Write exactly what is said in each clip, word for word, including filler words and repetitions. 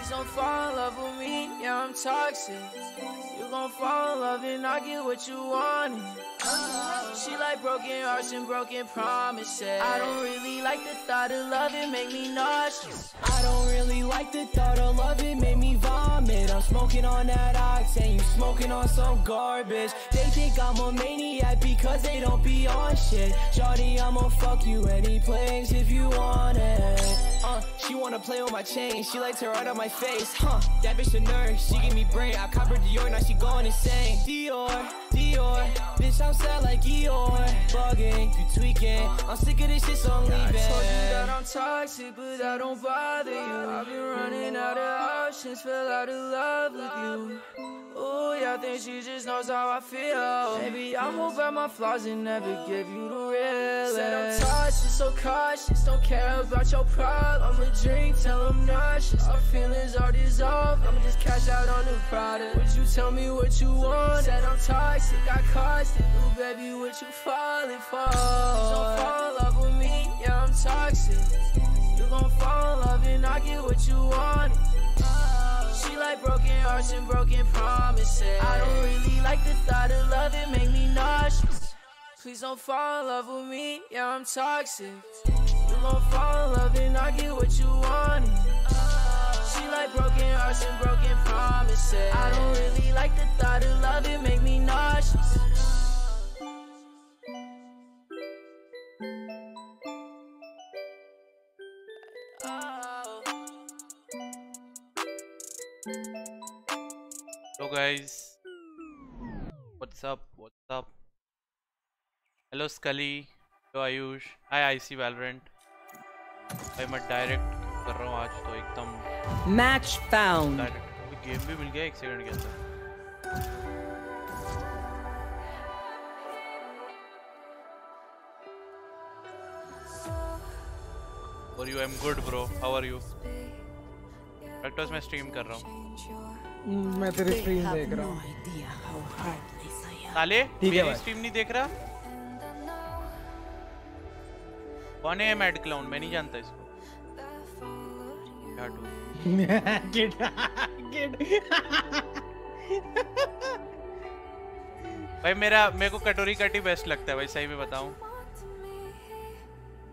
Please don't fall in love with me, yeah, I'm toxic. You gon' fall in love and I get what you wanted. She like broken hearts and broken promises. I don't really like the thought of love, it make me nauseous. I don't really like the thought of love, it make me vomit. I'm smoking on that oxane, you smoking on some garbage. They think I'm a maniac because they don't be on shit. Shawty, I'ma fuck you any place if you want it. Uh, she wanna play with my chain, she likes to ride on my face. Huh, that bitch a nerd, she give me brain. I cop her Dior, now she going insane. Dior, Dior, bitch, I'm sad like Eeyore. Bugging, you tweaking, I'm sick of this shit, so I'm leaving. I told you that I'm toxic, but I don't bother you. I've been running out of options, fell out of love with you. Ooh, y'all think she just knows how I feel. Maybe I move out my flaws and never give you the real. Said I'm toxic, so cautious, don't care about your problem. I'ma drink till I'm nauseous, our feelings are dissolved. I'ma just cash out on the product. Would you tell me what you want? Said I'm toxic, I cost it. Ooh, baby, what you falling for? Please don't fall in love with me, yeah, I'm toxic. You gon' fall in love and I get what you want. She like broken hearts and broken promises. I don't really like the thought of love, it make me nauseous. Please don't fall in love with me, yeah, I'm toxic. You gon' fall in love and I get what you wanted. She like broken hearts and broken promises. I don't really like the thought of love, it make me nauseous. Hello guys, what's up, what's up? Hello Scully, hello Ayush, hi I C Valorant. भाई मैं direct कर रहा हूँ आज तो एकदम. Match found. Direct game भी मिल गया एक सेकंड के अंदर. For you, I'm good bro. How are you? Practice में स्ट्रीम कर रहा हूँ. मैं तेरी स्ट्रीम देख रहा हूँ साले. मेरी स्ट्रीम नहीं देख रहा? कौन है मैड क्लाउन? मैं नहीं जानता इसको. किड किड भाई मेरा मेरे को कटोरी कटी बेस्ट लगता है भाई, सही में बताऊँ.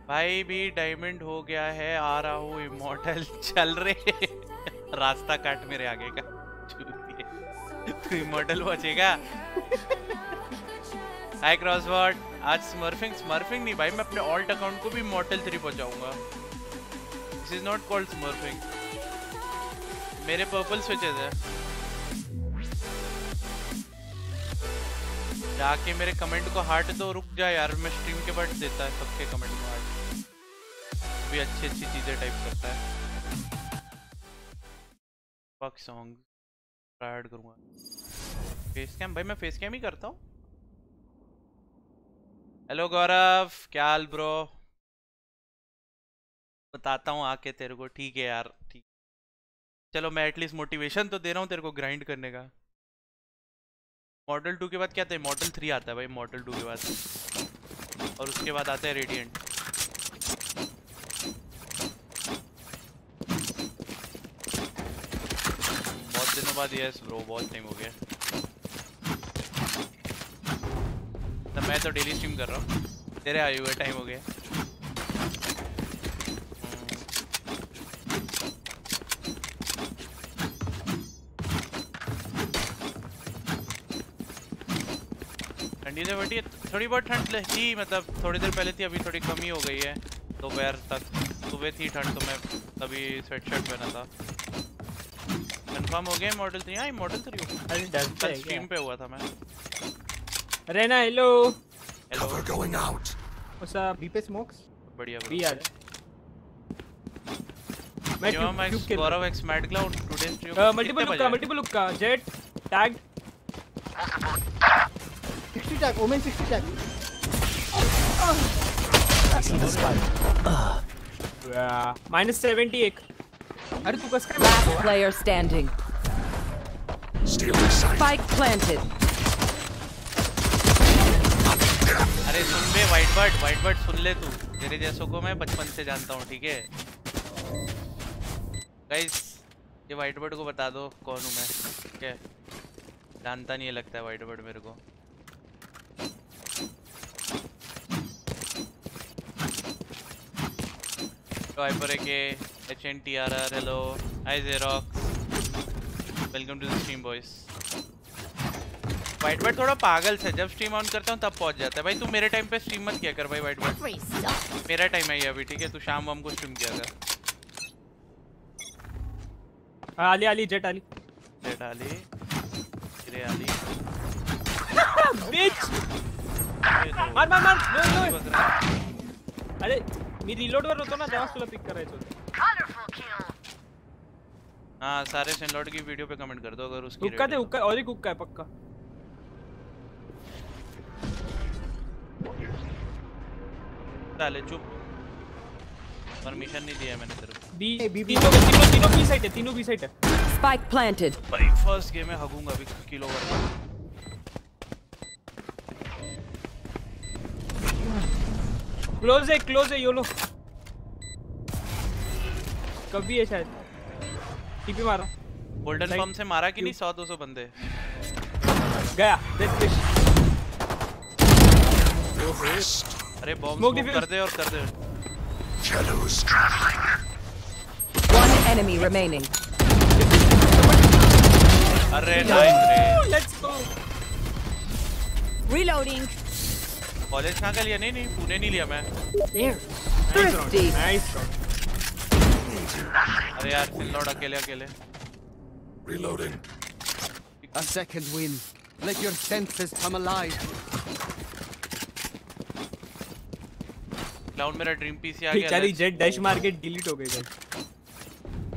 भाई भी डायमंड हो गया है, आ रहा हूँ. इमॉर्टल चल रहे रास्ता काट मेरे आगे का. मॉडल बचेगा. हाय क्रॉसवर्ड, आज स्मर्फिंग स्मर्फिंग नहीं भाई, मैं अपने ऑल्ट अकाउंट को भी मॉडल थ्री पहुंचाऊंगा. This is not called smurfing. मेरे पर्पल स्विचेस है, जाके मेरे कमेंट को हार्ट दो. रुक जा यार, मैं स्ट्रीम के बाद देता है सबके कमेंट को हार्ट. भी अच्छी अच्छी चीजें टाइप करता है. फक सॉन्ग ऐड करूंगा. फेस कैम भाई, मैं फेस कैम ही करता हूँ. हेलो गौरव, क्या हाल ब्रो? बताता हूँ आके तेरे को. ठीक है यार, ठीक. चलो मैं एटलीस्ट मोटिवेशन तो दे रहा हूँ तेरे को ग्राइंड करने का. मॉडल टू के बाद क्या आता है? मॉडल थ्री आता है भाई, मॉडल टू के बाद. और उसके बाद आता है रेडियंट. दिनों बाद यस ब्रो, बहुत टाइम हो गया. तो मैं तो डेली स्ट्रीम कर रहा हूँ, तेरे आए हुए टाइम हो गया. ठंडी से बैठी है थोड़ी बहुत. ठंड थी मतलब थोड़ी देर पहले थी, अभी थोड़ी कमी हो गई है. दोपहर तक सुबह थी ठंड, तो मैं तभी स्वेट शर्ट पहना था. कन्फर्म हो गया मॉडल थ्री. हाँ मॉडल थ्री कल स्ट्रीम पे हुआ था मैं. Raina hello hello, what's up? B पे स्मोक्स बढ़िया बी यार. मैं ट्यूब के Gaurav X mad cloud today stream. Multiple look का मल्टीपल लुक का Jett tag sixty tag Omen sixty tag. Minus seventy one. अरे तू कसके. Last player standing. Spike planted. अरे सुन बे व्हाइट बर्ड, व्हाइट बर्ड सुन ले तू. तेरे जैसों को मैं बचपन से जानता हूँ, ठीक है? Guys, ये वाइट बर्ड को बता दो कौन हूँ मैं। ठीक है, जानता नहीं है लगता है वाइट बर्ड मेरे को। वाइपर के H N T R R, hello, hi Xerox, welcome to the stream boys. White bird थोड़ा पागल से, जब स्ट्रीम ऑन करता हूँ तब पहुँच जाता है। भाई तू मेरे टाइम पे स्ट्रीम मत किया कर भाई वाइट बर्ड, मेरा टाइम है ये अभी। ठीक है, तू शाम वाम को स्ट्रीम किया कर। आली आली जेट आली जेट आली रे आली बिच मार मार मार। नो नो, अरे मी रीलोड वर होतो ना तेव्हाच तुला पिक करायचं होतं। हां, सारे सेनलॉर्ड की वीडियो पे कमेंट कर दो अगर उसकी हुक्का दे। हुक्का और ही हुक्का है पक्का। चल चुप, परमिशन नहीं दिया मैंने तेरे को। बी बी तीनों तीनों तीनों बी साइड है, तीनों बी साइड है। Spike planted. भाई फर्स्ट गेम में हगूंगा अभी किल ओवर। क्लोज है, क्लोज है, योलो कभी है शायद। टीपी मारा गोल्डन बम से, मारा कि नहीं। सौ दो सौ बंदे गया। Death fish. अरे बॉम्ब कर दे और कर दे। Shadows traveling. One enemy remaining. Arre nice re. Let's go. Reloading. College कहाँ का लिया? नहीं नहीं, पुणे नहीं लिया मैं। There. Nice. Nice. अरे यार सिल्लोड अकेले अकेले। Reloading. A second win. Let your senses come alive. Cloud मेरा ड्रीम पीसी आ गया। चली जेट डैश मार के डिलीट हो गई गाइस।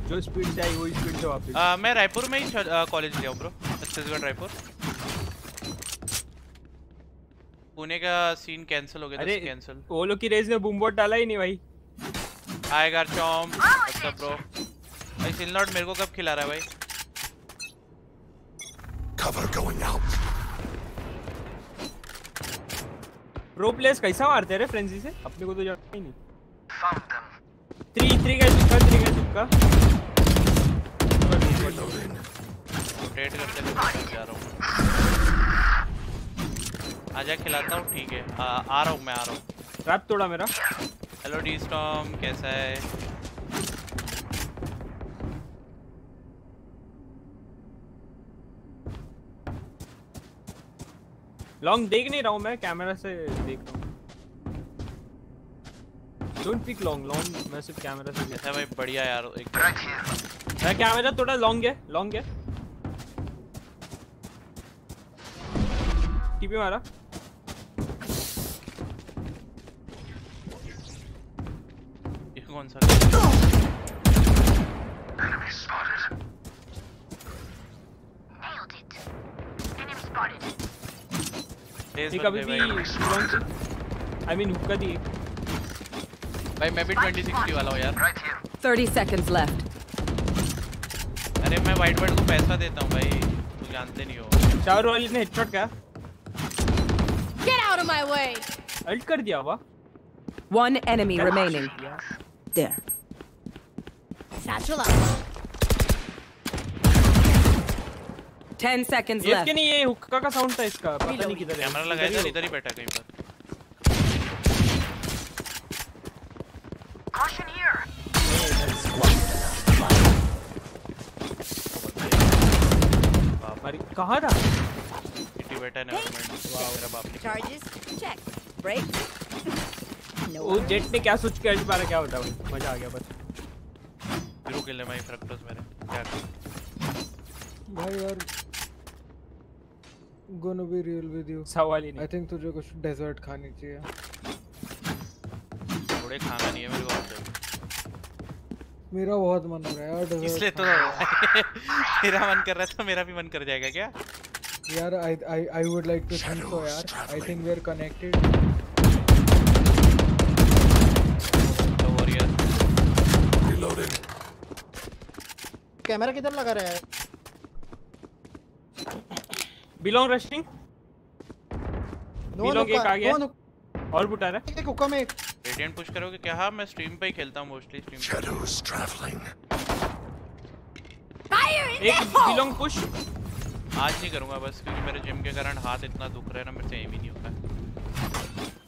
जो स्पीड चाहिए वो स्पीड से वापस। आ, मैं रायपुर में ही कॉलेज गया हूं ब्रो, छत्तीसगढ़ रायपुर। पुणे का सीन कैंसिल हो गया था, कैंसिल। वो लोग की रेस में बूमबॉट डाला ही नहीं भाई। हाय गार चॉम, व्हाट्स अप ब्रो। भाई सिलनॉट मेरे को कब खिला रहा है भाई। Cover going out. Pro place कैसा मारते रे फ्रेंजी से, अपने को तो जानता ही नहीं। थ्री थ्री का चुका, थ्री का चुका। रोटेट करते हुए जा रहा हूं। आजा खिलाता हूं। ठीक है, आ, आ रहा हूं मैं, आ रहा हूं। ट्रैप तोड़ा मेरा। हेलो डी स्टॉर्म, कैसा है? लॉन्ग देख नहीं रहा हूं मैं, कैमरा से देख रहा हूं। डोंट पिक लॉन्ग लॉन्ग, मैं सिर्फ कैमरा से देखता हूं भाई। बढ़िया यार, एक मैं कैमरा थोड़ा लॉन्ग है, लॉन्ग है। टीपी मारा। ये कौन सा enemy spotted? Nailed it. Enemy spotted. एक अभी भी आई मीन हुक्का दी भाई। मैं भी ट्वेंटी सिक्सटी वाला हूं यार। Thirty seconds left. अरे मैं वाइट बर्ड को पैसा देता हूं भाई, तुम जानते नहीं हो। चार वाली ने हेडशॉट का। Get out of my way. Ult कर दिया हुआ। One enemy remaining there. सैचुला। ten seconds left. ये नहीं, ये हुक्का का साउंड था इसका, पता नहीं किधर है। कैमरा लगाया था, इधर ही बैठा कहीं पर। Caution here. बाप, कहां था? इटी बैठा ना मेरा बाप। Charges check. Break. वो जेट ने क्या सोच के आज मारा क्या होता है? मजा आ गया बस। जीरो किल है भाई फ्रैक्टस मेरे। क्या भाई यार, gonna be real with you. सवाल ही नहीं। I think तुझे कुछ डेजर्ट खानी चाहिए। थोड़े खाना नहीं है मेरे को। मेरा बहुत मन हो रहा है यार। इसलिए तो मेरा मन कर रहा था, मेरा भी मन कर जाएगा क्या? यार I I I would like to think so यार। I think we are connected. The warrior. Reloading. Camera किधर लगा रहा है? Belong rushing. बिलोंग एक आ गया और बुटा रहा है। एक हुक्का में एक रेडिएंट पुश करोगे क्या? हां मैं स्ट्रीम पे ही खेलता हूं मोस्टली। स्ट्रीम पे। एक बिलोंग पुश आज नहीं करूंगा बस क्योंकि मेरे जिम के कारण हाथ इतना दुख रहा है ना मेरे से एम ही नहीं होता।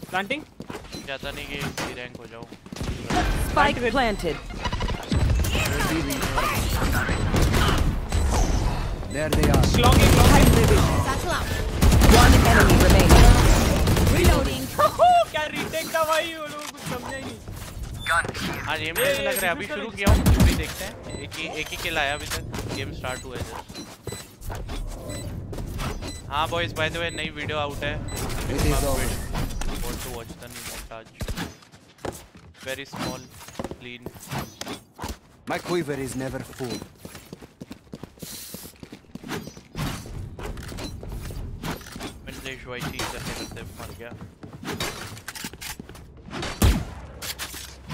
प्लांटिंग ज्यादा नहीं कि सी रैंक हो जाओ। Spike planted. There they are. Slonging one enemy remaining. Reloading. क्या रीटेक था भाई वो लोग कुछ समझे ही नहीं। आज एम ऐसा लग रहा है अभी शुरू किया हूं फिर भी देखते हैं एक ही एक ही किल आया अभी तक गेम स्टार्ट हुआ है जस्ट। हां बॉयज बाय द वे नई वीडियो आउट है। Want to watch the new montage. Very small, clean. My quiver is never full. I T करते मर गया।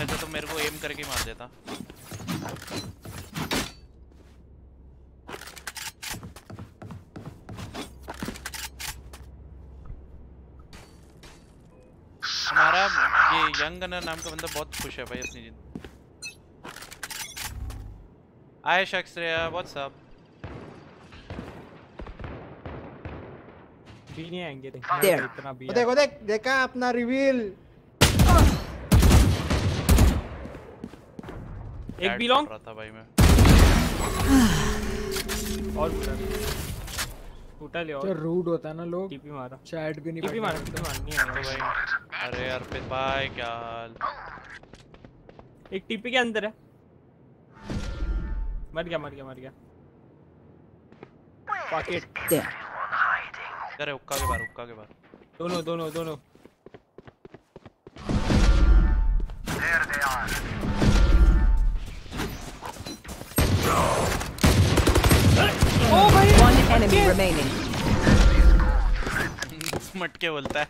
ऐसा तो मेरे को एम करके मार देता। हमारा ये यंग गनर नाम का बंदा बहुत खुश है भाई अपनी जिंदगी। आए शख्स रिया व्हाट्सअप नहीं आएंगे इतना भी। देखो देख देखा अपना रिवील एक बिलोंग था भाई मैं और टूटा ले और रूड होता है ना लोग टीपी मारा चैट भी नहीं टीपी मारा तो मारनी है भाई। अरे यार पे भाई क्या हाल एक टीपी के अंदर है मर गया मर गया मर गया पॉकेट अरे उक्का के बार उक्का के बार दोनों दोनों दोनों देयर दे आर ओ भाई वन एनिमी रिमेनिंग मटके बोलता है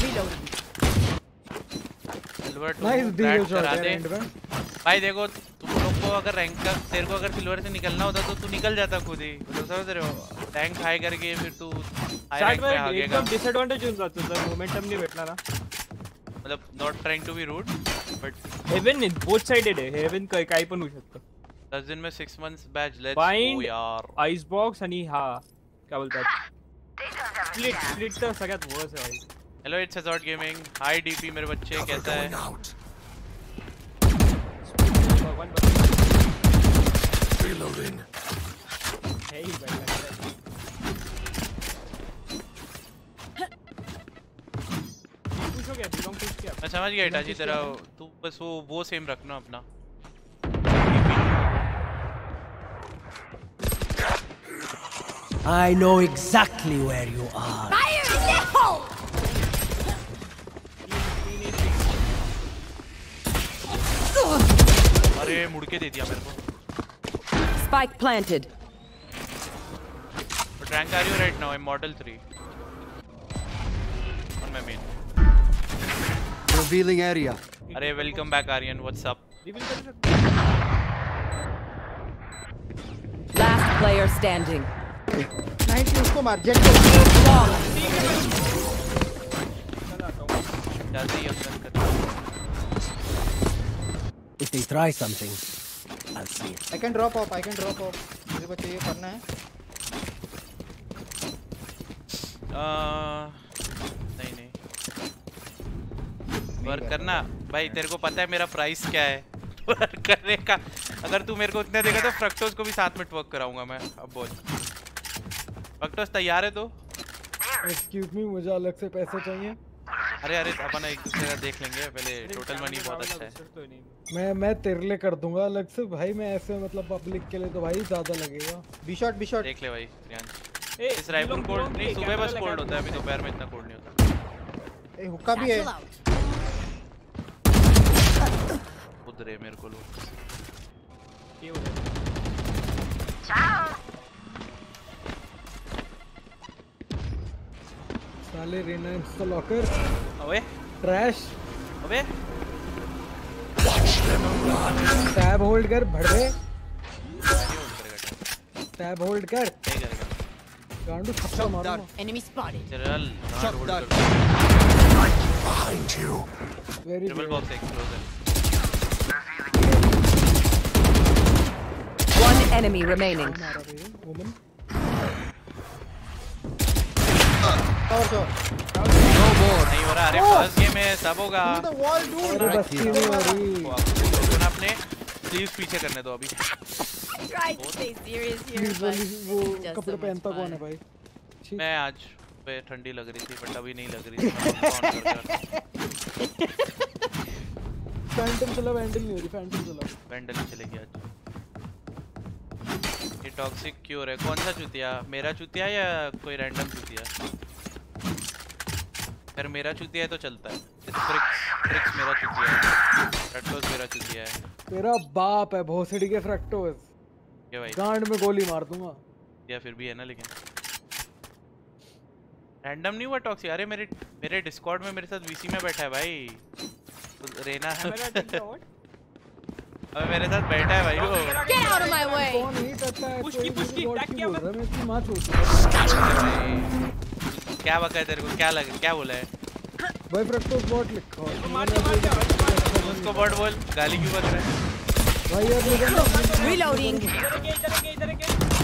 सिल्वर नाइस करा दे भाई। देखो को अगर रैंक का तेरे को अगर सिल्वर से निकलना होता तो तू निकल जाता खुद ही तो समझ रहे हो रैंक हाई करके फिर तू हाई रैंक पे आ गया एकदम डिसएडवांटेज हो जाता सर मोमेंटम नहीं बैठना ना मतलब not trying to be rude but heaven is both sided है हेवन काय काय पण होऊ शकतो। दस दिन में six months batch let's go यार आइस बॉक्स आणि हा काय बोलतात स्प्लिट स्प्लिट तर सगळ्यात वर्स्ट आहे भाई। Hello it's hazard gaming hi DP मेरे बच्चे कैसा है reloading hey bhai push ho gaya belong push kiya main samajh gaya itaji tera tu bas wo wo same rakhna apna I know exactly where you are fire in the hole are mudke de diya mere ko spike planted but rank are you right now immortal three on my main revealing area are welcome back Aryan what's up last player standing ninety usko maar jet ko jaldi action kar if they try something I can drop off, I can drop off. मुझे बस ये करना है। नहीं नहीं। Work करना, भाई तेरे को पता है मेरा प्राइस क्या है? वर्क करने का। अगर तू मेरे को इतने देगा तो फ्रक्टोस को भी साथ में ट्वर्क कराऊंगा मैं। अब बोल। फ्रक्टोस तैयार है तो? Excuse me, मुझे अलग से पैसे चाहिए। अरे अरे अपन एक दूसरे का देख लेंगे पहले टोटल मनी बहुत अच्छा है मैं मैं तेरे लिए कर दूंगा अलग से भाई मैं ऐसे मतलब पब्लिक के लिए तो भाई ज्यादा लगेगा। बी शॉट बी शॉट देख ले भाई प्रियांश इस राइफल कोल्ड नहीं सुबह बस कोल्ड होता है अभी दोपहर में इतना कोल्ड नहीं होता। ए हुक्का भी है उधर है मेरे को लो ये उधर चाओ साले रेना इंस्टॉल लॉकर अबे ट्रैश अबे टैब होल्ड कर भड़वे टैब होल्ड कर नहीं करेगा गांडू थप्पड़ मारो एनिमी स्पॉटेड चल शॉट होल्ड कर double box explosion enemy remaining. Omen. और तो नहीं हो रहा। अरे फर्स्ट गेम में सब होगा। अपने स्लीव्स पीछे करने दो अभी। कपड़े पहनता कौन है भाई? मैं आज ठंडी लग रही थी बट अभी नहीं लग रही थी। फैंटम चला, वैंडल नहीं हो रही। फैंटम चला, वैंडल ही चलेगी आज। ये टॉक्सिक क्योर है। कौन सा चूतिया? मेरा चूतिया या कोई रैंडम चूतिया? अगर मेरा चूतिया है तो चलता है। फ्रिक्स फ्रिक्स मेरा चूतिया है। फ्रैक्टोस मेरा चूतिया है। तेरा बाप है भोसड़ी के फ्रैक्टोस। क्या भाई? गांड में गोली मार दूंगा। या फिर भी है ना, लेकिन रैंडम नहीं हुआ टॉक्सी। अरे मेरे मेरे डिस्कॉर्ड में मेरे साथ वीसी में बैठा है भाई तो रेना है। अबे मेरे साथ बैठा है भाई वो। Get out of my way. Push की पुश की टैग किया मैं। इसकी मां छोड़ दे। क्या बका है तेरे को? क्या लग क्या बोला है भाई? फ्रैक्टोस बॉट लिखा है। उसको बॉट बोल। गाली क्यों बक रहा है भाई? यार रीलोडिंग।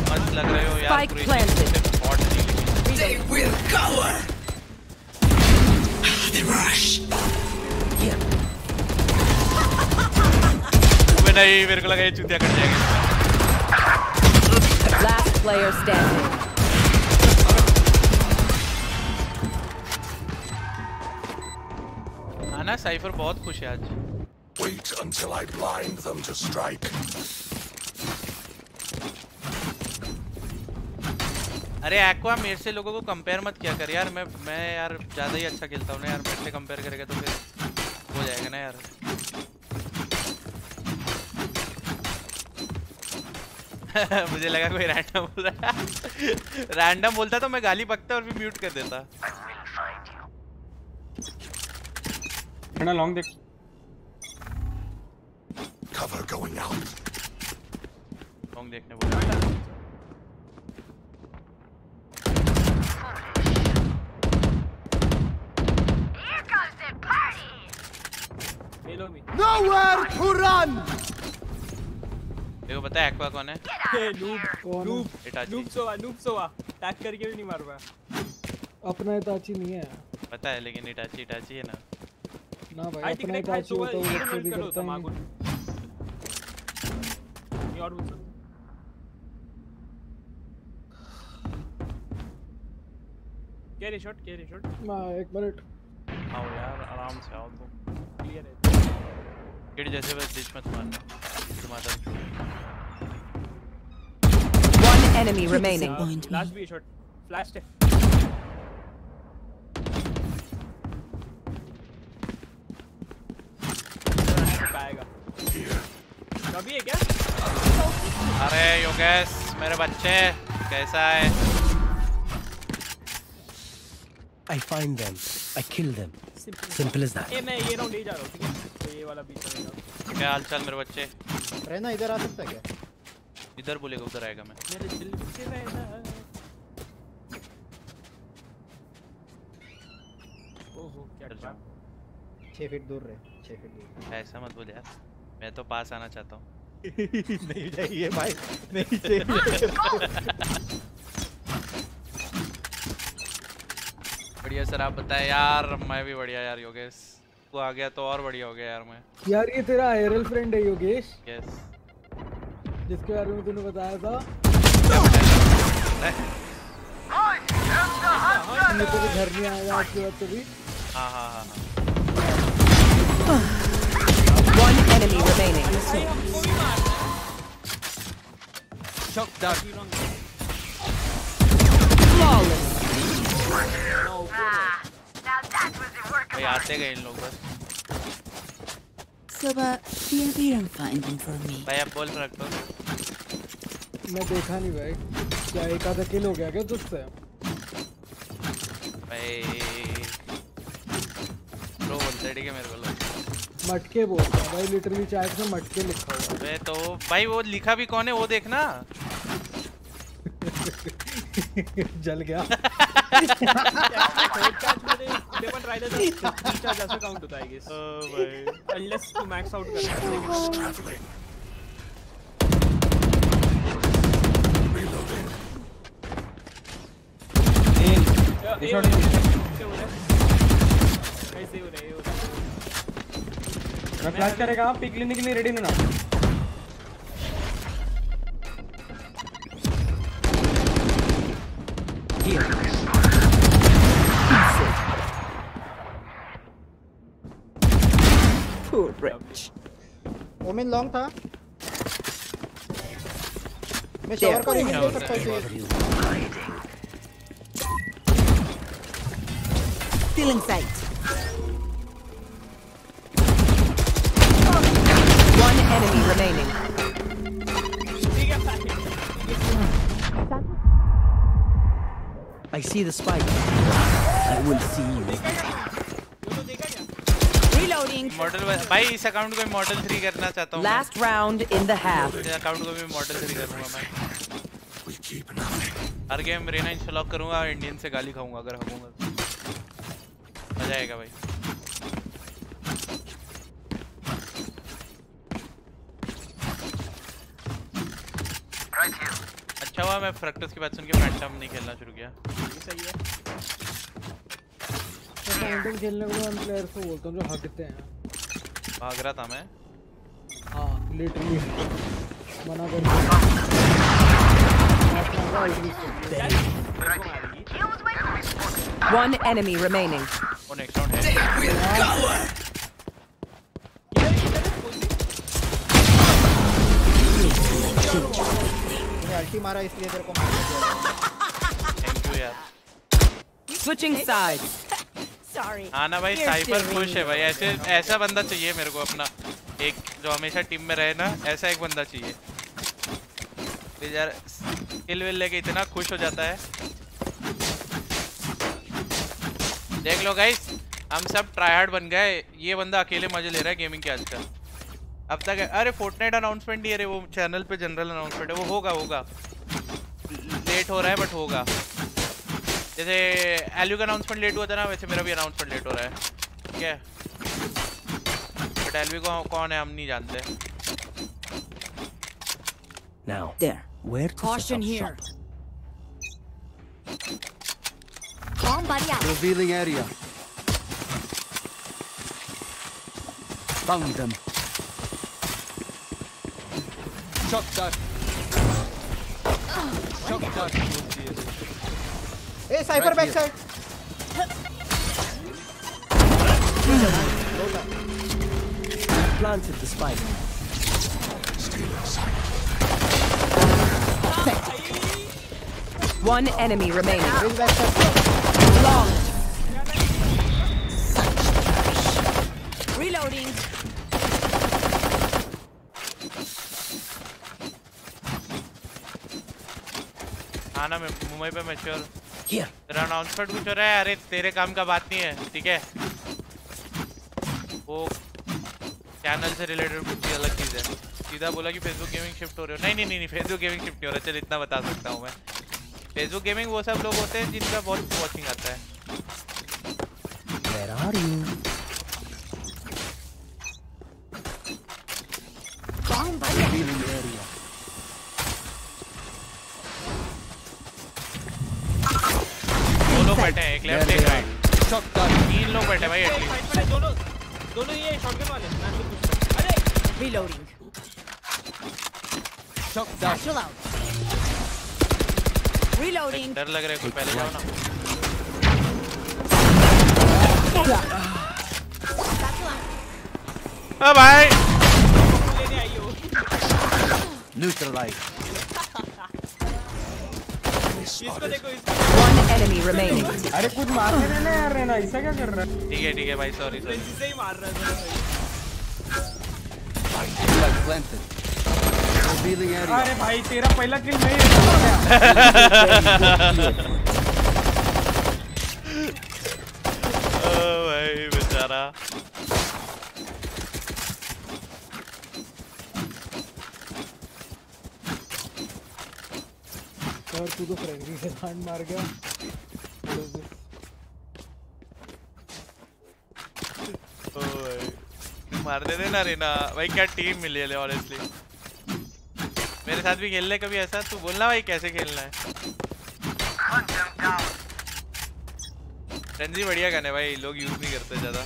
मस्त लग रहे हो यार। बॉट नहीं। They will cover. They rush. Yeah. मैं नहीं, मेरे को लगा ये चूतिया कट जाएगा। Last player standing. आना साइफर बहुत खुश है आज। Wait until I blind them to strike. अरे एक्वा मेरे से लोगों को कंपेयर मत किया कर यार। मैं मैं यार ज़्यादा ही अच्छा खेलता हूँ ना यार। मेरे से कंपेयर करेगा तो फिर हो जाएगा ना यार। मुझे लगा कोई रैंडम बोल रहा है। रैंडम बोलता तो मैं गाली बकता और फिर म्यूट कर देता। ना लॉन्ग देख। लॉन्ग देखने बोला। Nowhere to run. देखो पता है एक्वा कौन है? Noob noob noob Sova noob Sova tag करके भी नहीं मार पाया। अपना इताची नहीं है। पता है लेकिन इताची इताची है ना। ना भाई अपना इताची हो तो उससे भी करता है। नहीं और बोल। Carry shot carry shot. माँ एक मिनट। आओ यार आराम से आओ तो क्लियर है। किड जैसे बस बीच मत मारना। तुम्हारा वन एनिमी रिमेनिंग। लास्ट भी शॉट फ्लैश है। आएगा कभी है क्या? अरे योगेश मेरे बच्चे कैसा है? I find them, I kill them. Simple as that. ए मैं ये राउंड ले जा रहा हूँ ठीक है? ये वाला बीच में जाओ। क्या हालचाल मेरे बच्चे? रहना इधर आ सकता है क्या? इधर बोलेगा उधर आएगा मैं। मेरे दिल के रहना। ओहो क्या डर। छह फीट दूर रहे, छह फीट दूर। ऐसा मत बोल यार। मैं तो पास आना चाहता हूँ। नहीं चाहिए भाई, नहीं चाहिए। बढ़िया सर आप बताएं यार। मैं भी बढ़िया यार योगेश। तू आ गया तो और बढ़िया हो गया यार। मैं यार ये तेरा आयरल फ्रेंड है योगेश। Yes yes. जिसके बारे में तूने बताया था। मेरे को भी घर नहीं आया आज के बाद भी। हाँ हाँ हाँ हाँ। One enemy remaining. Shock dark. Flawless. भाई आते गए इन लोग बस। सुबह फिर भी रंग फाइंडिंग फॉर मी। भाई आप बोल रखो। मैं देखा नहीं भाई। क्या एक आधा किल हो गया क्या तुझसे? भाई लो बोलते ठीक है मेरे को लो। मटके बोलता भाई लिटरली चैट में मटके लिखा हुआ है। भाई तो भाई वो लिखा भी कौन है वो देखना। जल गया। ये हो रहा है, ऐसे हो रहा है, ये हो रहा है। फ्लैश करेगा, आप पिक लेने के लिए रेडी ना। ओमेन लॉन्ग था, मैं शॉवर को रिवील कर सकता हूं। Feeling site, one enemy remaining. I see the spike, I will see you. Model भाई इस अकाउंट को मॉडल थ्री करना चाहता हूं। Last round in the half. इस अकाउंट को भी मॉडल थ्री करूंगा मैं। हर गेम रेना इंशाल्लाह करूंगा और इंडियन से गाली खाऊंगा अगर हकूंगा। मजा आएगा भाई। अच्छा हुआ मैं प्रैक्टिस के बाद सुन के फैंटम नहीं खेलना शुरू किया। सही है। फैंटम खेलने को हम प्लेयर को बोलता हूं जो हटते हैं। भाग रहा था मैं, हां लिटरली मना कर दिया। One enemy remaining. One next round है। ये अल्टी मारा इसलिए तेरे को मार दिया। थैंक यू यार। Switching side. हाँ ना भाई, साइबर खुश है भाई। ऐसे ऐसा बंदा चाहिए मेरे को, अपना एक जो हमेशा टीम में रहे ना, ऐसा एक बंदा चाहिए। यार किल विल लेके इतना खुश हो जाता है। देख लो गाइस, हम सब ट्राई हार्ड बन गए। ये बंदा अकेले मजे ले रहा है गेमिंग के आजकल। अब तक अरे फोर्टनाइट अनाउंसमेंट नहीं है, अरे वो चैनल पे जनरल अनाउंसमेंट है, वो होगा होगा लेट हो रहा है बट होगा। जैसे एलयू का अनाउंसमेंट लेट हुआ था ना, वैसे मेरा भी अनाउंसमेंट लेट हो रहा है। ठीक है, बट एलयू को कौन है हम नहीं जानते। Now there were caution here bomb बढ़िया revealing area found them shot dot shot dot. A Cypher back side plant the spike. One enemy remaining. Reloading. आना मैं मुंबई पे मैच्योर। तेरा अनाउंसमेंट कुछ हो रहा है, अरे तेरे काम का बात नहीं है। ठीक है, वो चैनल से रिलेटेड कुछ अलग चीज़ है। सीधा बोला कि फेसबुक गेमिंग शिफ्ट हो रहे हो। नहीं नहीं नहीं, नहीं फेसबुक गेमिंग शिफ्ट नहीं हो रहा। चल इतना बता सकता हूँ मैं, फेसबुक गेमिंग वो सब लोग होते हैं जिनका बहुत वॉचिंग आता है। Where are you? बैठे हैं, एक लेफ्ट एक राइट, तीन लोग बैठे भाई। एटलीस्ट दोनों दोनों ये शॉटगन वाले। अरे रीलोडिंग। Shot down. रीलोडिंग। डर लग रहा है, कोई पहले जाओ ना। ओ भाई लेने आई हो। न्यूट्रलाइज। इसको देखो, इसको। One enemy remaining. अरे कुछ मार रहे ना यार, रेना ऐसा क्या कर रहा है? ठीक है ठीक है भाई, सॉरी सॉरी। इससे ही मार रहा था भाई। अरे भाई तेरा पहला किल मैं ही ले गया। ओ भाई बेचारा। और तू तो फ्रेंडली से कांड मार गया। ओए मार दे देना रेना भाई, क्या टीम मिली है। ऑनेस्टली मेरे साथ भी खेल ले कभी ऐसा, तू बोलना भाई कैसे खेलना है। रेंजी बढ़िया गाने भाई, लोग यूज नहीं करते ज्यादा।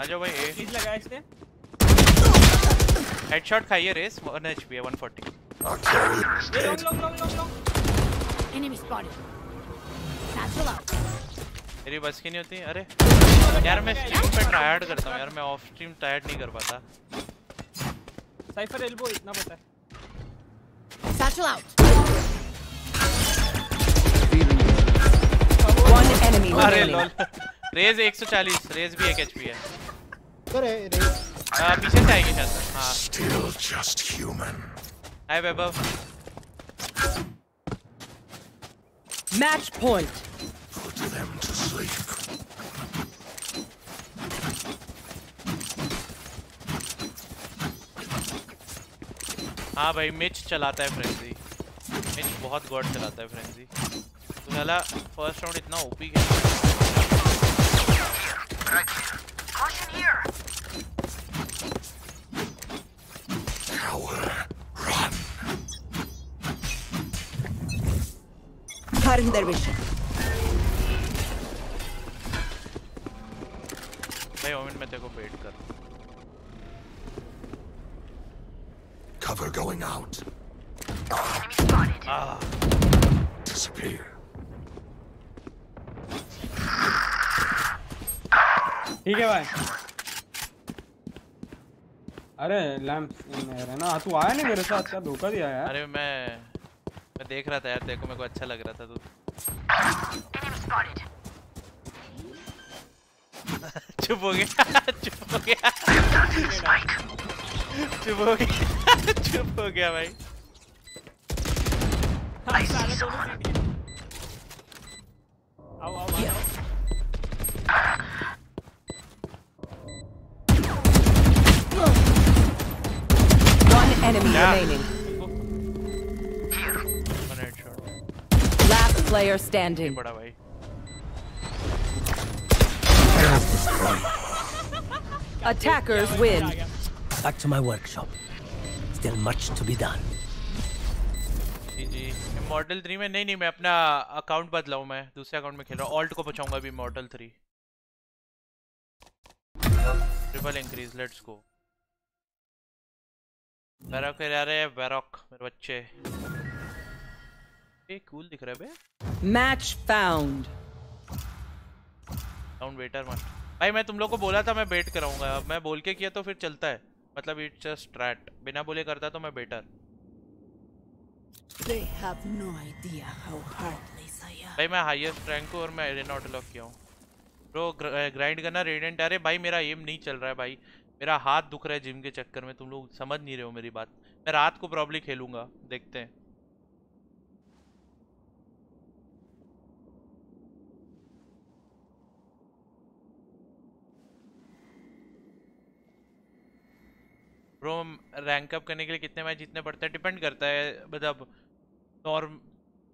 आजा भाई, ए चीज लगा इसने, हेडशॉट खाई है। रेस वन एच पी है, one forty. Long long long long, enemy spotted. सैचुला मेरी बस की नहीं होती। अरे यार मैं स्ट्रीम पे ट्रायड करता हूं यार, मैं ऑफ स्ट्रीम ट्रायड नहीं कर पाता। साइफर एल्बो इतना पता है। सैचुला आउट, वन एनिमी। अरे लॉल रेज एक सौ चालीस, रेज भी एक एच पी है। करे रेज पीछे से आएगी शायद। हां स्टिल जस्ट ह्यूमन। हाय बेबा, match point. Put them to sleep. हाँ भाई मिच चलाता है फ्रेंजी, मिच बहुत गॉड चलाता है फ्रेंजी। तो साला फर्स्ट राउंड इतना ओपी है। Caution here. Coward, run. Pardon their vision. Omen में देखो, वेट कर। Cover going out. आ डिसअपीयर। ठीक है भाई। अरे लैंप मेरे ना, तू आया नहीं मेरे साथ, क्या धोखा दिया यार। अरे मैं मैं देख रहा था यार, देखो मेरे को अच्छा लग रहा था तू। चुप हो गया, चुप हो गया, चुप हो गया, चुप हो गया भाई। आओ आओ आओ। One enemy remaining. Last player standing. बड़ा भाई। Attackers win. Back to my workshop. Still much to be done. जी Immortal थ्री में नहीं नहीं, मैं अपना अकाउंट बदलाऊं, मैं दूसरे अकाउंट में खेल रहा हूँ। ऑल्ट को बचाऊंगा अभी Immortal three. Triple increase, let's go. बैरॉक आ रहे हैं, बैरॉक मेरे बच्चे। ये कूल दिख रहा है बे। Match found. Sound waiter man. भाई मैं तुम लोग को बोला था मैं बेट कराऊंगा, अब मैं बोल के किया तो फिर चलता है, मतलब इट्स जस्ट ट्रैट। बिना बोले करता तो मैं better. They have no idea how heartless I am. भाई मैं हाईएस्ट रैंक हूं और मैं एरेना ऑटोलॉक किया हूं। ब्रो ग्राइंड करना रेडिएंट। अरे भाई मेरा एम नहीं चल रहा है भाई, मेरा हाथ दुख रहा है जिम के चक्कर में, तुम लोग समझ नहीं रहे हो मेरी बात। मैं रात को प्रॉब्ली खेलूंगा, देखते हैं। ब्रो रैंक अप करने के लिए कितने मैच जीतने पड़ते हैं? डिपेंड करता है, मतलब नॉर्म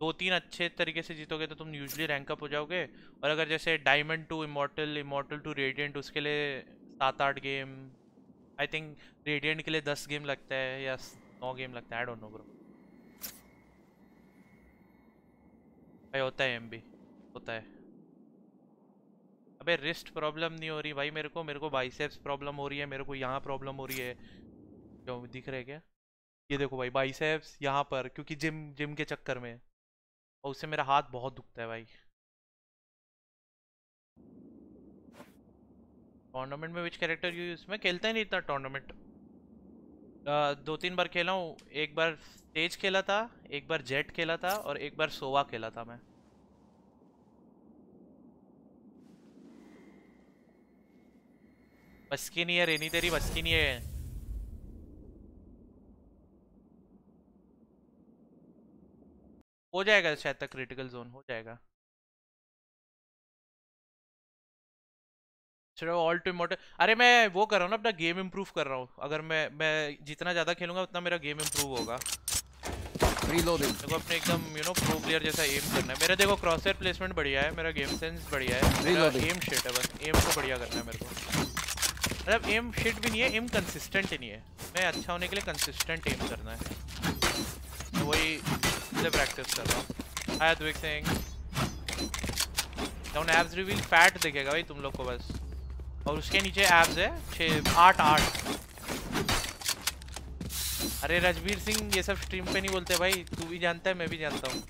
दो तीन अच्छे तरीके से जीतोगे तो तुम यूजुअली रैंक अप हो जाओगे। और अगर जैसे Diamond to Immortal, Immortal to Radiant, उसके लिए सात आठ गेम, आई थिंक रेडियंट के लिए दस गेम लगता है या नौ गेम लगता है, आई डोंट नो ब्रो। भाई होता है, एम बी होता है। अबे रिस्ट प्रॉब्लम नहीं हो रही भाई मेरे को, मेरे को बाइसेप्स प्रॉब्लम हो रही है, मेरे को यहाँ प्रॉब्लम हो रही है। जो दिख रहे क्या, ये देखो भाई बाइसेप्स यहाँ पर, क्योंकि जिम जिम के चक्कर में, और उससे मेरा हाथ बहुत दुखता है भाई। टूर्नामेंट में विच कैरेक्टर यू यूज? मैं खेलता ही नहीं इतना टूर्नामेंट, दो तीन बार खेला हूँ। एक बार स्टेज खेला था, एक बार जेट खेला था और एक बार सोवा खेला था मैं। बस की नहीं है रेनी तेरी, बस की नहीं है। हो जाएगा शायद तक, क्रिटिकल जोन हो जाएगा। चलो ऑल टू इमोटल। अरे मैं वो कर रहा हूँ ना, अपना गेम इम्प्रूव कर रहा हूँ। अगर मैं मैं जितना ज़्यादा खेलूंगा उतना मेरा गेम इम्प्रूव होगा। रीलोडिंग। देखो अपने एकदम यू नो प्रो प्लेयर जैसा एम करना है। मेरा देखो क्रॉस हेयर प्लेसमेंट बढ़िया है, मेरा गेम सेंस बढ़िया है, मेरा एम शिट है, बस एम को बढ़िया करना है मेरे को। मतलब एम शिट भी नहीं है, एम कंसिस्टेंट नहीं है। मैं अच्छा होने के लिए कंसिस्टेंट एम करना है, तो वही से प्रैक्टिस कर रहा हूं। हाय द्विक Singh down abs reveal fat दिखेगा भाई तुम लोग को बस, और उसके नीचे एब्स है छह आठ आठ। अरे राजवीर सिंह ये सब स्ट्रीम पे नहीं बोलते भाई, तू भी जानता है मैं भी जानता हूँ।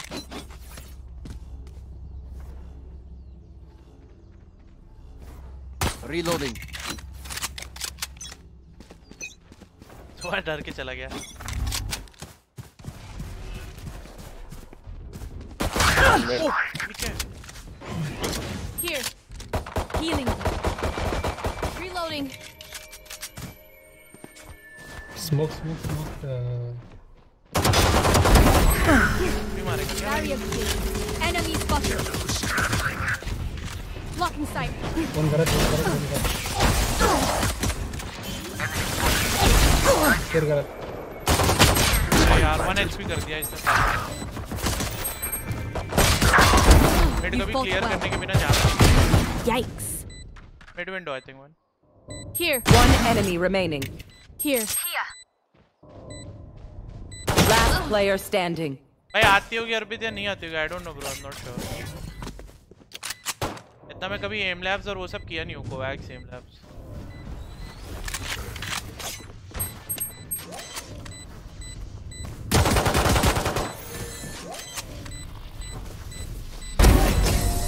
रीलोडिंग। थोड़ा डर के चला गया। Here, healing, reloading. Smoke, smoke, smoke. Enemy spotted. Blocking sight. One garage, one garage, one garage. Third garage. यार one H P कर दिया इसने। Mid को भी clear करने के बिना जा रहा। Yikes. Mid window I think one. Here. One enemy remaining. Here. Last player standing. भाई आती होगी अर्पित या नहीं आती होगी, I don't know bro, I'm not sure. इतना मैं कभी aim labs और वो सब किया नहीं हूँ, Covax aim labs.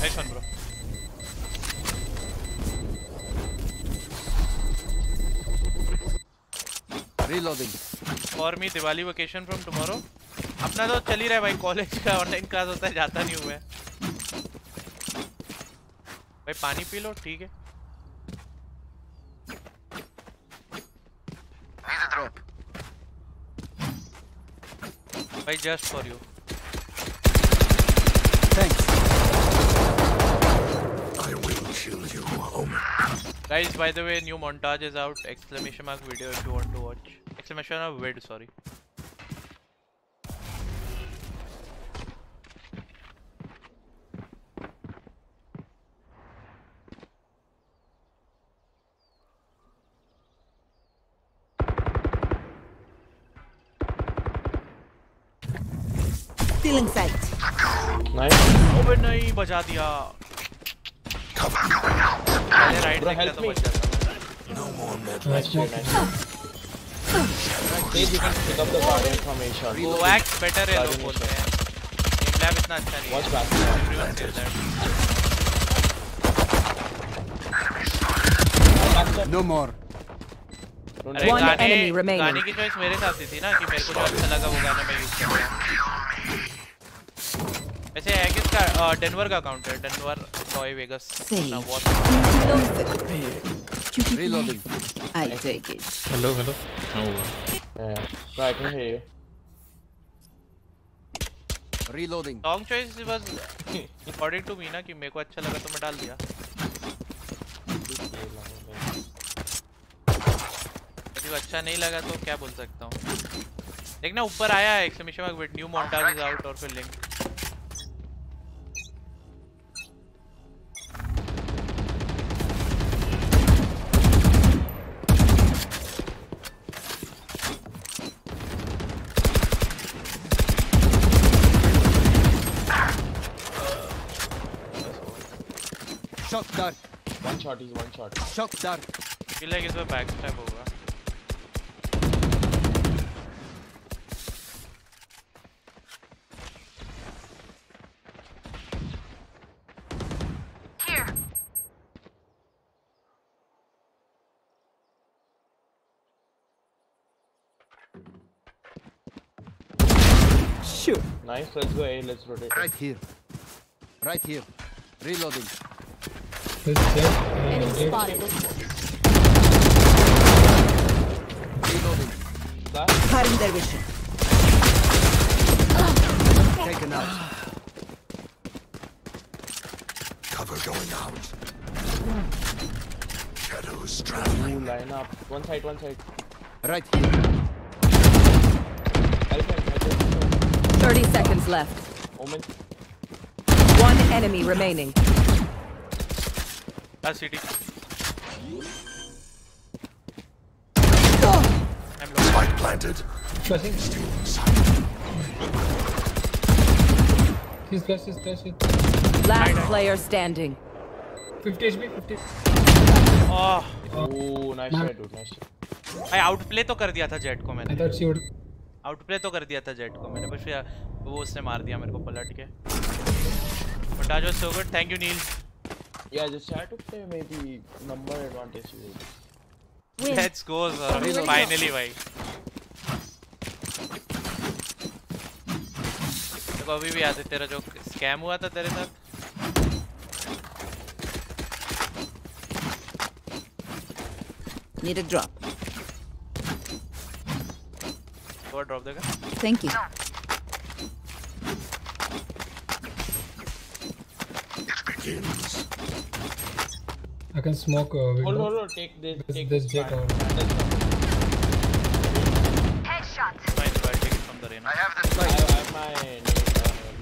Nice one bro. Reloading. For me Diwali vacation from tomorrow. अपना तो चल ही रहा है भाई, कॉलेज का ऑनलाइन क्लास होता है, जाता नहीं हुआ है भाई। पानी पी लो ठीक है। Need a drop. भाई just for you. Thanks. I will kill you, Omen. Guys, by the way, new montage is out. Exclamation mark video if you want to watch. Exclamation mark vid, sorry. Stealing sight. Nice. Open nahi baja diya. Cover going out. Right, bro, help me. No more med. Nice, nice. Please you can pick up the Guardian information. Go act better है लोग बोलते हैं। Game lab इतना अच्छा नहीं है। Watch back. Everyone says that. No more. अरे गाने गाने की choice मेरे साथ थी ना, कि मेरे को जो अच्छा लगा वो गाना मैं use करूँगा। वैसे है किसका डेनवर का अकाउंट है, डेनवर Toy Vegas ना watch. Reloading. I take it. Hello, hello. Oh. Yeah, I can hear you. Reloading. Song choice was according to me ना, कि मेरे को अच्छा लगा तो मैं डाल दिया। यदि अच्छा नहीं लगा तो क्या बोल सकता हूँ। देखना ऊपर आया है exclamation mark with new montage is out और फिर link. Shock dart. One shot is one shot. Shock dart. Feel like इसमें backstab होगा। Here. Shoot. Nice. Let's go A. Let's rotate. Right here. Right here. Reloading. This is it. Enemy spotted. Reloading. Firing their vision. Taken out. Cover going out. Shadows traveling. New line up. One side, one side. Right here. Help me, help me. seconds left. Omen. One enemy remaining. That's C T. Spike planted. He's flashed, he's flashed. Last nine, player nine. standing. fifty H P, fifty. Oh, oh nice shot, dude, nice shot. I outplay तो कर दिया था jet को मैंने. I thought she would. Outplay तो कर दिया था जेट को मैंने, बस वो उसने मार दिया मेरे को पलट के. But that was so good. Thank you, Neil. Yeah, just try to play maybe number advantage. Let's go, sir. Finally, भाई. तो अभी भी याद है तेरा जो स्कैम हुआ था तेरे साथ. Need a drop. What drop देगा? Thank you. I can smoke. Uh, hold, hold, hold. Take this. This, take this jet. Headshot. Nice, nice. Take it from the Reyna. I have the spike. I have my uh,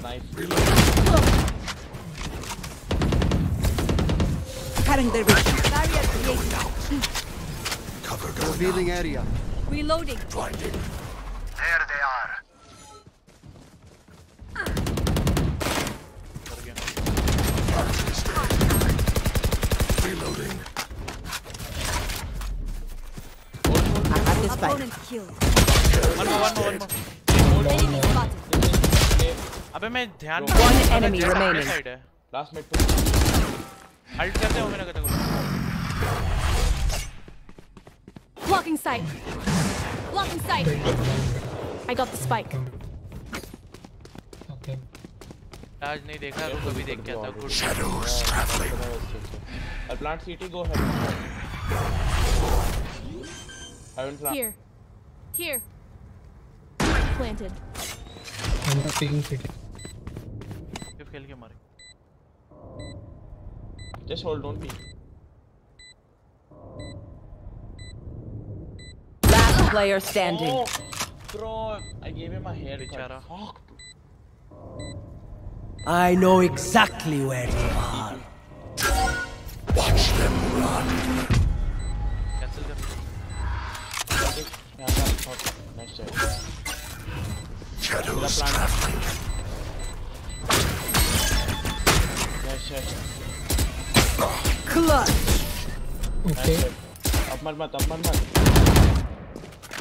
knife. Reload. Cutting the reach. Cover going. Revealing area. Reloading. Blinding. There they are. Reloading. I have this spike. One more, one more, one more. Enemy spotted. अबे मैं ध्यान. One enemy remaining. Last mid. Halt करते हो मेरा कतको. Blocking sight. Blocking sight. I got the spike. Okay. आज नहीं देखा तो कभी देख क्या था. Good. Shadows traveling. I'll plant C T, go ahead. I will plant. Here. Here. Planted. I'm not taking C T. If kill ke mare. Just hold, don't peek. Last player standing. Oh, bro, I gave him a hair, Richara. Fuck. I know exactly where you are. Watch them run. Cancel them. Yeah, that's not nice. Shadows traveling. Nice shot. Clutch. Okay. Ab mar mat, ab mar mat.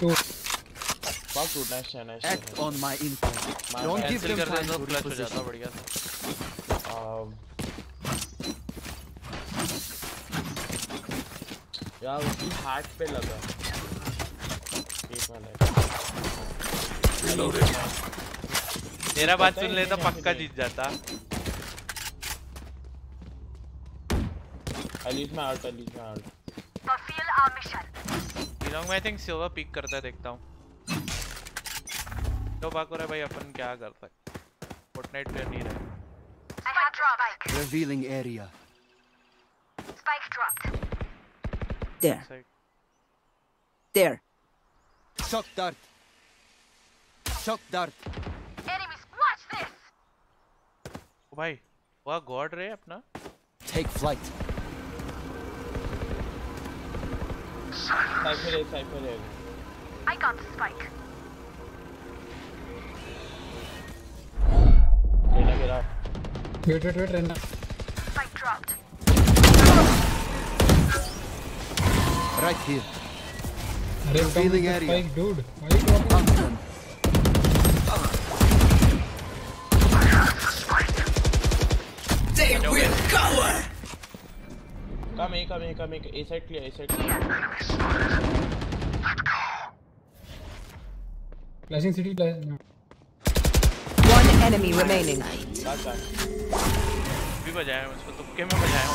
Wow, dude, nice shot, nice shot. Act on my info. Don't give them time to reposition. Um. यार उसकी heart पे लगा एक वाला. तेरा बात सुन लेता पक्का जीत जाता. अलीफ में आउट, अलीफ में आउट. परफेल आ mission belong. I think silver pick करता है, देखता हूं. तो बाकोरा भाई अपन क्या कर सकते. फोर्टनाइट पे नहीं रहे. Revealing area. Spike dropped. There. Sorry. There. Shock dart. Shock dart. Enemies, watch this. Oh, bhai, wah god re apna. Take flight. Cypher hai, Cypher hai. I got the spike. Reyna gira. Wait, wait, wait, Reyna. Spike dropped. Right here. They're feeling area. Spike, dude. Why are you dropping? I have the spike. They will cover. Come here, come here, come here. A side clear, A side clear. Enemy spotted. Let's go. Flashing city, flash. No. One enemy remaining. Last time. भी बजाया उसको तुक्के में बजाया.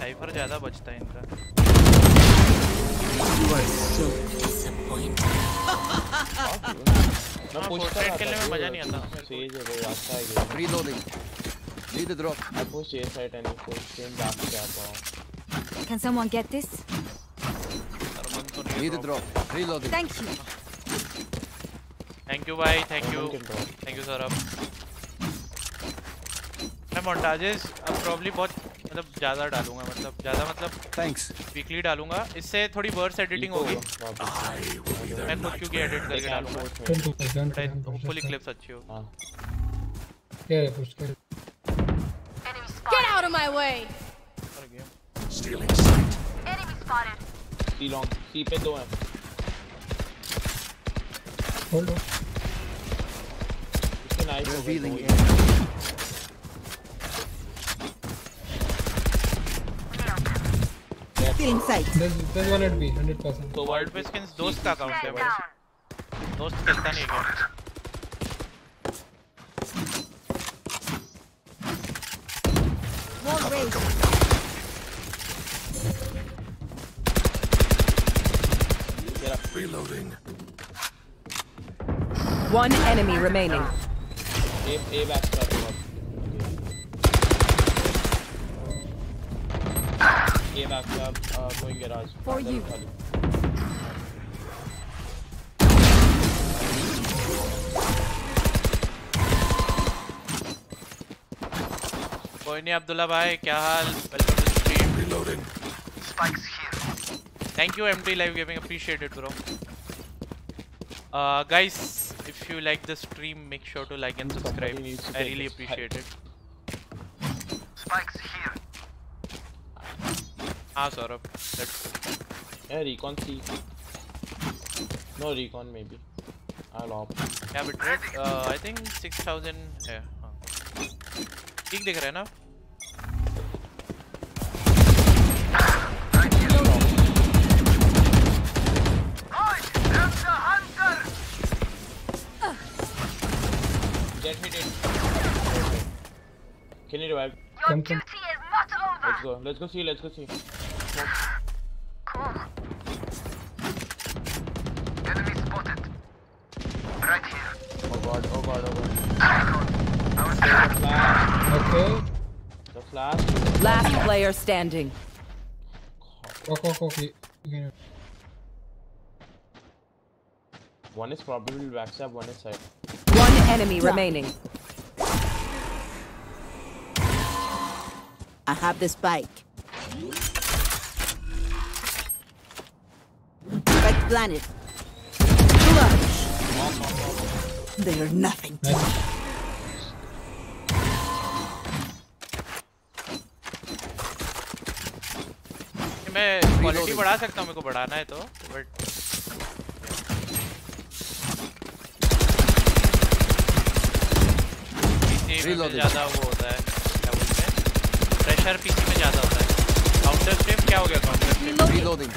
Cipher ज्यादा बचता है इनका. ना पुश साइड खेलने में मजा नहीं आता. सेज है भाई, अच्छा है. Reloading. Need drop. I push A side and push same back पे आता हूं. Can someone get this? अरमान तो नहीं Need a drop. Reloading. Thank you. Thank you भाई, thank you, thank you Saurabh. मैं montages अब probably बहुत मतलब ज़्यादा डालूँगा, मतलब ज़्यादा मतलब thanks weekly डालूँगा। इससे थोड़ी verse editing होगी। मैं खुद क्योंकि edit करके डालूँगा। Hopefully clips अच्छी हो। क्या है push कर? Get out of my way. Stealing sight. Enemy spotted. C long, C पे दो हैं। Hold on. इसके नाइट हो गए। Stealing sight. There's there's one at B, hundred percent. तो world पे skins दोस्त का account है बस। दोस्त चलता नहीं क्या? Reloading. One enemy remaining. A back start up. A back up. Uh, going garage. For you. कोई नहीं अब्दुल्ला भाई क्या हाल? Welcome to the stream. Reloading. Spikes here. Thank you M T Live Gaming, appreciate it bro. Uh, guys, if you like the stream, make sure to like and subscribe. I really appreciate it. Spikes here. हाँ Saurabh. Yeah, recon C. No recon maybe. I'll op. Yeah, but rate, uh, I think six thousand है. ठीक दिख रहा है ना? Get me dead. Can you revive? Your duty is not over. Let's go. Let's go see. Let's go see. Cool. Enemy spotted. Right here. Oh god. Oh god. Oh god. I was there. Okay. The flash. Last player standing. Okay. Okay. Okay. One is probably backstab. One is side. One enemy remaining. I have the spike. Spike planet. Clutch. They are nothing. Nice. मैं quality बढ़ा सकता हूँ, मेरे को बढ़ाना है तो but ज़्यादा वो होता है क्या बोलते हैं, प्रेशर पीसी में ज़्यादा होता है। काउंटर स्ट्रिप क्या हो गया? काउंटर स्ट्रिप रीलोडिंग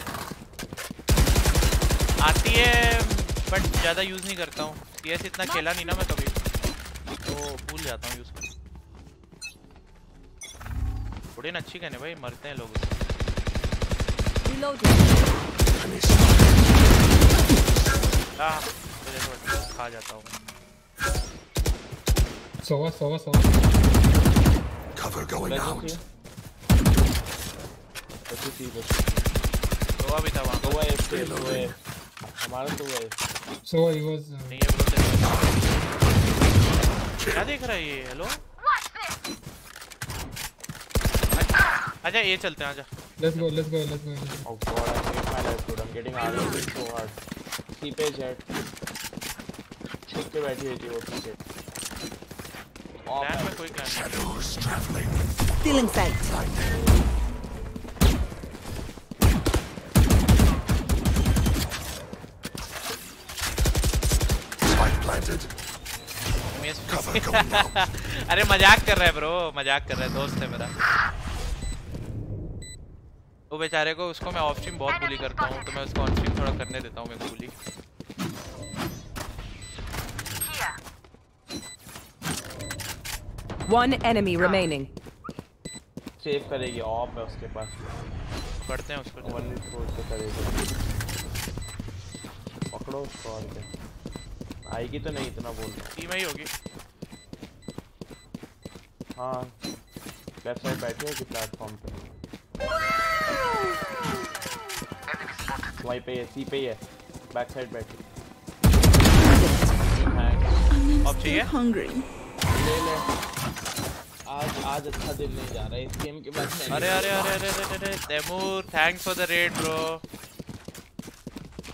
आती है बट ज़्यादा यूज़ नहीं करता हूँ। सीएस इतना खेला नहीं ना मैं कभी, तो भूल जाता हूँ यूज़ करना। थोड़े ना अच्छी कहने भाई, मरते हैं लोग उसमें। खा जाता हूँ। Sova, Sova, Sova. Cover going out. Sova भी था वहाँ। Sova एक से Sova एक। हमारा तो वही। Sova he was। नहीं है बोलते। क्या देख रहा है ये? Hello? आजा ये चलते हैं आजा। Let's go, let's go, let's go. Oh God, I hate my life dude. I'm getting hard so hard. Keep a jet. छुप के बैठी है जी वो पीछे। Shadows traveling. Stealing sight. Spike planted. Cover going out. अरे मजाक कर रहा है bro, मजाक कर रहा है, दोस्त है मेरा। वो बेचारे को उसको मैं ऑफ स्ट्रीम बहुत बुली करता हूँ, तो मैं उसको ऑन स्ट्रीम थोड़ा करने देता हूँ मेरे को bully. One enemy remaining. Save करेगी ऑफ है उसके पास। पढ़ते हैं उसको। One four से करेगी। पकड़ो उसको और क्या? आएगी तो नहीं इतना बोल। टीम ही होगी। हाँ। लेफ्ट साइड बैठे हैं कि प्लेटफॉर्म पे? वाई पे है, सी पे है, बैक साइड बैठी। अब चाहिए? ले ले। आज आज अच्छा दिन नहीं जा रहा है इस गेम के बाद। अरे अरे अरे अरे अरे अरे Taimur, thanks for the raid bro.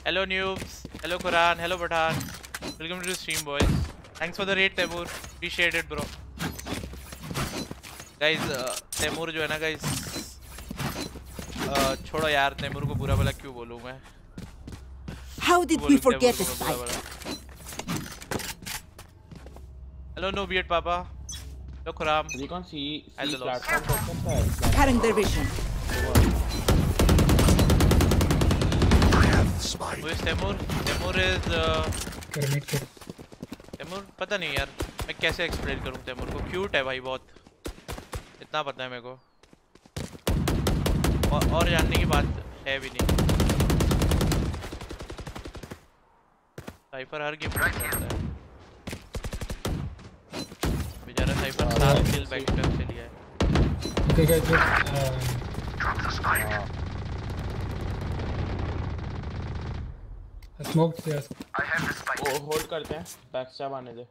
Hello noobs, hello Quran, hello Pathan, welcome to stream boys. Thanks for the raid Taimur, appreciate it bro. Guys Taimur जो है ना गाइज, छोड़ो यार तैमूर को बुरा भला क्यों बोलूं मैं। How did we forget this fight? Hello no beard papa. Hello Khram. You can see the platform person. Carrying their vision. I have the spike. Who is Taymour? Taymour is. Kermit Kerr. Taymour पता नहीं यार मैं कैसे explain करूँ तैमूर को। Cute है भाई बहुत, इतना पता है मेरे को और, और जानने की बात है भी नहीं। साइफर हर गेम में करता है बेचारा। साइफर सात किल बैकटैप से लिया है। Okay guys drop the spike, smoke से आई हैव द स्पाइक। वो होल्ड करते हैं, बैक स्टैब आने दे।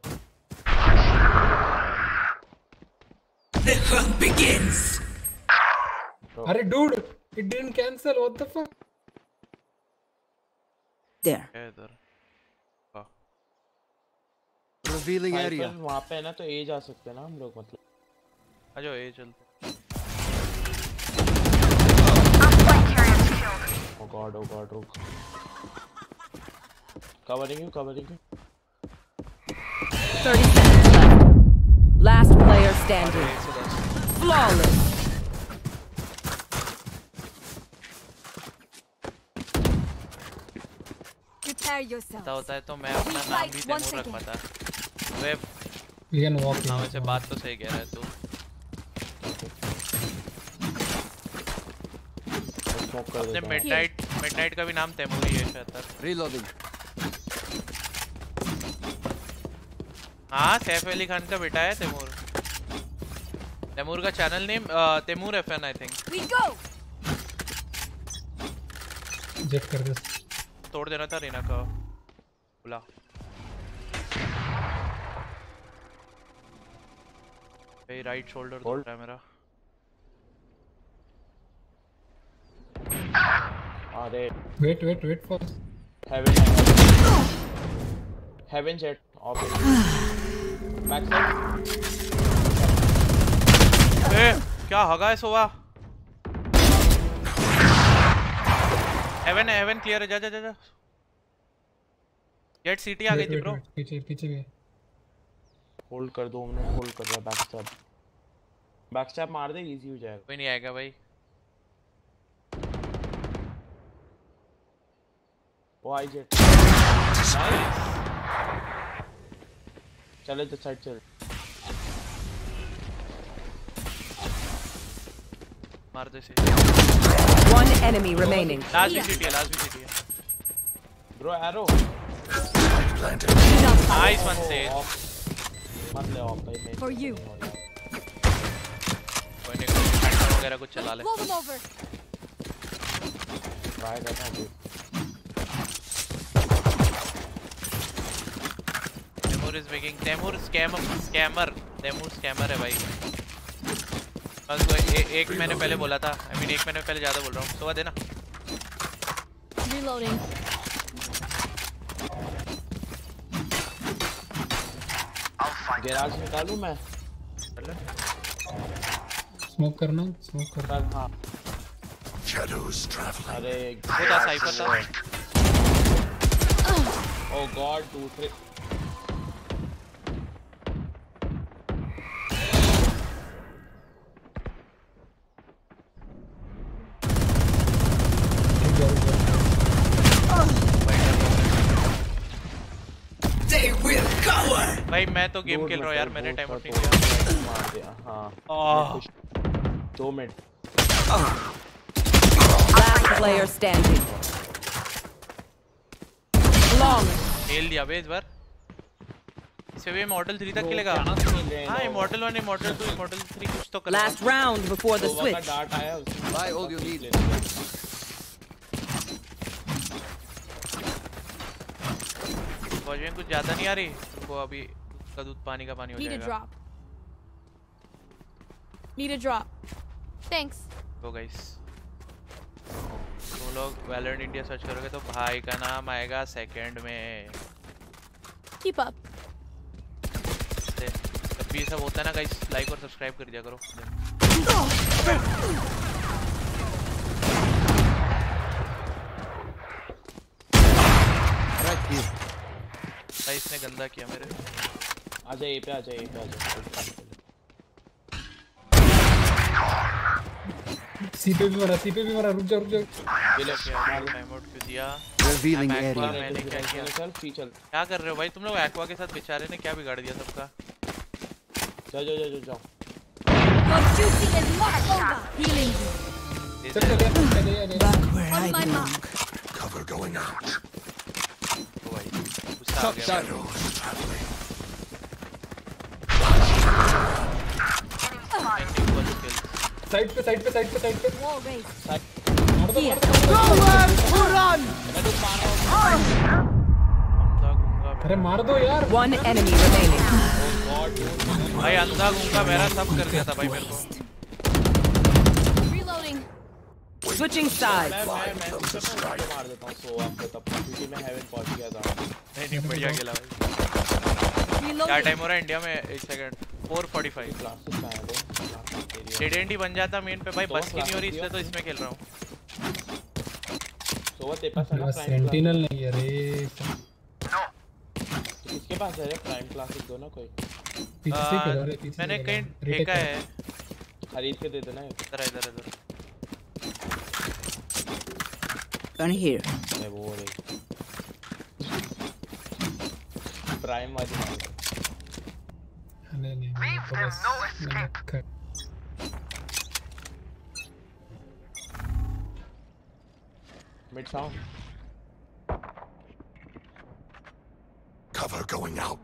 The hunt begins. अरे dude it didn't cancel, what the fuck. There इधर रिवीलिंग एरिया वहां पे है ना, तो ए जा सकते हैं ना हम लोग, मतलब आ जाओ ए चलते। ओ गॉड ओ गॉड रुक, covering you covering you. thirty seconds left, last player standing, flawless. पता होता है तो मैं अपना नाम भी तैमूर रख पाता। Way you can walk now. वैसे बात तो सही कह रहा है तू। अपने मिडनाइट मिडनाइट का भी नाम तैमूर ही है शायद। रीलोडिंग। हाँ सैफ अली खान का बेटा है तैमूर। तैमूर का channel name Taimur FN I think. Jett कर दे, तोड़ देना था रीना का बुला। भाई राइट शोल्डर तोड़ रहा है मेरा। अरे wait wait wait for heaven heaven Jett off back side. ए क्या हगा है सोवा। हेवन हेवन क्लियर है, जा जा जा। जेट सिटी आ गई थी ब्रो, पीछे पीछे भी। होल्ड कर दो, हमने होल्ड कर दिया। बैक स्टैप बैक स्टैप मार दे, इजी हो जाएगा। कोई नहीं आएगा भाई, वो आई जेट। चले तो साइड चल, मार दे से। One enemy remaining. Last yeah. city, last city. Bro, arrow. Nice one, Sage. मत ले ऑफ भाई। For you. कोई नहीं, फैंटम वगैरह कुछ चला ले। Try करना है। Taymour is making Taymour scammer scammer Taymour scammer है भाई। बस ए, एक मैंने पहले बोला था, आई I मीन mean, एक मैंने पहले ज्यादा बोल रहा हूँ। सोवा देना। Reloading. गैराज निकालूं मैं? स्मोक करना, स्मोक करना। हाँ। अरे खुदा साइफर था। Oh God, दूसरे भाई मैं तो गेम खेल रहा हूं यार, मैंने टाइम आउट नहीं किया। मार दिया। हां दो minute. Last player standing, long खेल दिया बे इस बार। इसे भी इमॉर्टल थ्री तक खेलेगा। हां immortal one, immortal two, immortal three कुछ तो कर। Last round before the switch. Dart आया भाई, ऑल यू नीड। वजन कुछ ज्यादा नहीं आ रही तुमको, अभी उसका दूध पानी का पानी हो जाएगा। Need a drop. Thanks. तो गाइस तुम लोग Valorant India सर्च करोगे तो भाई का नाम आएगा सेकंड में। Keep up. तब भी सब होता है ना गाइस, लाइक और सब्सक्राइब कर दिया करो। भाई इसने गंदा किया मेरे। आ जा ये पे, आ जा ये पे, आ जा। सी पे भी मरा, सी पे भी मरा। रुक जा रुक जा। चलो क्या टाइम आउट क्यों दिया? रिवीलिंग एरिया मैंने क्या किया? चल पी चल। क्या कर रहे हो भाई तुम लोग? एक्वा के साथ बेचारे ने क्या बिगाड़ दिया सबका। जाओ जाओ जाओ जाओ। चल चल चल चल। Top shadow. Side pe, side pe, side pe, side pe. Oh, wait. No one to run. अरे मार दो यार. One enemy remaining. भाई अंधा गुंगा मेरा सब कर दिया था भाई मेरे को. Reloading. Switching sides. मार देता हूँ सो आपको तब क्योंकि मैं heaven पहुँच गया था. नहीं बढ़िया खेला भाई। क्या टाइम हो रहा है इंडिया में? एक सेकंड फोर फोर्टी फाइव। डेडेंट ही बन जाता मेन पे भाई, बस की नहीं हो रही इसलिए तो इसमें खेल रहा हूं। सोवा तेरे पास है ना सेंटिनल? नहीं अरे किसके पास है? प्राइम क्लासिक दो ना कोई पीछे कर रहे। पीछे मैंने कहीं ठेका है, खरीद के दे देना। इधर इधर इधर कौन हियर है वो? प्राइम वाली नहीं नहीं नहीं। Mid sound cover going out.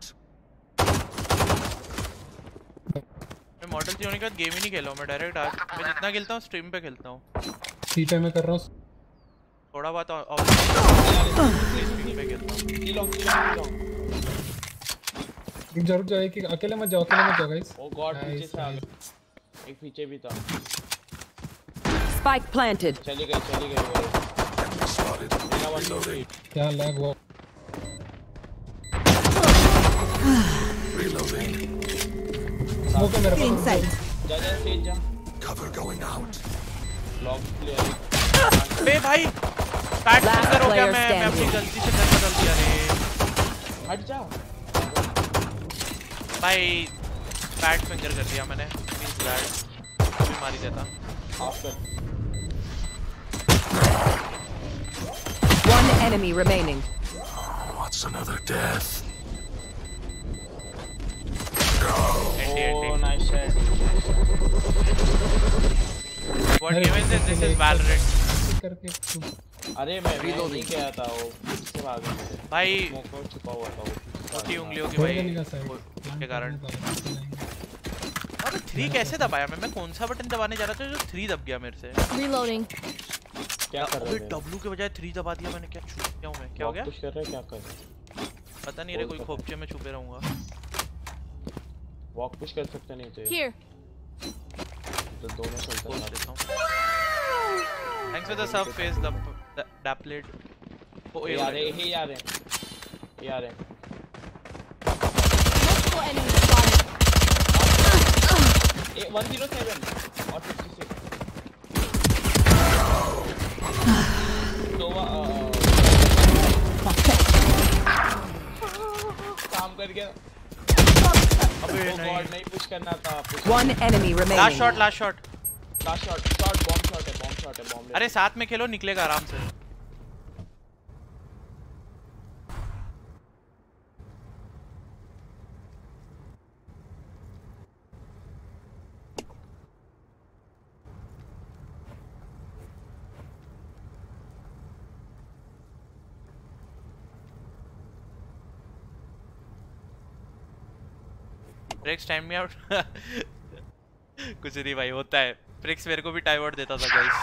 मैं मॉडल चेंज होने के बाद गेम ही नहीं खेला हूं मैं डायरेक्ट। आज मैं जितना खेलता हूं स्ट्रीम पे खेलता हूं, सी पे मैं कर रहा हूं थोड़ा बात और स्ट्रीम पे खेलता हूं। सी लॉन्ग सी लॉन्ग जरूर जाए कि अकेले मत जाओ, अकेले मत जाओ गाइस। ओ गॉड पीछे से आ गया, एक पीछे भी था। Spike planted. चली गई चली गई। क्या लैग हुआ? रीलोडिंग। स्मोक मेरे पास। इनसाइड। जा जा स्टेज जा। Cover going out. Lock clear. बे भाई बैक कर हो गया मैं, मैं अपनी गलती से कर बदल दिया रे। हट जा भाई, बैट फिंगर कर दिया मैंने। प्लीज बैट भी मारी देता। One enemy remaining. What's another death? Oh, nice shot. What game is this? This is Valorant. अरे मैं रीलोड नहीं किया था वो, इससे भाग गया भाई। स्मोक छुपा हुआ था वो छोटी उंगलियों के भाई के कारण। अबे थ्री कैसे दबाया मैं? मैं कौन सा बटन दबाने जा रहा था जो थ्री दब गया मेरे से? रीलोडिंग। क्या कर रहे हो? अबे डब्ल्यू के बजाय थ्री दबा दिया मैंने। क्या छुप गया हूं मैं? क्या हो गया? कुछ कर रहे हो? क्या कर रहे हो? पता नहीं रे, कोई खोपचे में छुपे रहूंगा। वॉक पुश कर सकते नहीं थे हियर तो दोनों चलता ना देता हूं। Thanks for the sub face the डैपलेट। ओ यार ये यार है यार है वन जीरो सेवन और फिफ्टी सिक्स। सोवा काम कर गया। अबे नहीं पुश करना था। One enemy remaining. Last shot last shot last shot shot bomb shot है बॉम्ब शॉट है बॉम्ब। अरे साथ में खेलो निकलेगा आराम से। Pricks time me out. कुछ नहीं भाई, होता है। Pricks मेरे को भी time out देता था guys।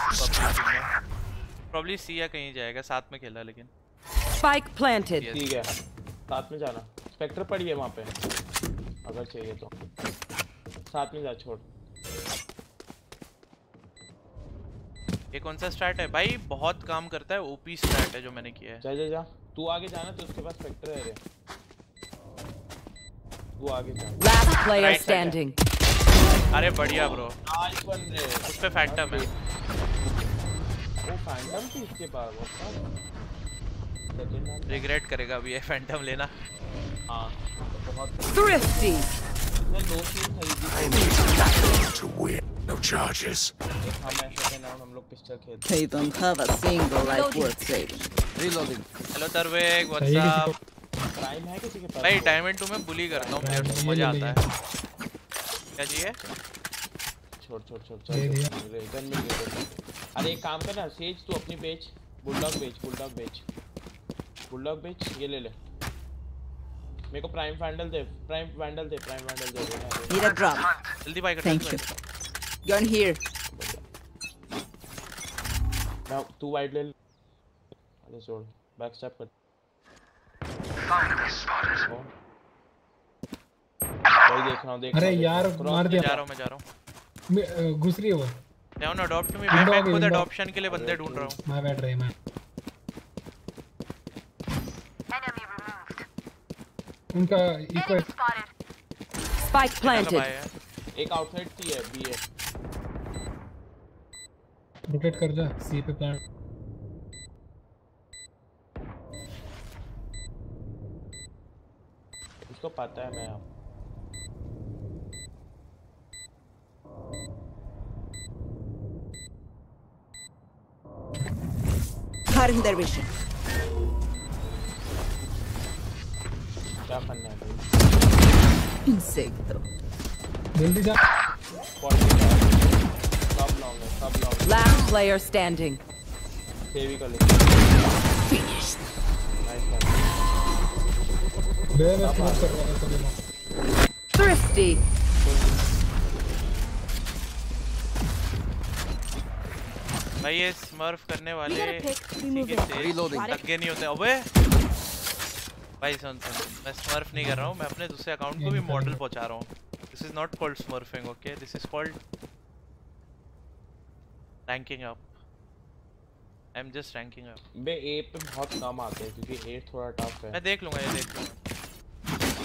Probably C या कहीं जाएगा, साथ में खेला लेकिन। Spike planted. ठीक है। साथ में जाना, स्पेक्टर पड़ी है वहाँ पे अगर चाहिए तो, साथ में जा छोड़। ये कौन सा स्टार्ट है भाई? बहुत काम करता है ओपी स्टार्ट है जो मैंने किया है। जा जा जा, तू आगे जाना, तो उसके पास स्पेक्टर है रे, तू आगे जा। Last player standing. अरे बढ़िया ब्रो, आज बन रहे उस पे फैंटम है। वो फैंटम थी इसके पास, वो रिग्रेट करेगा अभी ये फैंटम लेना। हां बहुत थ्रिफ्टी। मैं दो तीन खरीदी। No charges. हम लोग पिक्चर खेलते हैं। Don't have a single life worth saving. Reloading. Hello Tarvik, what's up? Time है किसी के पास? भाई डायमंड टू में बुली करता हूँ प्लेयर्स को, मजा आता है। क्या चाहिए? छोड़ छोड़ छोड़ छोड़। गन में ले। अरे एक काम करना सेज, तू अपनी बेच, बुलडॉग बेच, बुलडॉग बेच, बुलडॉग बेच, ये ले ले। मेरे को प्राइम वैंडल दे, प्राइम वैंडल दे, प्राइम वैंडल दे। Need a drop. जल्दी बाय कर। Thank you. Gun here. Now two wide lane. अरे छोड़, backstab कर। भाई देख रहा हूँ, देख। अरे यार मार दिया। जा रहा हूँ मैं, जा रहा हूँ। घुस रही है वो। Now no adopt me. मैं मैं खुद adoption के लिए बंदे ढूंढ रहा हूँ। मैं बैठ रही मैं। उनका equal. Spike planted. एक आउटसाइड थी है, बी है। रोटेट कर जा सी पे प्लांट। इसको पता है मैं आप। हरिंदर दरवेश। क्या करना है? इंसेक्ट। जल्दी जा। सब लॉन्ग है, सब लॉन्ग। Last player standing. सेवी कर ले। Finish. बेबे स्मोक कर रहा है तो देखो। Thirsty. भाई ये स्मर्फ करने वाले reloading तक के नहीं होते अबे। भाई सुन सुन, मैं स्मर्फ नहीं कर रहा हूँ, मैं अपने दूसरे अकाउंट को भी मॉडल पहुँचा रहा हूँ। This is not called smurfing, okay? This is called ranking up. I'm just ranking up. Bay A पे बहुत काम आते हैं क्योंकि A थोड़ा tough है। मैं देख लूँगा, ये देख लूँगा।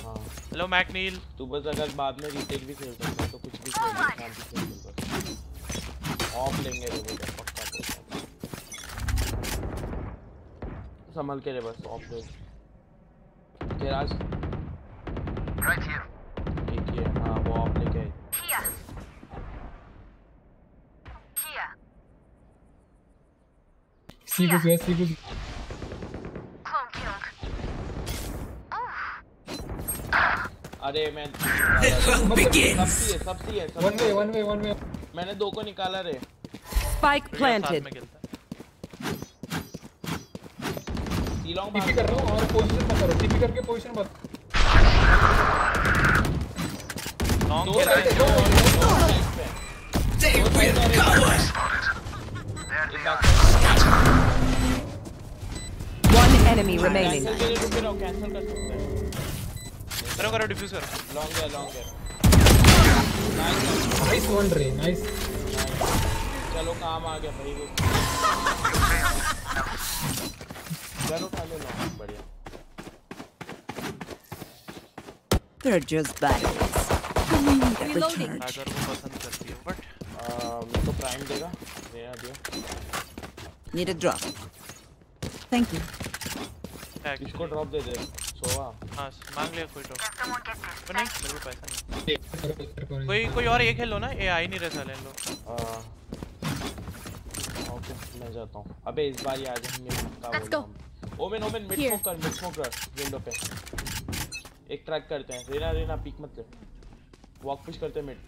हाँ। Hello MacNeil. तू बस अगर बाद में retake भी खेल सकता है तो कुछ भी खेल सकता है। Off लेंगे रे बेटा, पक्का। संभल के रे बस, off ले। केराज। Right here. हाँ वो आप लेके किया किया सीगुस है सीगुस कौन क्यों? अरे मैं सबसे सबसे है one way one way one way मैंने दो को निकाला रे। Spike planted. टीपी कर रहा हूँ और पोजीशन मत करो, टीपी करके पोजीशन मत। लॉन्ग के राइट पे take with covers. One enemy remaining. Cancel कर सकते हैं, करो करो डिफ्यूज करो। लॉन्ग है लॉन्ग है। नाइस वन रे, नाइस। चलो काम आ गया भाई, चलो खा ले लॉन्ग। बढ़िया। They're just back. Reloading. अगर वो पसंद करती हो, but मेरे को prime देगा, देना दिया। Need a drop. Thank you. इसको drop दे दे, सोवा। हाँ, मांग लिया कोई drop। वो नहीं, मेरे को पैसा नहीं। कोई कोई और ये खेलो ना, ये आई नहीं रहा साले लोग। ओके, मैं जाता हूँ। अबे इस बार याद है मेरे। Let's go. Omen Omen mid smoke कर, mid smoke कर, window पे। एक track करते हैं, Reyna Reyna peek मत ले। वॉक पुश करते मिड।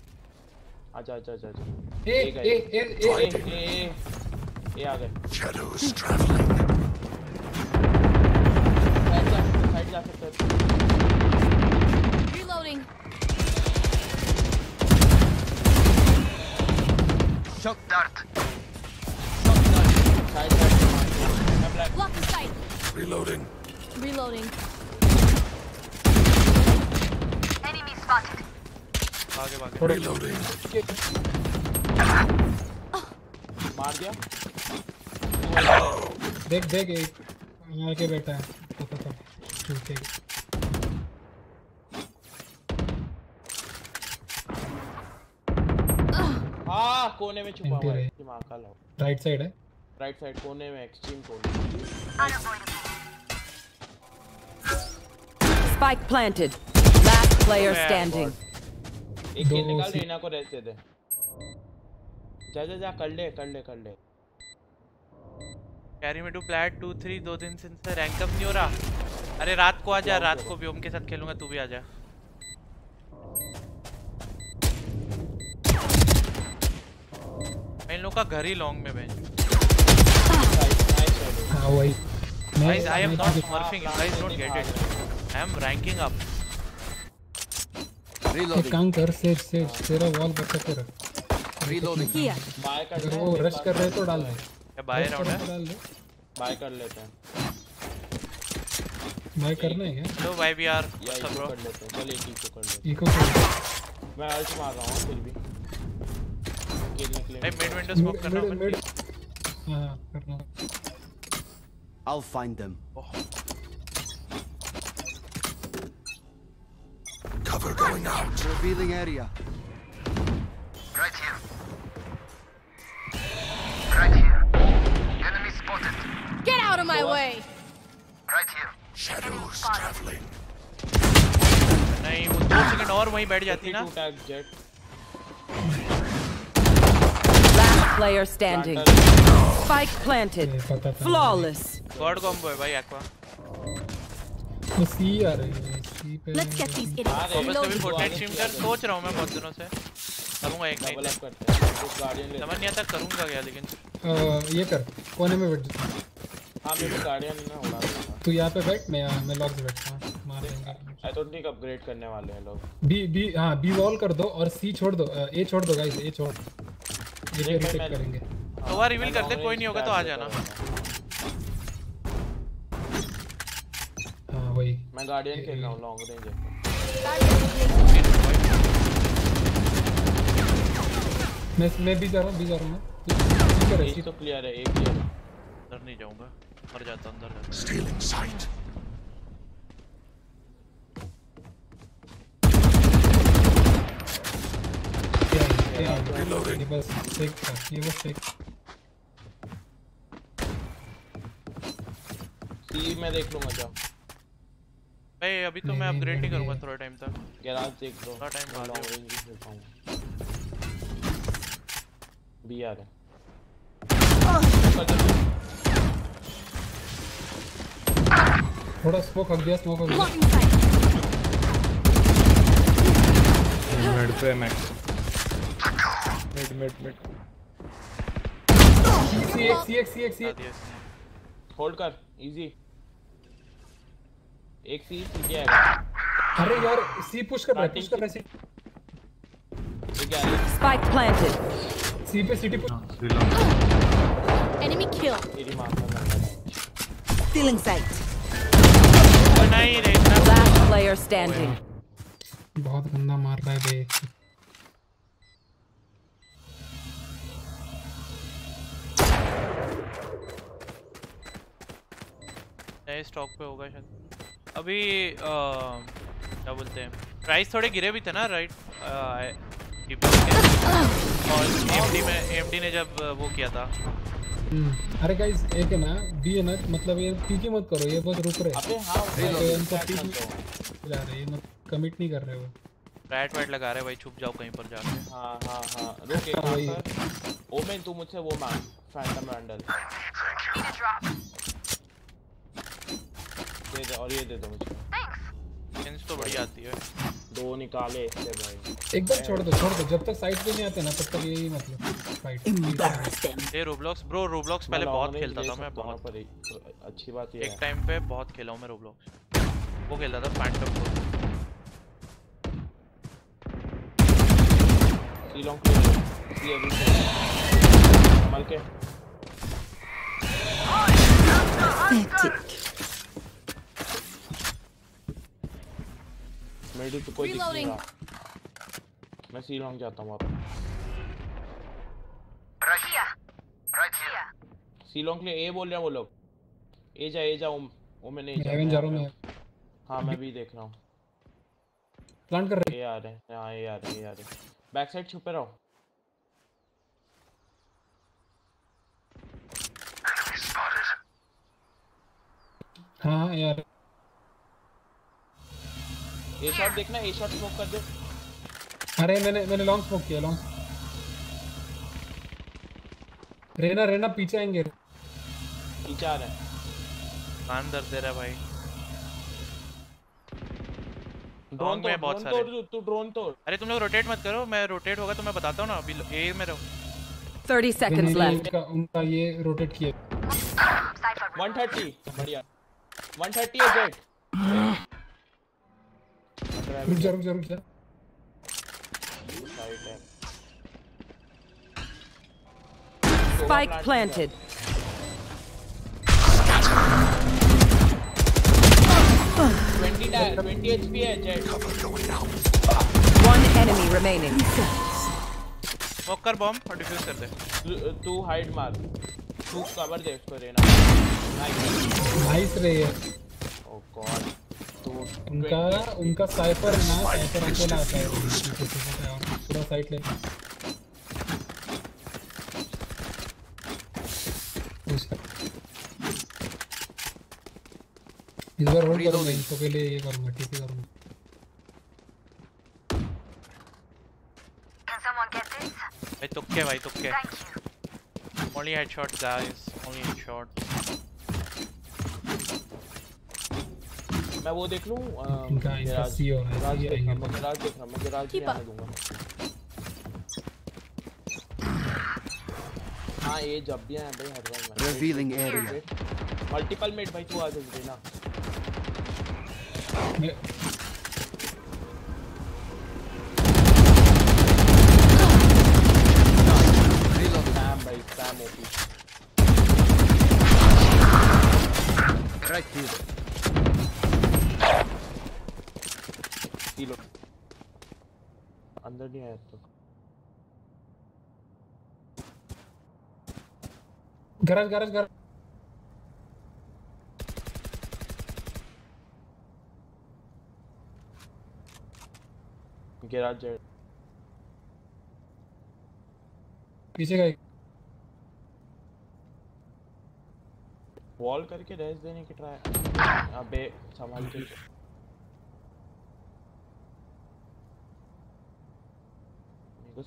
आजा आजा आजा आजा। ए ए ए ए ए ए आ गए। Shadows travelling. साइड जा सकते हैं। Reloading. Shock dart. Shock dart. Side side. Block side. Reloading. Reloading. Enemy spotted. आगे भागे। Reloading. मार दिया। देख देख एक यहाँ के बैठा है। तो तो तो ठीक है। हाँ कोने में छुपा हुआ है। माँ का लो। राइट साइड है। राइट साइड कोने में एक्सट्रीम कोने। Spike planted. Last player standing. एक किल निकाल रेना को रेस्ट दे दे। जा जा जा कर ले कर ले कर ले। कैरी में टू प्लेट टू थ्री दो दिन से रैंक अप नहीं हो रहा। अरे रात को आजा रात को व्योम के साथ खेलूँगा तू भी आजा। इन लोग का घर ही लॉन्ग में बेंच हां वही guys I am not smurfing guys don't get it I am ranking up reloading काम कर सेव सेव तेरा वॉल बचा तेरा रीलोडिंग बाय का वो रश कर रहे तो डाल दे क्या बाय राउंड है बाय कर लेते हैं बाय करना है क्या लो भाई भी यार सब ब्रो कर लेते हैं चल एक ही पकड़ ले इको मैं आज मार रहा हूं फिर भी मिड विंडो स्मोक कर रहा हूं हां करना I'll find them cover going out revealing area right here right here enemy spotted get out of my way right here shadows traveling नहीं वो दो सेकंड और वहीं बैठ जाती ना player standing spike planted flawless god combo hai bhai aqua usi aa rahi hai let's get these idiots वापस से फोर्टनाइट स्ट्रीम कर सोच रहा हूं मैं बहुत दिनों से करूंगा एक डबल अप करते हैं कुछ गार्डियन ले समझ नहीं आता करूंगा क्या लेकिन ये कर कोने में बैठ जा हां मेरे गार्डियन ना उड़ा तू यहां पे बैठ मैं मैं लॉक बैठता हूं मारेंगे आई डोंट थिंक अपग्रेड करने वाले हैं लोग बी बी हां बी वॉल कर दो और सी छोड़ दो ए छोड़ दो गाइस ए छोड़ ये रिसेट करेंगे तो वहां रिवील करते कोई नहीं होगा तो आ जाना हां वही मैं गार्डियन खेल रहा हूं लॉन्ग रेंज मैं मैं भी जा रहा हूं भी जा रहा हूं ठीक है ये तो क्लियर है एक क्लियर अंदर नहीं जाऊंगा मर जाता अंदर जाता स्टीलिंग साइट ये बस एक था, ये बस एक। सी मैं देख लूँगा जा। भाई अभी तो मैं अपग्रेड नहीं करूँगा थोड़ा टाइम तक। गैराज देख लो। थोड़ा टाइम बाद में देखता हूँ। बी आ रहा। थोड़ा स्मोक हक दिया स्मोक हक दिया। मेड पे max. Mid mid mid C X C X C X hold कर इजी एक सी ठीक है अरे यार सी पुश कर रहा है पुश कर रहा है सी क्या है स्पाइक प्लांटेड सी पे सिटी पुश एनिमी किल मेरी मां का स्टीलिंग साइट नहीं रे लास्ट प्लेयर स्टैंडिंग बहुत गंदा मार रहा है बे नए स्टॉक पे होगा शायद अभी आ, क्या बोलते हैं प्राइस थोड़े गिरे भी थे ना राइट और एमडी में एमडी ने जब वो किया था अरे गाइस एक है ना बी है ना मतलब ये पीके मत करो ये बस रुक रहे अबे हां इनको पीके ला रहे ये मत कमिट नहीं कर रहे वो रैट वैट लगा रहे भाई छुप जाओ कहीं पर जाके हां हां हां रुक एक बार ओमेन तू मुझसे वो मांग फैंटम वैंडल दे दे और ये दे दो मुझे थैंक्स तो बढ़िया आती है दो निकाले इससे भाई एकदम छोड़ दो छोड़ दो जब तक साइड पे नहीं आते ना तब तक यही मतलब फाइट ये रोब्लॉक्स ब्रो रोब्लॉक्स पहले बहुत खेलता था मैं बहुत पर अच्छी बात ये है एक टाइम पे बहुत खेला हूं मैं रोब्लॉक्स वो खेलता था फैंटम को सी लॉन्ग सी अभी कमाल के ठीक मेडी तो कोई दिख नहीं रहा। मैं सी लॉन्ग जाता हूँ वापस। सी लॉन्ग के लिए ए बोल रहे हैं वो लोग। ए जा ए जा ओम ओम नहीं जा। मैं जा रहा हूँ मैं। हाँ मैं भी देख रहा हूँ। प्लांट कर रहे हैं। ए आ रहे हैं। हाँ ए आ रहे हैं ए आ रहे हैं। बैक साइड छुपे रहो। हाँ यार ए शॉट देखना। ए शॉट स्मोक कर दो। अरे मैंने मैंने लॉन्ग स्मोक किया। लॉन्ग रेना रेना पीछे आएंगे। पीछे आ रहा है। कान दर्द दे रहा भाई। ड्रोन में बहुत सारे। तू तू ड्रोन तोड़। अरे तुम लोग रोटेट मत करो। मैं रोटेट होगा तो मैं बताता हूँ ना। अभी ए में रहो। Thirty seconds left. उनका ये रोटेट किया। एक सौ तीस बढ़िया। एक सौ तीस है जेट। रुक जा रुक जा रुक जा। Spike planted. twenty H P है Jett. One enemy remaining. Smoke कर बॉम्ब और डिफ्यूज कर दे। तू हाइड मार। तू कवर दे इसको रेना। नाइस रे। ओ गॉड तो उनका उनका साइफर ना साइफर अकेला आता है। पूरा साइड ले इस बार। होल्ड करो मैं इसको पहले ये करूंगा। ठीक है करूंगा। Can someone get this? भाई तुक्के भाई तुक्के। Only headshot guys, only headshot. मैं वो देख लूं। इनका इसका सी हो रहा है। ये मैं गिराज देख रहा हूं। मैं गिराज नहीं आने दूंगा। हां ये जब भी है भाई हर बार। रिवीलिंग एरिया मल्टीपल मेट भाई तू आ जल्दी ना। रीलोड टाइम भाई टाइम ओपी राइट हियर। अंदर नहीं आया तो गरज गरज गरज। गैराज जेट पीछे का वॉल करके डैश देने की ट्राई। अबे संभाल के।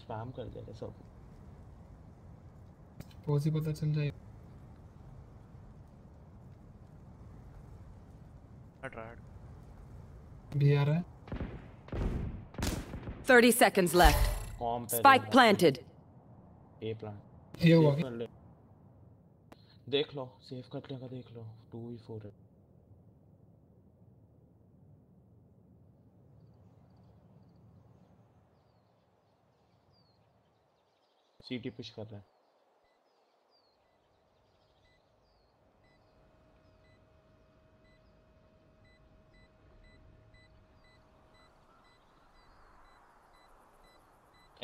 स्पैम कर दे रहे सब। पोज़ी पता चल जाए। भी आ रहा है। thirty seconds left. Spike planted. A plant. ये हुआ क्या? देख लो, सेव करने का देख लो। two ही four है। सीटी पुश कर रहा है।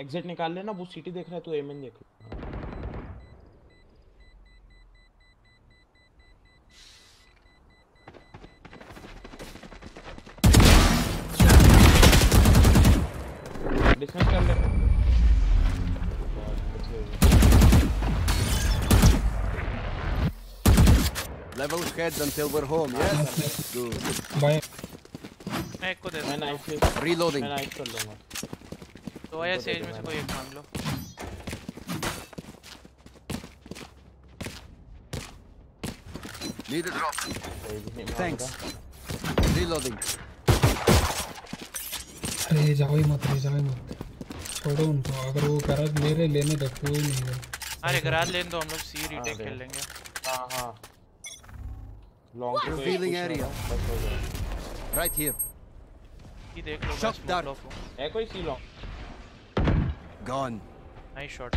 एग्जिट निकाल लेना। वो सीटी देख रहा है। तू एमएन देख ले। डिस्कस कर ले। Level heads until we're home. Yes. Good. Bye. मैं एक को दे दूँगा। Reloading. मैं नाइफ कर लूँगा। तो आया सेज में से कोई एक मांग लो। Need a drop. Thanks. Reloading. अरे जाओ ही मत रे जाओ ही मत। छोड़ो उनको। अगर वो गराज ले रहे लेने दो। कोई नहीं है। अरे गराज लेने दो। हम लोग सी रिटेक खेल लेंगे। हाँ हाँ। Long revealing area right here. ये देख लो। Shock dart. है कोई सी long? Gone. Nice shot.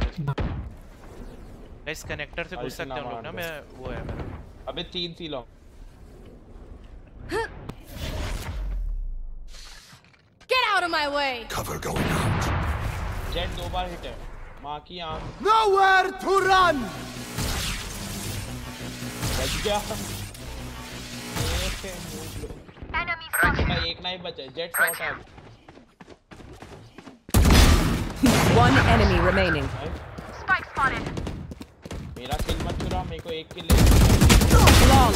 Guys connector से पूछ सकते हैं हम लोग ना। मैं वो है मेरा। अबे तीन सी long. out of my way. Cover going out. Jet दो बार हिट है. माँ की आँख. Nowhere to run. बच गया. एक ना ही बचा. Jet shot है. One enemy remaining. Spike spotted. मेरा किल मत चुरा, मेरे को एक किल ले. Long.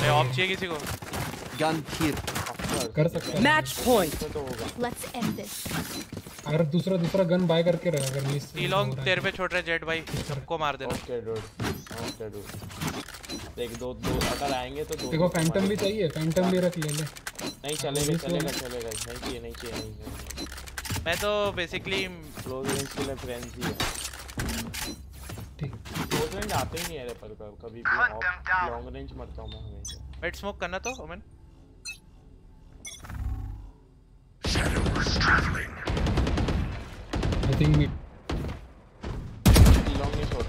मैं ऑफ चाहिए किसी को. Gun here. कर सकते हैं. Match point. Let's end this. अगर दूसरा दूसरा गन बाय करके रहे अगर मिस. ये लोग तेरे पे छोड़ रहे जेट भाई. सबको मार देना. Okay dude. Okay dude. एक दो दो अगर आएंगे तो दो. देखो फैंटम भी चाहिए. फैंटम भी रख ले ले. नहीं चलेगा चलेगा चलेगा नहीं चाहिए नहीं चाहिए नहीं. मैं तो बेसिकली क्लोज रेंज के लिए फ्रेंड्स ही है. ठीक क्लोज रेंज आते ही नहीं है पर कभी भी लॉन्ग रेंज मत जाओ. मैं हमेशा वेट स्मोक करना तो Omen I think me long नहीं छोड़.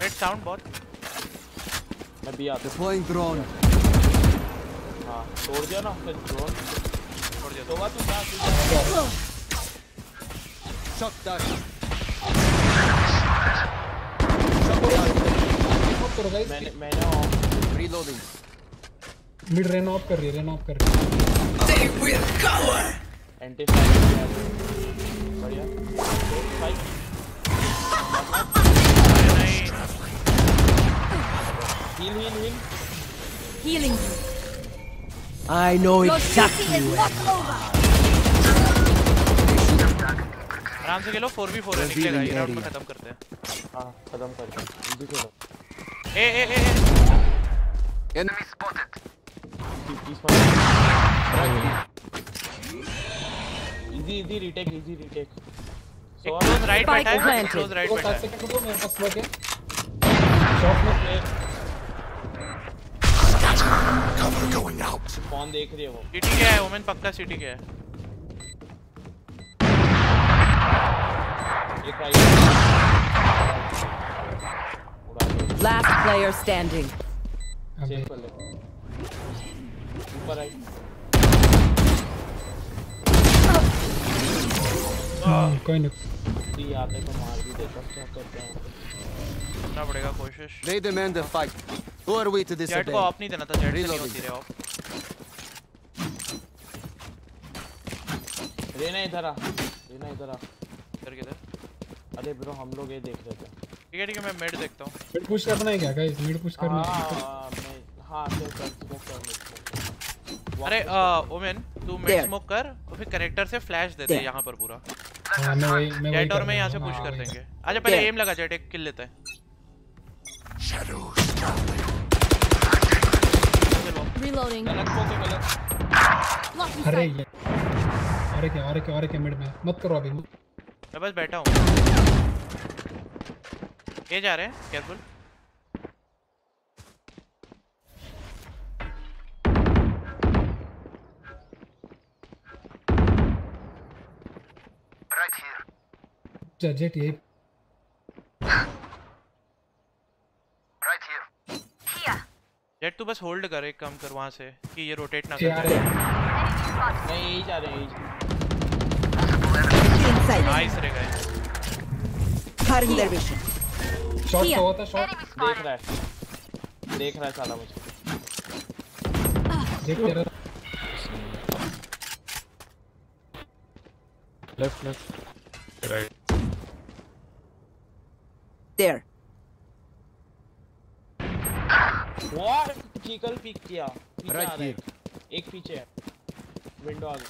वेट साउंड बहुत मैं भी आता फ्लाइंग ड्रोन. हां छोड़ दिया ना फिर ड्रोन छोड़ दिया. सोवा तू जा शॉट डैश शॉट करो गाइस. मैंने मैंने रीलोडिंग मिड रेन ऑफ कर रही है. रेन ऑफ कर रही है. एंटी फाइव बढ़िया. Heal heal heal healing. I know exactly where. आराम से खेलो. फोर वी फोर है निकलेगा. ये राउंड में खत्म करते हैं. हां खत्म करते हैं. जल्दी खेलो. A A A enemy spotted. Easy easy retake easy retake. So on right बैठा है. क्लोज राइट बैठा है. मेरे पास स्मोक है. शॉट में प्ले cover going out. कौन देख रही है वो? सिटी क्या है? ओमेन पक्का सिटी क्या है? एक आई. Last player standing. चेक कर ले. ऊपर आई. कोई नहीं. सी आते को मार भी दे. सब चेक करते हैं. करना पड़ेगा कोशिश. They demand the fight. Who are we to this attack? Jet को ऑफ नहीं देना था. Jet से नहीं होती रे ऑफ. Reyna इधर आ. Reyna इधर आ. इधर किधर? अरे ब्रो हम लोग ये देख रहे थे. ठीक है ठीक है मैं मिड देखता हूं. मिड पुश करना है क्या गाइस? मिड पुश करना है. हां मैं हां कर कर. अरे ओमेन तू मिड स्मोक कर और फिर कनेक्टर से फ्लैश दे दे यहां पर पूरा. मैं मैं Jet और मैं यहां से पुश कर देंगे. आजा पहले एम लगा. Jet एक किल लेता है. Shadows traveling. Reloading. अरे ये अरे क्या अरे क्या अरे क्या मिड में मत करो अभी. मैं बस बैठा हूँ. ये जा रहे हैं. केयरफुल. Right here. Jet ये Jet तू बस होल्ड कर. एक काम कर वहां से कि ये रोटेट ना कर. नहीं यही जा रहे हैं. नाइस रे guys. Firing there vision. Shot तो होता. शॉट देख रहा है देख रहा है साला मुझे. देख तेरा लेफ्ट लेफ्ट राइट देयर. वाह चिकल पिक किया. एक पीछे है विंडो आ गई.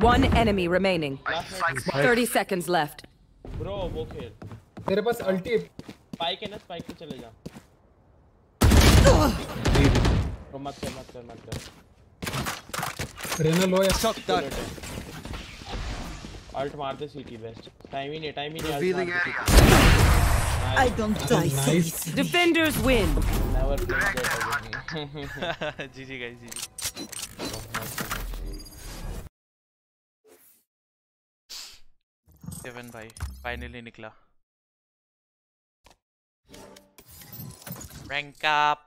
One enemy remaining. Thirty seconds left. Bro वो खेल तेरे पास अल्टी स्पाइक है ना. स्पाइक पे चले जा. तो मत कर मत कर मत कर. रेना लो या शॉक डाल. अल्ट मार दे. सीटी बेस्ट. टाइम ही नहीं टाइम ही नहीं. I don't die. Nice. Defenders win. Never win. G G guys. G G. Seven bhai finally nikla. Rank up.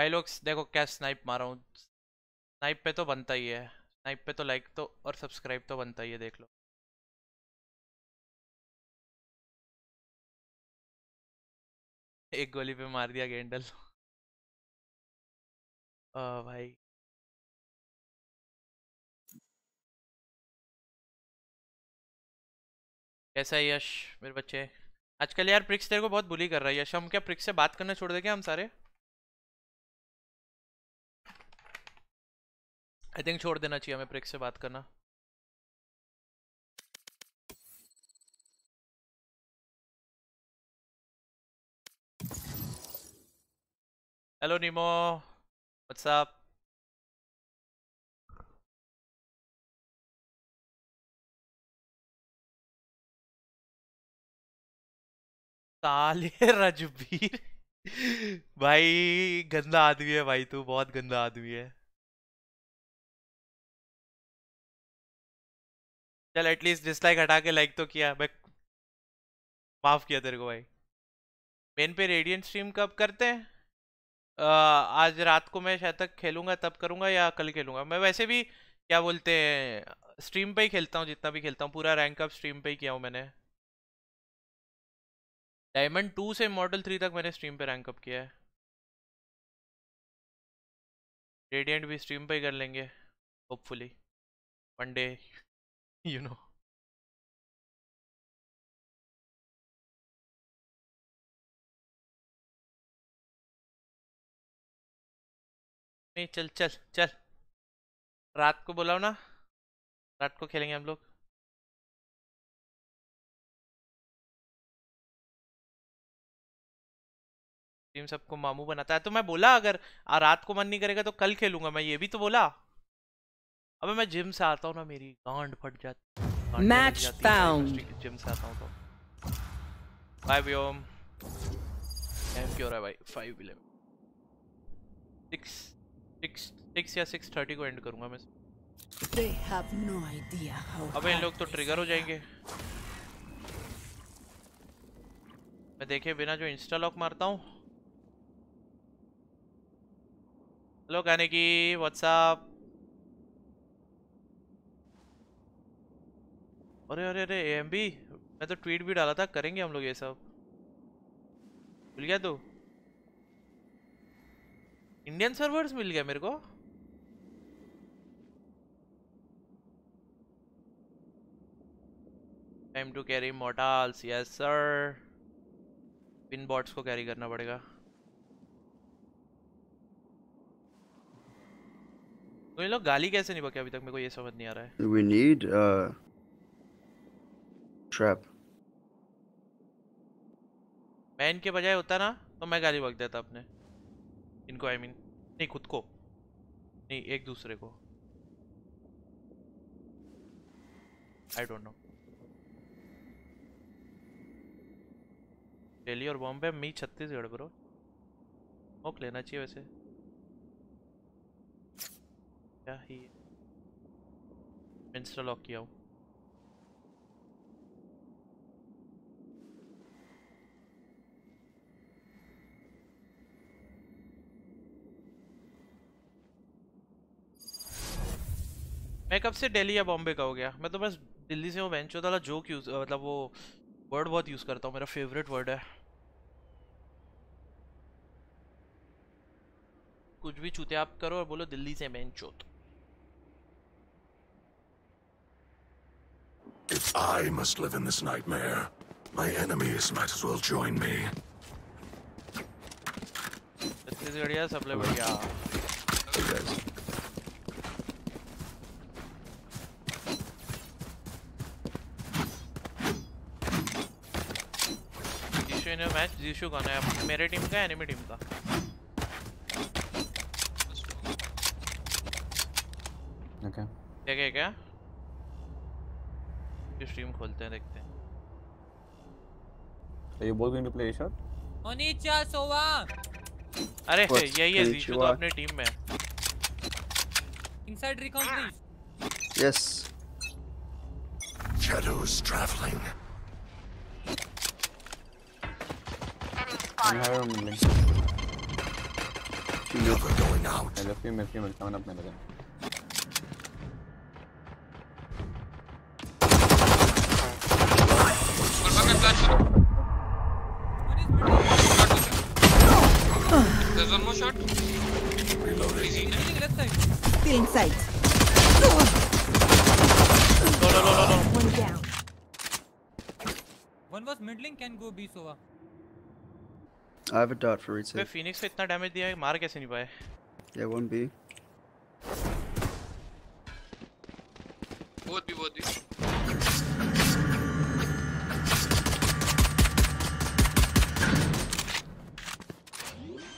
भाई लोग देखो क्या स्नाइप मारा हूँ। स्नाइप पे तो बनता ही है, स्नाइप पे तो लाइक तो और सब्सक्राइब तो बनता ही है। देख लो एक गोली पे मार दिया गेंडल। आ भाई कैसा है यश मेरे बच्चे? आजकल यार प्रिक्स तेरे को बहुत बुली कर रहा है यश। हम क्या प्रिक्स से बात करना छोड़ दे क्या हम सारे? आई थिंक छोड़ देना चाहिए हमें प्रिक्स से बात करना। Hello Nemo, what's up? साले राजवीर भाई गंदा आदमी है भाई, तू बहुत गंदा आदमी है। चल एटलीस्ट डिसलाइक हटा के लाइक तो किया, मैं माफ किया तेरे को भाई। मेन पे रेडियंट स्ट्रीम कब करते हैं? आ, आज रात को मैं शायद तक खेलूंगा, तब करूंगा या कल खेलूंगा। मैं वैसे भी क्या बोलते हैं स्ट्रीम पे ही खेलता हूँ, जितना भी खेलता हूँ पूरा रैंक अप स्ट्रीम पे ही किया हूँ मैंने। डायमंड टू से इमॉर्टल थ्री तक मैंने स्ट्रीम पे रैंक अप किया है। रेडियंट भी स्ट्रीम पे ही कर लेंगे hopefully one day, you know. नहीं चल चल चल रात को बुलाओ ना, रात को खेलेंगे हम लोग। टीम सबको मामू बनाता है तो मैं बोला अगर रात को मन नहीं करेगा तो कल खेलूंगा, मैं ये भी तो बोला। अबे मैं जिम से आता हूँ ना मेरी गांड फट जाती। Match found. जिम से आता हूँ तो फाइव व्योम टाइम क्यों हो रहा है भाई? Five eleven six six six या सिक्स थर्टी को एंड करूंगा मैं। अबे इन लोग तो ट्रिगर हो जाएंगे। मैं देखे बिना जो इंस्टा लॉक मारता हूँ। हेलो कहने की व्हाट्सअप। अरे अरे अरे एम बी, मैं तो ट्वीट भी डाला था करेंगे हम लोग ये सब, मिल गया तो इंडियन सर्वर्स मिल गया मेरे को। Time to carry models, yes sir. Pin bots को कैरी करना पड़ेगा। तो ये लोग गाली कैसे नहीं बके अभी तक मेरे को ये समझ नहीं आ रहा है। We need uh, trap. मैं इनके बजाय होता ना तो मैं गाली बक देता अपने इनको, आई I मीन mean, नहीं खुद को नहीं एक दूसरे को। आई डोंट नो। दिल्ली और बॉम्बे मी छत्तीसगढ़ ब्रो। स्मोक लेना चाहिए वैसे ही। इंस्टा लॉक किया हूं। मैं कब से दिल्ली या बॉम्बे का हो गया? मैं तो बस दिल्ली से हूँ। वेंचो वाला जोक यूज मतलब वो वर्ड बहुत यूज करता हूँ, मेरा फेवरेट वर्ड है। कुछ भी चूते आप करो और बोलो दिल्ली से वेंचो। If I must live in this nightmare, my enemies might as well join me. This is बढ़िया, सप्लाई बढ़िया। जीशू इन मैच, जीशू कौन है? मेरे टीम का, एनिमी टीम का। Okay. क्या क्या क्या? स्ट्रीम खोलते हैं देखते हैं। Are you both going to play a shot? ओनीचा सोवा। अरे यही है जीशु तो अपने टीम में। Inside recon please. Yes. Shadows traveling. Sova. I have a dart for reset. Phoenix ने इतना damage दिया है मार कैसे नहीं पाए? Yeah, one B. बहुत भी बहुत भी.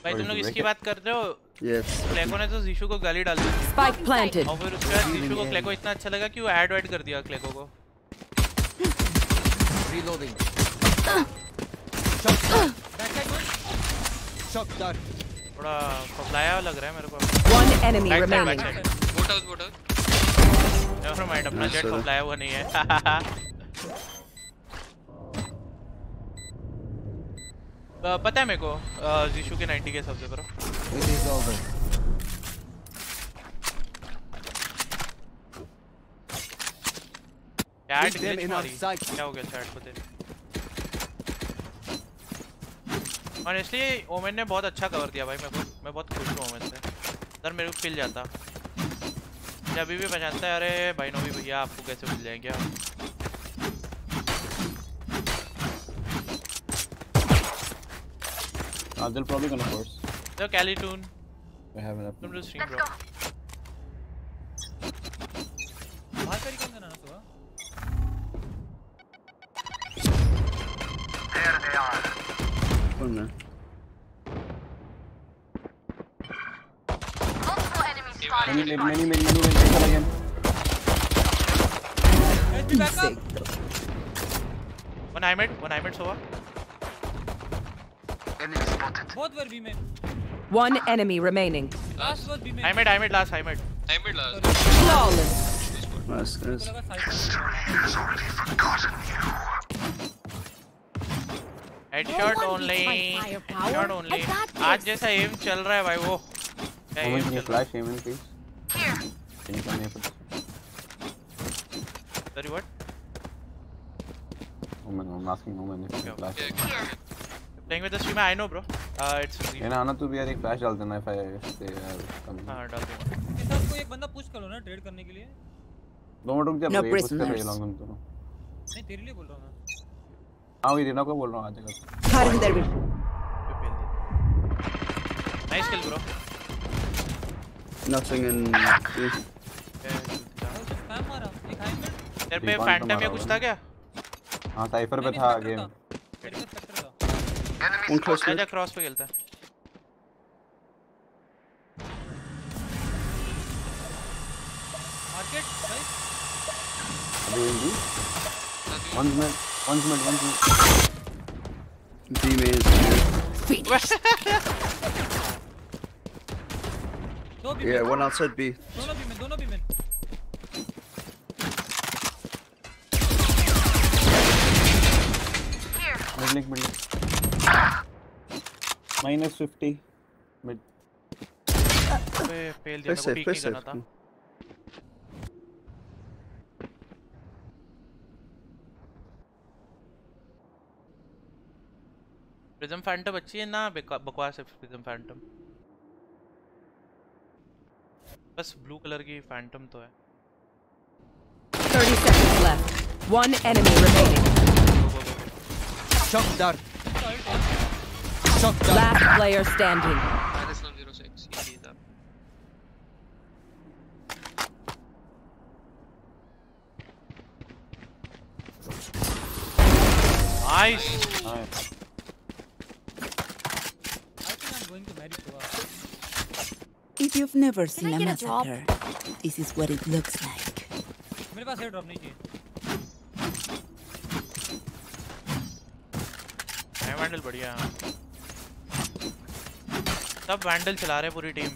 भाई तुम लोग इसकी बात कर रहे हो? Yes. Cleko ने तो जीशु को गाली डाल दी. Spike planted. और फिर उसके बाद जीशु को Cleko इतना अच्छा लगा कि वो add wide कर दिया Cleko को. Reloading. थोड़ा फलाया लग रहा है मेरे को। One enemy remaining. Water, water. Never mind, अपना जेट फलाया हुआ नहीं है। पता है मेरे को जीशु के ninety के सबसे पर। It is over. Chat क्या हो गया chat को तेरे? ऑनेस्टली ओमेन ने बहुत अच्छा कवर दिया भाई, मैं मैं बहुत खुश हूँ ओमेन से। सर मेरे को किल जाता जब भी पहचानता है। अरे भाई नोबी भैया आपको कैसे भूल जाएंगे आप। Vandal probably gonna force. The Calitune. I have an up. Let's go. बाहर करी कौन करना सुबह? There they are. No. Many, many, many, many, many, many, many, back up. One I made, one I made, Sova. Enemy spotted. Both were B main. One enemy remaining. Last was B main. I made, I made, last, I made. I made last. Flawless. Last, last. History has already forgotten you. Headshot only, headshot only. आज जैसा aim चल रहा है भाई वो। Omen की flash aim की। Sorry what? Omen, I'm asking Omen if you flash. Playing with the streamer, I know bro. Ah, it's free. ये ना आना तू भी यार एक flash डाल देना if I stay. हाँ डाल देना। इस सब को एक बंदा push करो ना trade करने के लिए। दोनों रुक जाओ एक push करेंगे long term दोनों। नहीं तेरे लिए बोल रहा हूँ मैं। हाँ ये रीना को बोल रहा हूँ आज। हर इधर भी। Nice kill bro. Nothing in. काम आ रहा है। एक हाई मिड। तेरे पे Phantom या कुछ था क्या? हाँ Cypher पे था गेम। उनको सीधा क्रॉस पे खेलता है। मार्केट भाई। One minute. One minute, one minute. B main is here. Yeah, one outside B. दोनों B main, दोनों B main. Here. Midlink, midlink. Minus fifty. Mid. अबे fail दिया मेरे को peek करना था. प्रिज्म फैंटम अच्छी है ना बकवास है प्रिज्म फैंटम। बस ब्लू कलर की फैंटम तो है। thirty seconds left. One enemy remaining. Shock dart. Shock dart. Last player standing. minus one oh six. Easy था। Nice. Nice. If you've never seen a massacre, this is what it looks like. मेरे पास airdrop नहीं चाहिए। Vandal बढ़िया। सब Vandal चला रहे पूरी team.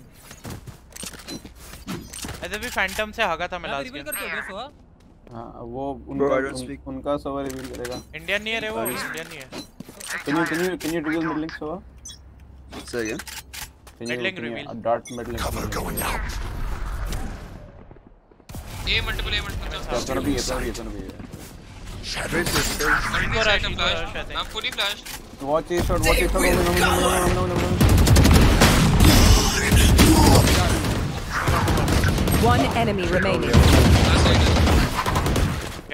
ऐसे भी Phantom से हागा था मैं last game। हाँ वो उनका उनका Sova reveal करेगा। Indian नहीं है रे वो Indian नहीं है। Can you can you can you reveal the link Sova? Say again. Middling reveal dot middling cover going out A multiple A multiple दोनों भी है दोनों भी है shadow is item flash I am fully flash watch it shot watch it no no no no one enemy remaining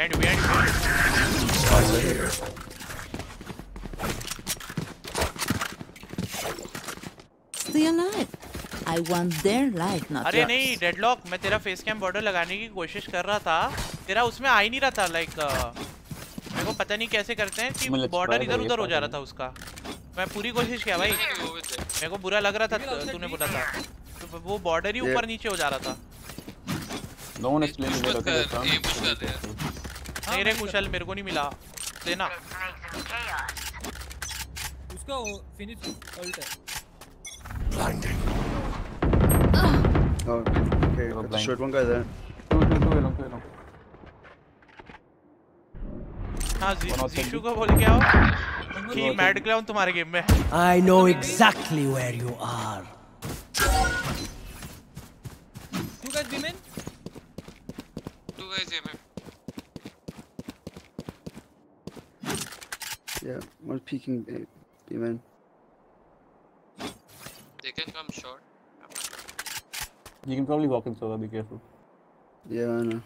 and we and Life. I want their life, not अरे yours. नहीं deadlock मैं तेरा face cam border लगाने की कोशिश कर रहा था तेरा उसमें आ ही नहीं रहा था लाइक मेरे को पता नहीं कैसे करते हैं कि बॉर्डर इधर उधर हो जा रहा था उसका मैं पूरी कोशिश किया भाई मेरे को बुरा लग रहा था तूने बोला था तो वो बॉर्डर ही ऊपर नीचे हो जा रहा था मेरे कुशल मेरे को नहीं मिला देना उसका फिनिश अल्ट है Blinding. Oh, okay. Got the short one guy there. Two, two, two. Long, two, long. हाँ जी, जीशु को बोल क्या हो? कि mad clown तुम्हारे game में। I know exactly where you are. Two guys women. Two guys women. Yeah, one peeking women. They can come short. You can probably walk in Sova. Be careful. Yeah, I know.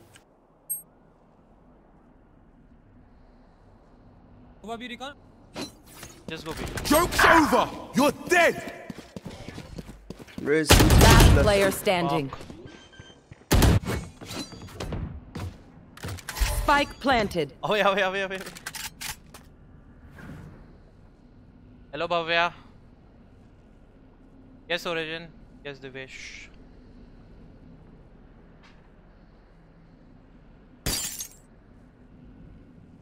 Sova, be recon. Just go be. Joke's over. You're dead. Last player standing. Spike planted. Oh yeah, oh yeah, oh yeah, oh yeah. Hello, Bhavya. Yes, Origin. Yes, the wish.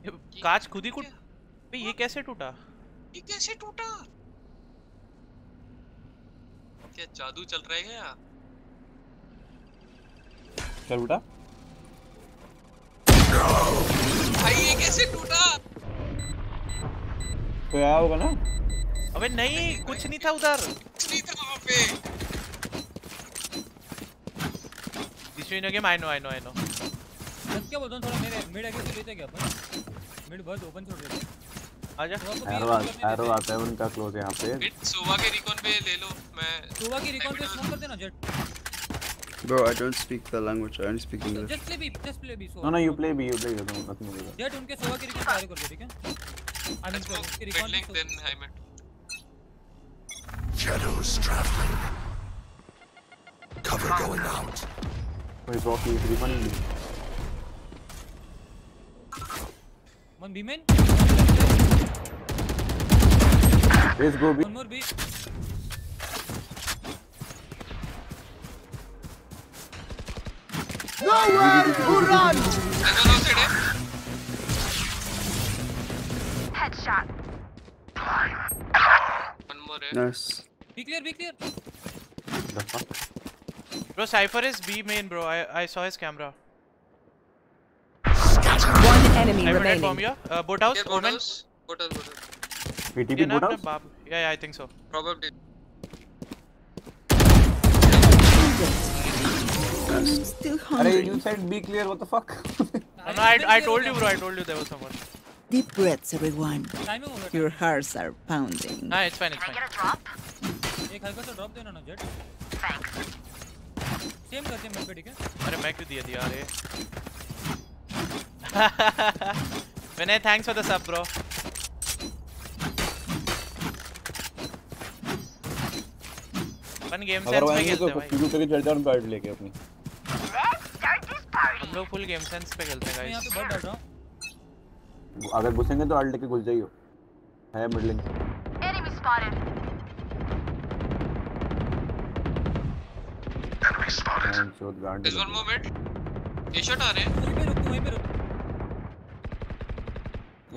ये कांच खुद ही टूट भाई ये कैसे टूटा? ये कैसे टूटा? क्या जादू चल रहा है क्या? क्या टूटा? भाई ये कैसे टूटा? तो यहाँ होगा ना? अबे नहीं कुछ नहीं था उधर कुछ नहीं था वहां पे this no game I know I know I know सब क्या बोलता हूं थोड़ा मेरे मिड आगे से लेते क्या अपन मिड बहुत ओपन छोड़ देते आ जा एरो आता है उनका क्लोज यहां पे मिड सोवा के रिकॉन पे ले लो मैं सोवा की रिकॉन पे स्मोक कर देना jet bro I don't speak the language I am speaking English just play B just play B no no you play B you play Jett उनके सोवा की रिकॉन फायर कर दो ठीक है आई मीन उसकी recon then I mean Shadows traveling. Cover going out. We broke you three one. One B man. Let's go B. One more B. Nowhere to run. Headshot. One more. Nice. Be clear, be clear. The fuck? Bro, Cypher is B main, bro. I I saw his camera. One enemy Cypher remaining. From here, uh, boat house, yeah, boat Omen. House. Boat house, boat house. B T B yeah, boat house. Yeah, yeah, I think so. Probably. I'm still hungry. Arey, you said be clear. What the fuck? No, I I told you, bro. I told you there was someone. Deep breaths, everyone. Your hearts are pounding. Ah, it's fine. It's fine. Can I get a drop? एक हल्का सा drop देना ना jet thanks same करते हैं मैं ठीक है अरे मैं क्यों दिया दिया अरे Vinay thanks for the sub bro अपन गेम सेंस में खेलते हैं भाई शुरू करके चल जाओ बैट लेके अपनी हम लोग फुल गेम सेंस पे खेलते हैं गाइस मैं यहां पे बहुत डर रहा हूं अगर घुसेंगे तो अल्ट लेके घुस जाइयो है mid link enemy spotted Spotted. There's one more mid. A shot आ रहे हैं। रुक रुक रुक रुक।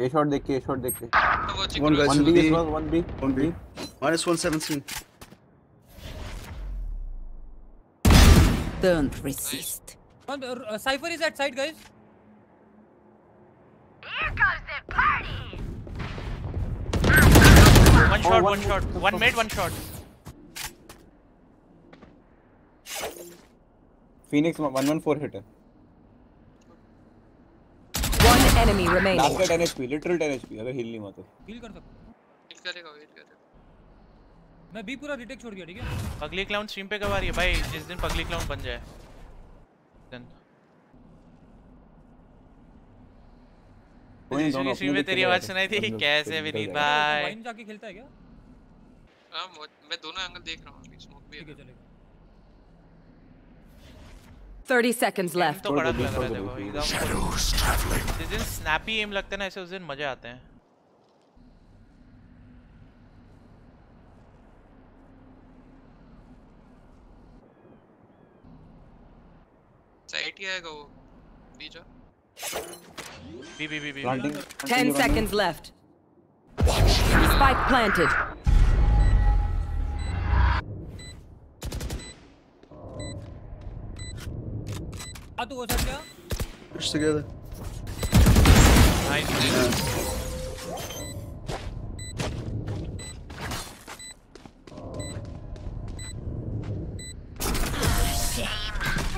A shot देख के A shot देख के। One guys, one B, one B, one B. Minus one seventeen. Don't resist. One uh, Cypher is at side, guys. Here comes the party. One shot, oh, one, one shot, one mid, one shot. Phoenix one fourteen hit है. One enemy remaining. Last का ten H P, literal ten H P. अगर heal नहीं मारते. Heal कर सकता. Heal करेगा, heal करेगा. मैं भी पूरा retake छोड़ दिया, ठीक है? पगली clown stream पे कब आ रही है भाई? जिस दिन पगली clown बन जाए. Then. जिसकी स्ट्रीम में तेरी आवाज सुनाई थी कैसे विनीत भाई वाइन जाके खेलता है क्या? हां मैं दोनों एंगल देख रहा हूं. स्मोक भी है. thirty seconds left. तो बड़ा लग रहा है देखो एकदम. जिस दिन स्नैपी एम लगता है ना ऐसे उस दिन मजे आते हैं. साइट ही आएगा वो बीजा. B, B, B, B. Ten seconds left. Spike planted. Atu ho sakta? Push together. Nice.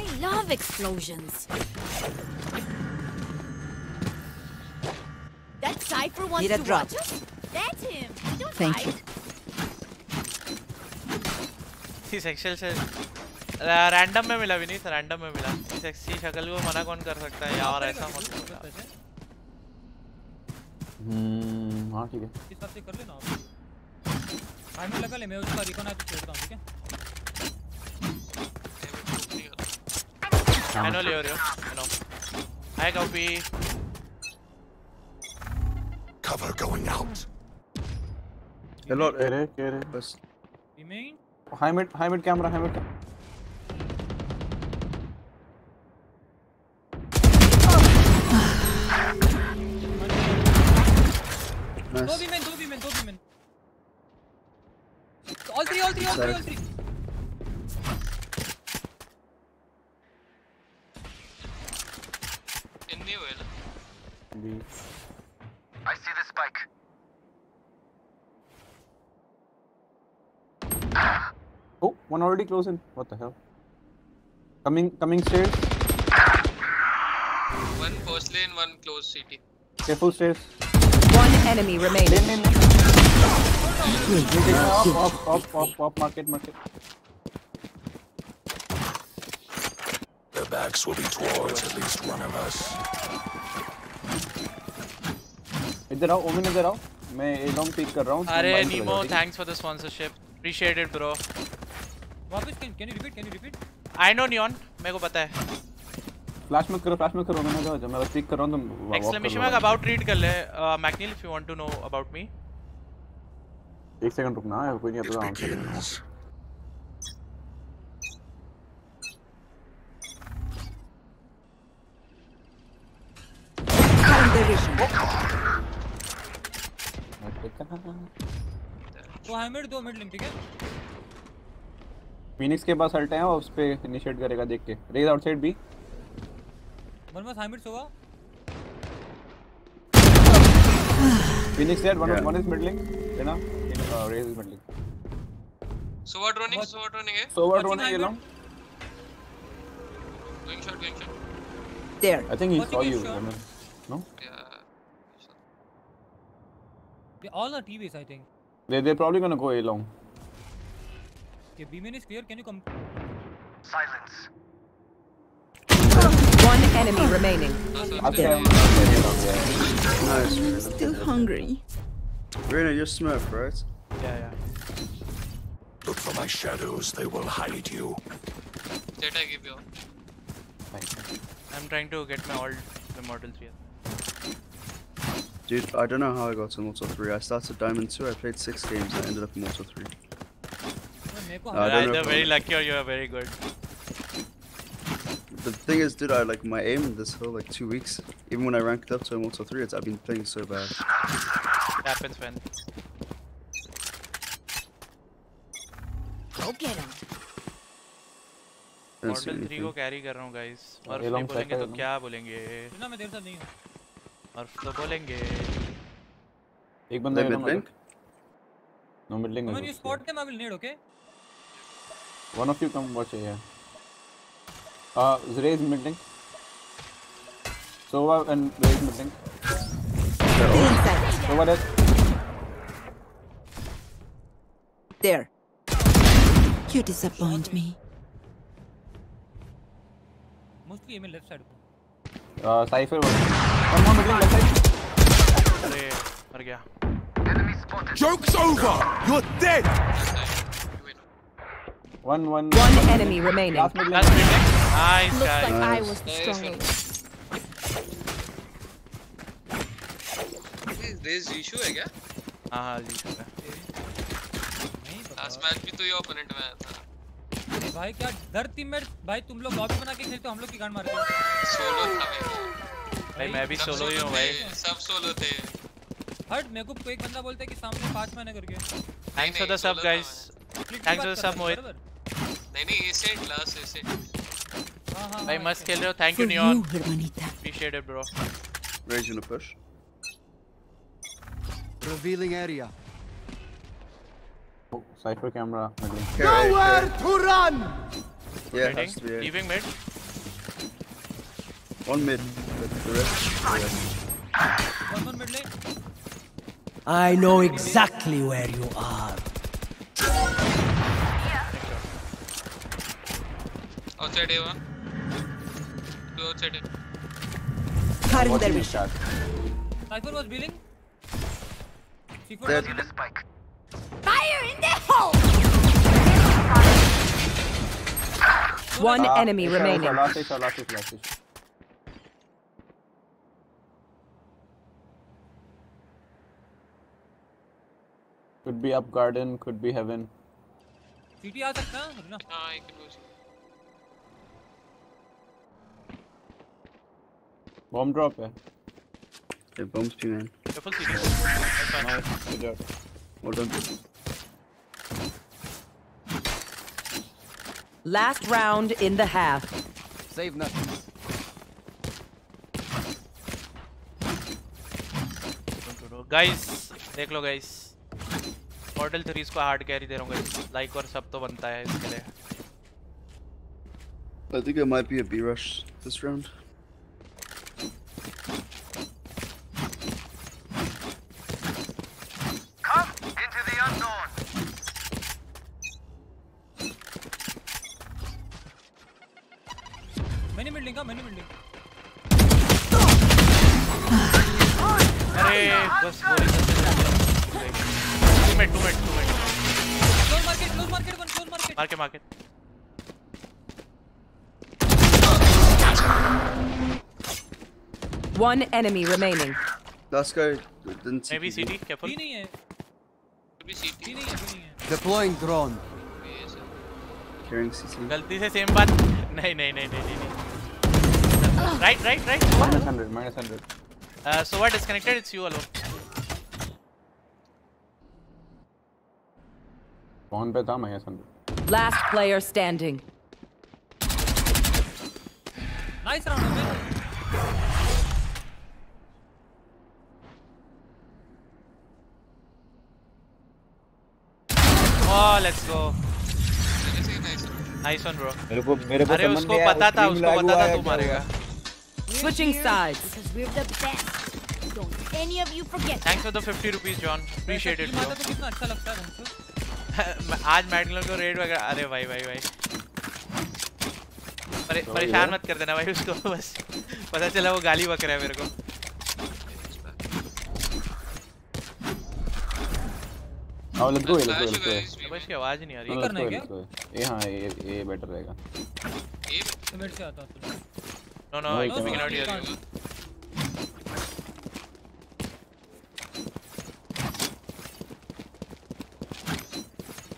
I love explosions. That Cypher wants to watch us? That's him. We don't Thank you. This Excel से random में मिला भी नहीं था. Random में मिला. इस XC शक्ल को मना कौन कर सकता है यार? ऐसा मत करो. हम्म हां ठीक है. इस हिसाब से कर लेना आप. टाइम लगा ले. मैं उसका रिकॉन ऐप छोड़ता हूं, ठीक है? हेलो ले रहे हो? Hello hi copy. Cover going out. Hello, अरे कह रहे बस. Remain. High mid, high mid camera, high mid. दो भी में, दो भी में, दो भी में. All three, all three, all three, all three. इन्हीं well. I see the spike. Oh, one already close in. What the hell? Coming, coming stairs. One post lane, one close city. Careful stairs. One enemy remaining. Lane, lane, lane. Up, up, up, up, up. Market, market. Their backs will be towards at least one of us. इधर आओ women, इधर आओ. मैं a long pick कर रहा हूं. अरे Nemo thanks for the sponsorship, appreciate it bro. वापस can can you repeat can you repeat I know Neon मेरे को पता है. फ्लैश मत करो, फ्लैश मत करो. मैं जाओ मैं पिक कर रहा हूं. तुम एक्सक्लेमेशन मार्क अबाउट रीड कर ले McNeil if you want to know about me. एक सेकंड रुकना है. कोई नहीं पता आंसर. तो हाइमेड दो मिड लिंक, ठीक है? फिनिक्स के पास अल्ट है और उस पे इनिशिएट करेगा देख के. Raise outside B. वन बस हाइमेड Sova. Phoenix dead. One one is mid link है ना? Raze is mid link. Sova droning, Sova droning है. Sova droning alone. Going shot, going shot. There I think he saw you. No? Yeah. They all are T Vs, I think. They they're probably gonna go A long. Okay, B main is clear. Can you come? Silence. One enemy remaining. Nice. I'm still hungry. Reyna, you're smurf, right? Yeah, yeah. Look for my shadows. They will hide you. Jet, I give you. I'm trying to get my old Immortal three. Dude, I don't know how I got to Immortal three. I started Diamond two, I played six games, I ended up Immortal three. No, I don't know. You're very lucky or you're very good. The thing is, dude, I like my aim this whole like two weeks. Even when I ranked up to Immortal three, it's, I've been playing so bad. It happens, man. Go get him. Immortal three को carry कर रहा हूँ guys. और नहीं बोलेंगे तो क्या बोलेंगे? ना मैं देर तक नहीं हूँ. और तो बोलेंगे एक बंदा है ना. No mid link. One you spot them I will need. Okay one of you come watch here. Uh, Rey's mid-link. Sova and Rey's mid-link. Sova dead. There. You disappoint me. Mostly aim left side. Uh, Cypher one. One more mid-link left side. Hey, मर गया. Joke's over. You're dead. One, one, one, one enemy remaining. Last mid lane. Nice, looks guys. Like nice. I was the strongest. There's issue, है क्या? हाँ हाँ issue है. Last match भी तो ये opponent में था. भाई क्या दर्द teammate भाई तुम लोग lobby बना के खेलते हो हम लोग की गान मारते हो. Solo था मैं. भाई मैं भी solo ही हूँ भाई. सब solo थे. हट मेरे को कोई एक बंदा बोलता है कि सामने पांच मैंने करके. Thanks for the sub guys. Thanks for the sub मोहित. नहीं नहीं ये सेट लास्ट ये सेट. हाँ हाँ. भाई मस्त खेल रहे हो. Thank you Neon. Appreciate it bro. Rage in a push. Revealing area. Oh, Cypher camera. Okay. Nowhere to run. Yeah. Has to be it. Leaving mid. One mid. The rest. Yeah. One more mid lane. I know exactly where you are. Outside here. Two outside here. Carrying their mission. Cypher was building. Dead. Fire in the hole! One ah, enemy it's remaining. It's a, it's a, it's a, it's a. Could be up garden, could be heaven. C T आ सकता है ना? हाँ, I can do it. Bomb drop है. The bombs too, man. Careful, C T. Nice, good job. Well done. Last round in the half. Save nothing. Guys, देख लो guys. Mortal three इसको hard carry दे रहा हूँ guys. Like और सब तो बनता है इसके लिए. I think it might be a B rush this round. Market. One enemy remaining. Last guy didn't see. Maybe C T. Careful. He नहीं है. Maybe C T. नहीं है. Deploying drone. Carrying C T. गलती से same बात. नहीं नहीं नहीं नहीं नहीं. Right right right. Minus hundred minus hundred. Uh, so what? Disconnected. It's you alone. कौन पे था minus hundred? Last player standing. Nice round, man. Oh, let's go. Nice one, bro. मेरे को मेरे को समझ नहीं आया. अरे उसको पता था, उसको पता था तू मारेगा. Switching sides. Because we're the best. Don't any of you forget. Thanks for the fifty rupees, John. Appreciate it, bro. कितना अच्छा लगता है तुमको. आज मैडलों को रेड वगैरह अरे भाई भाई भाई अरे परेशान मत कर देना भाई उसको बस पता चला वो गाली बक रहा है मेरे को आओ लग गए लग गए बस की आवाज नहीं आ रही करना है क्या ये हाँ ये ये बेटर रहेगा ये मिनट से आता है no no I can not hear you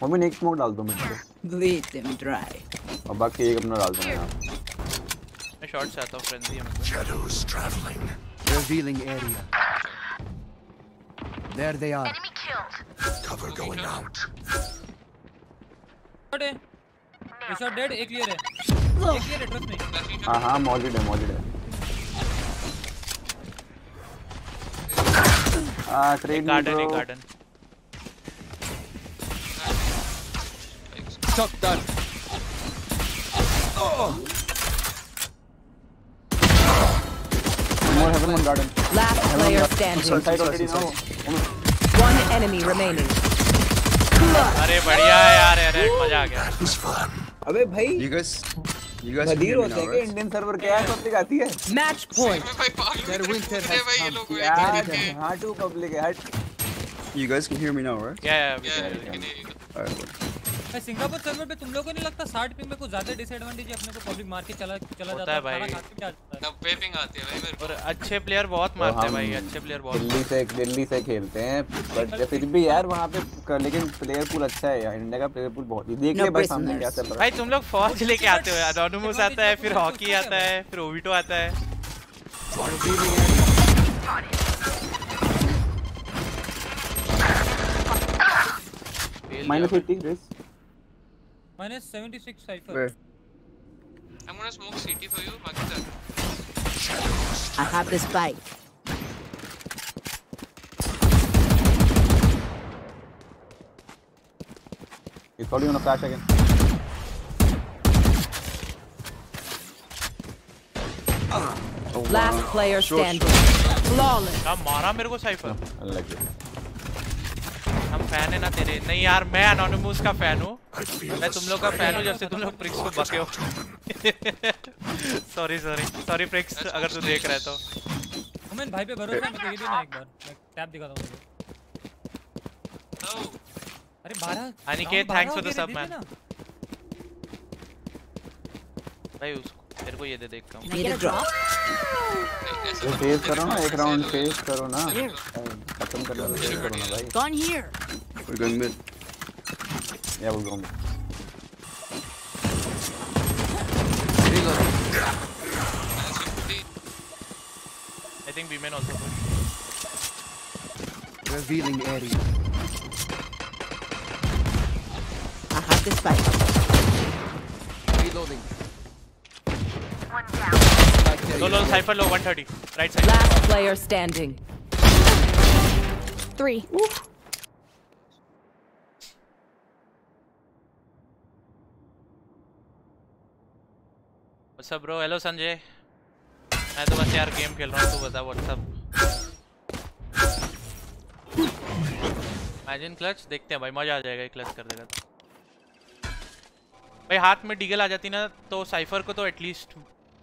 Omen एक smoke डाल दो मुझे. Bleed them dry. और बाकी एक अपना डाल दूँगा. मैं short से आता हूँ frenzy हमको. Shadows traveling. Revealing area. There they are. Enemy killed. Cover going out. Dead है. इस और dead एक clear है. एक clear है trust me. हाँ हाँ मौजूद है मौजूद है. आ trade garden एक garden. Shock done. Oh. more heaven, one garden. Last player standing. One enemy remaining. अरे बढ़िया यार, अरे मजा आ गया. अबे भाई you guys you guys बदीर होते हैं कि इंडियन सर्वर क्या है, पब्लिक आती है. मैच पॉइंट सर विंटर है भाई, ये लोग हां टू पब्लिक है. You guys can hear me now, right? Yeah, yeah, yeah, yeah, yeah, yeah. All right. मैं सिंगापुर सर्वर पे तुम लोगों को नहीं लगता साठ पिंग में कुछ ज्यादा डिसएडवांटेज है अपने को, पब्लिक मार के चला चला जाता है भाई. नब्बे पिंग आती है भाई मेरे को, और अच्छे प्लेयर बहुत मारते हैं भाई, अच्छे प्लेयर बहुत. दिल्ली से दिल्ली से खेलते हैं बट फिर भी यार वहां पे, लेकिन प्लेयर पूल अच्छा है यार, इंडिया का प्लेयर पूल बहुत ही. देख ले भाई सामने क्या चल रहा है भाई. तुम लोग फॉर्च लेके आते हो यार, एनोनिमस आता है, फिर हॉकी आता है, फिर ओविटो आता है. minus eighty race. minus seventy-six Cypher. Where? I'm gonna smoke C T for you, Makita. I have this spike. He's probably gonna flash again. Oh, last wow. player standing. Flawless. Kam mara mere ko Cypher. I like it. हम fan है ना तेरे. नहीं यार मैं anonymous का fan हूँ, मैं तुम लोग का फैन हूँ जब से तुम लोग प्रिक्स को बके हो. सॉरी सॉरी सॉरी प्रिक्स, अगर तू देख रहा है तो. ओमेन भाई पे भरोसा मत करिए ना, एक बार मैं टैप दिखाता हूँ. अरे बारह Aniket, thanks for the sub man भाई. उसको तेरे को ये दे, देखता हूँ. फेस करो ना एक राउंड, फेस करो ना, खत्म कर दो ना भाई. Gone here. We're going mid. Yeah, we're going mid. I think we may also push. Revealing area. I have the spike. Reloading. One down. Solo Cypher low one thirty. Right side. Last player standing. Three. Woo. What's up, bro? Hello, Sanjay. मैं तो बस यार game खेल रहा हूँ, तू बता. WhatsApp imagine clutch, देखते हैं भाई, मजा आ जाएगा. क्लच कर देगा तो भाई, हाथ में डीगल आ जाती ना तो साइफर को तो एटलीस्ट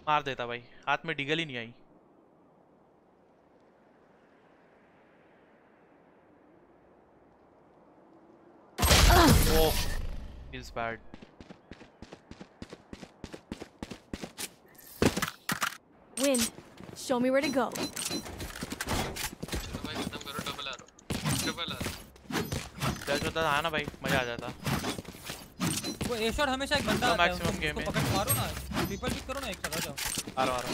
मार देता भाई. हाथ में डीगल ही नहीं आई. Oh, feels bad. Win. Show me where to go. जैसे तो आना भाई, मजा आ जाता. वो ए शॉट हमेशा एक बंदा आता है, मैक्सिमम गेम में पकड़ मारो ना, ट्रिपल पिक करो ना, एक साथ आ जाओ. आ रहा आ रहा.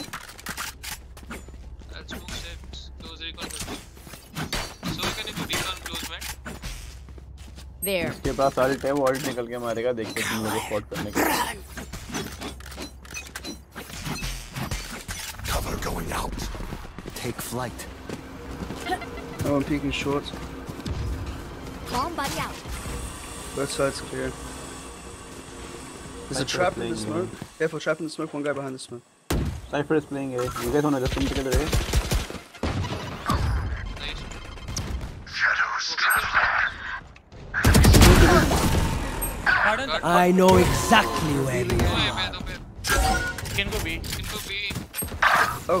Let's move steps. Close recon. So can you recon close man? There. इसके पास अल्ट है, वो अल्ट निकल के मारेगा. देखते हैं मुझे स्पॉट करने के. Cover going out. Take flight. Oh, I'm peeking short. Bomb buddy out. Both sides clear. There's a trap in the smoke. Careful, trap in the smoke. One guy behind the smoke. Cypher is playing A. You guys wanna just come together A? I know exactly where they are. Can go B. Can go B. Oh, I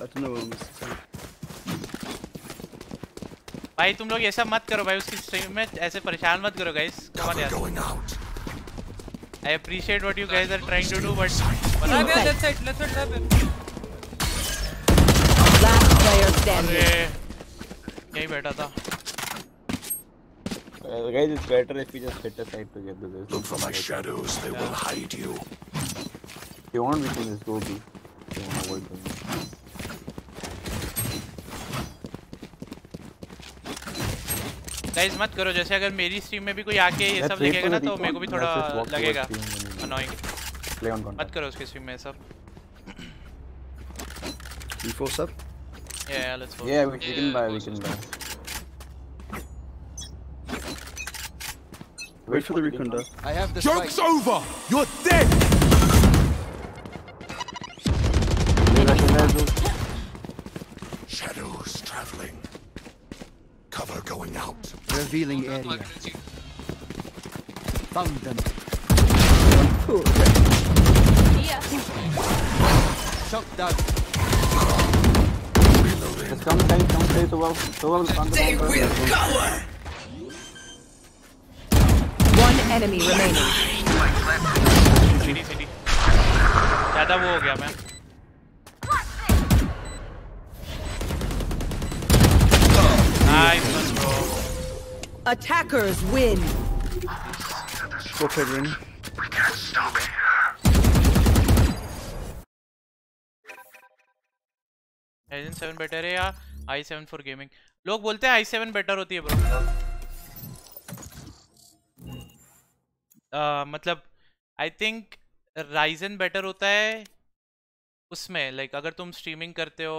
don't know where I'm going. भाई तुम लोग ऐसा मत करो भाई, उसकी stream में ऐसे परेशान मत करो guys. Come on यार. I appreciate what you guys are trying to do, but. बना गया left side, left side left. Last player standing. यही बैठा था. Uh, guys, it's better if we just hit the side together. There's look for my like shadows, they yeah. will hide you. If you want, we can just go B. If you want to avoid them. Guys, मत करो. जैसे अगर मेरी stream में भी कोई आके ये सब देखेगा ना तो मेरे को भी थोड़ा लगेगा annoying. Play on contact. मत करो उसके स्ट्रीम में सब. We force up. Yeah, yeah, let's force. Yeah, we can yeah, buy. We can buy. Wait for the recon door. I have the joke's spike. Over. You're dead. Moving out. Revealing area. Found them. Yeah. Shock down. Just come stay, come stay to well. To well. They will cover. One enemy remaining. C D C D. ज़्यादा वो हो गया मैं. Nice, bro. Attackers win. Go Pedrin. We can't stop here. Ryzen seven better है या i seven for gaming? लोग बोलते हैं i seven better होती है bro. Uh, मतलब I think Ryzen better होता है उसमें like अगर तुम streaming करते हो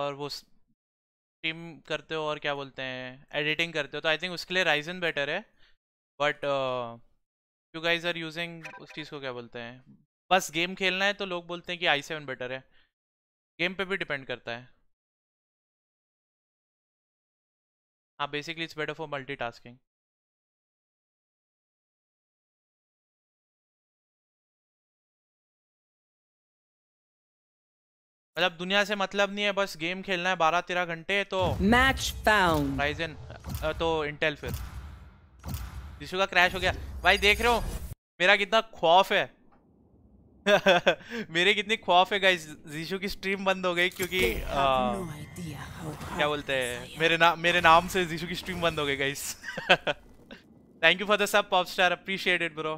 और वो स्ट्रीम करते हो और क्या बोलते हैं एडिटिंग करते हो तो आई थिंक उसके लिए राइजन बेटर है. But you guys are using उस चीज़ को क्या बोलते हैं बस गेम खेलना है तो लोग बोलते हैं कि आई सेवन बेटर है. गेम पे भी डिपेंड करता है. हाँ basically it's better for multitasking. मतलब दुनिया से मतलब नहीं है बस गेम खेलना है बारह तेरह घंटे तो मैच फाउंड राइजन तो इंटेल फिर जिसू का क्रैश हो गया भाई. देख रहे हो मेरा कितना खौफ है. मेरे कितनी खौफ है गाइस. जीशू की स्ट्रीम बंद हो गई क्योंकि आ, क्या बोलते हैं मेरे नाम मेरे नाम से जीशू की स्ट्रीम बंद हो गई guys. Thank you for the sub pop star appreciate it bro.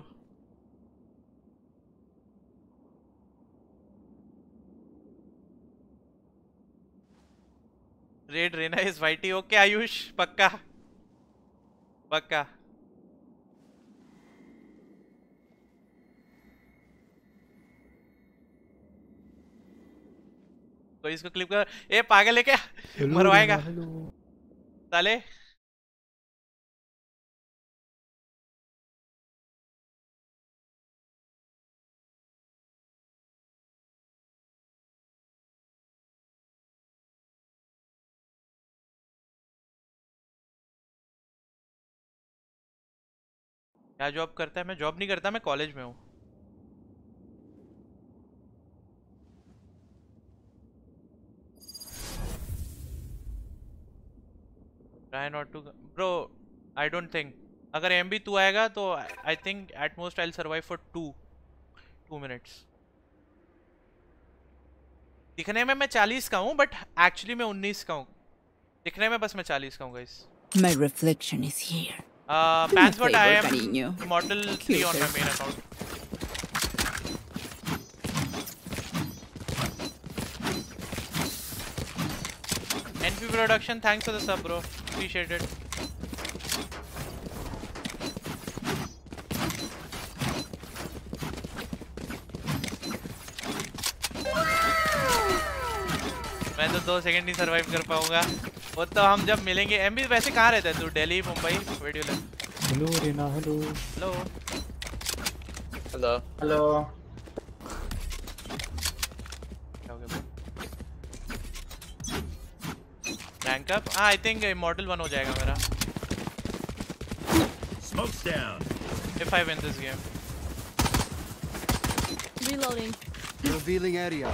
Red Raina is वाइटी. ओके आयुष पक्का पक्का. तो इसको क्लिप कर. ए पागल है क्या मरवाएगा साले. क्या जॉब करता है? मैं जॉब नहीं करता, मैं कॉलेज में हूँ. Try not to bro. I don't think अगर एम बी टू आएगा तो I think at most I will survive for two two minutes. दिखने में मैं चालीस का हूँ बट एक्चुअली मैं उन्नीस का हूँ. दिखने में बस मैं चालीस का हूँ guys. My reflection is here. Uh, Pants what I am Immortal three on my main account. N P production, thanks for the sub, bro. Appreciate it. मैं तो दो सेकंड नहीं सरवाइव कर पाऊंगा. वो तो हम जब मिलेंगे. एम भी वैसे कहाँ रहता है तू? दिल्ली मुंबई वीडियो ले. Hello Reena. Hello hello hello hello. क्या हो गया? Rank up. हाँ आई थिंक इमॉर्टल वन हो जाएगा मेरा smokes down if I win this game. Reloading revealing area.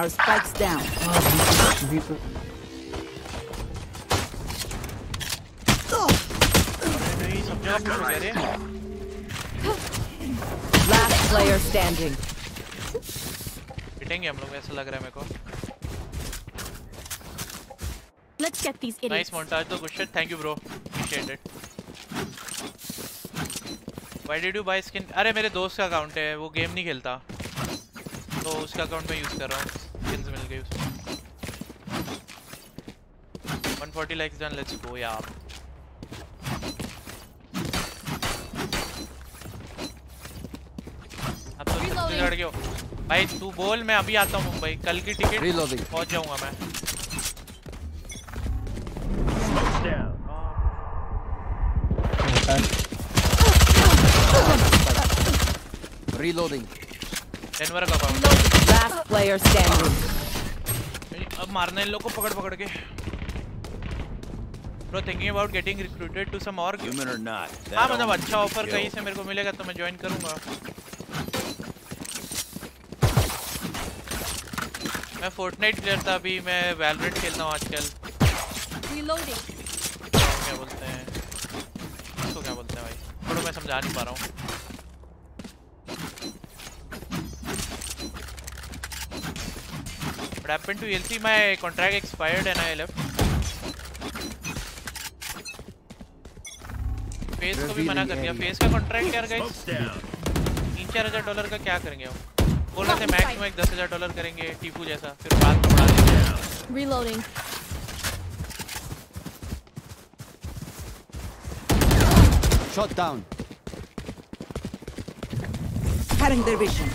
Our spikes down. Last player standing. पिटेंगे हम लोग ऐसा लग रहा है मेरे को. Let's get these idiots. Nice montage though, good shit. Thank you bro. Appreciate it. Why did you buy skin? अरे मेरे दोस्त का अकाउंट है वो गेम नहीं खेलता तो उसका अकाउंट में यूज कर रहा हूँ. स्किन्स मिल गई उसको. One forty likes done. Let's go यार. अब तो सबसे लड़ गए हो भाई. तू बोल मैं अभी आता हूँ मुंबई. कल की टिकट पहुँच जाऊँगा मैं. Reloading. डेनवर का बाउंड लास्ट प्लेयर स्टैंडिंग। अब मारने इन लोगों को पकड़ पकड़ के। Bro thinking about getting recruited to some org or not? हाँ मतलब अच्छा ऑफर कहीं से मेरे को मिलेगा तो मैं ज्वाइन करूँगा। मैं फोर्टनाइट प्लेयर था, अभी मैं वैलोरेंट खेलता हूँ आजकल। Reloading। क्या बोलते हैं? इसको क्या बोलते हैं भाई? थोड़ा मैं समझा नहीं पा रहा हूँ। What happened to E L C? My contract expired and I left. Face को भी मना कर दिया। Face का contract यार guys तीन चार हजार डॉलर का क्या करेंगे हम? बोला थे max में एक दस हजार डॉलर करेंगे टीपू जैसा, फिर बाद में बढ़ा देंगे। Reloading. Shot down. Cutting their vision.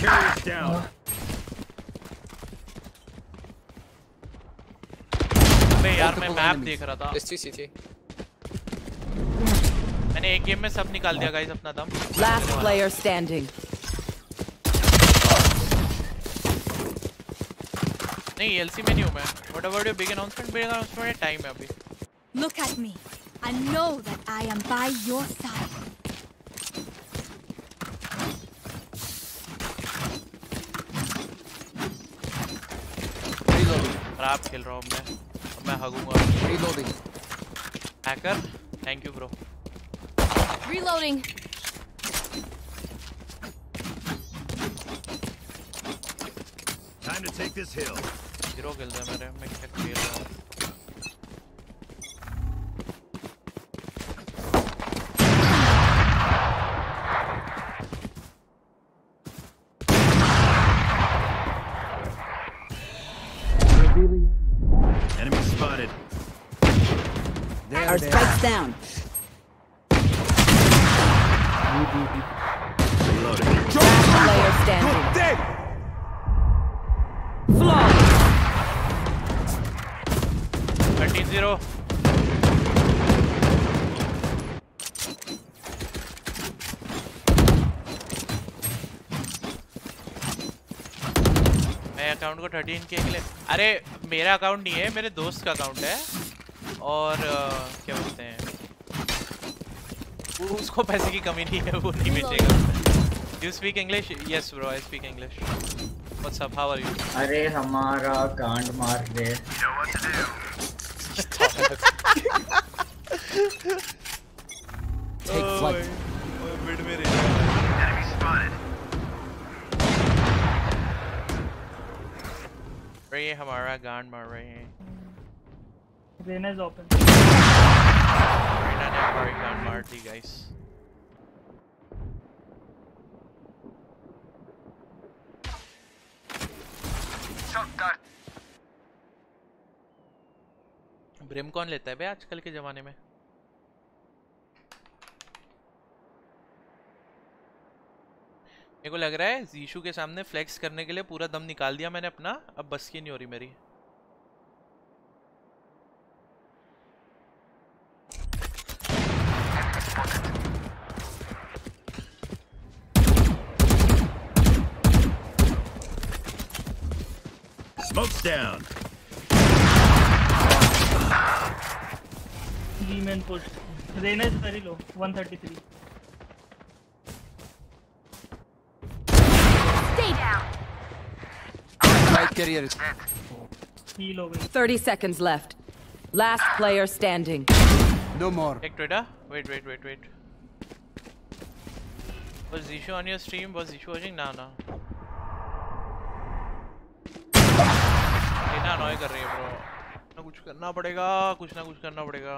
Carries down. मैं यार मैं मैप देख रहा था। सी सी मैंने एक गेम में सब निकाल दिया गाइस अपना दम। Last player standing. नहीं एलसी में नहीं हूं मैं। What about your big announcement? Big announcement time है अभी। Look at me. I know that I am by your side. खराब खेल रहा हूं मैं। मैं हगूंगा। Reloading. Hacker, thank you bro. Reloading. Time to take this hill. Zero kill है मेरे, मैं क्या खेल रहा हूँ? Our spikes down. Reloading. Player standing. Flaw. thirty zero. मैं अकाउंट को थर्टीन के लिए, अरे मेरा अकाउंट नहीं है, मेरे दोस्त का अकाउंट है और uh, क्या बोलते हैं उसको पैसे की कमी नहीं है, वो नहीं बेचेगा। Do you speak English? Yes bro, I speak English. What's up? How are you? अरे हमारा कांड मार दे। Take flight. ओए मिड में रे। Enemy spotted. ये हमारा कांड मार रहे हैं। Reyna is open. Reyna ne apari gun maar di guys. Shock dart. Brim कौन लेता है बे आजकल के जमाने में? मेरे को लग रहा है जीशू के सामने फ्लेक्स करने के लिए पूरा दम निकाल दिया मैंने अपना, अब बस की नहीं हो रही मेरी। Smoke's down. Demon push. Reyna is very low. one thirty-three. Stay down. Right carrier is. Heal over. thirty seconds left. Last player standing. No more. Take Twitter. Wait, wait, wait, wait. Was Zishu on your stream? Was Zishu watching? No, no. Reyna annoy कर रही है bro. ना कुछ करना पड़ेगा, कुछ ना कुछ करना पड़ेगा.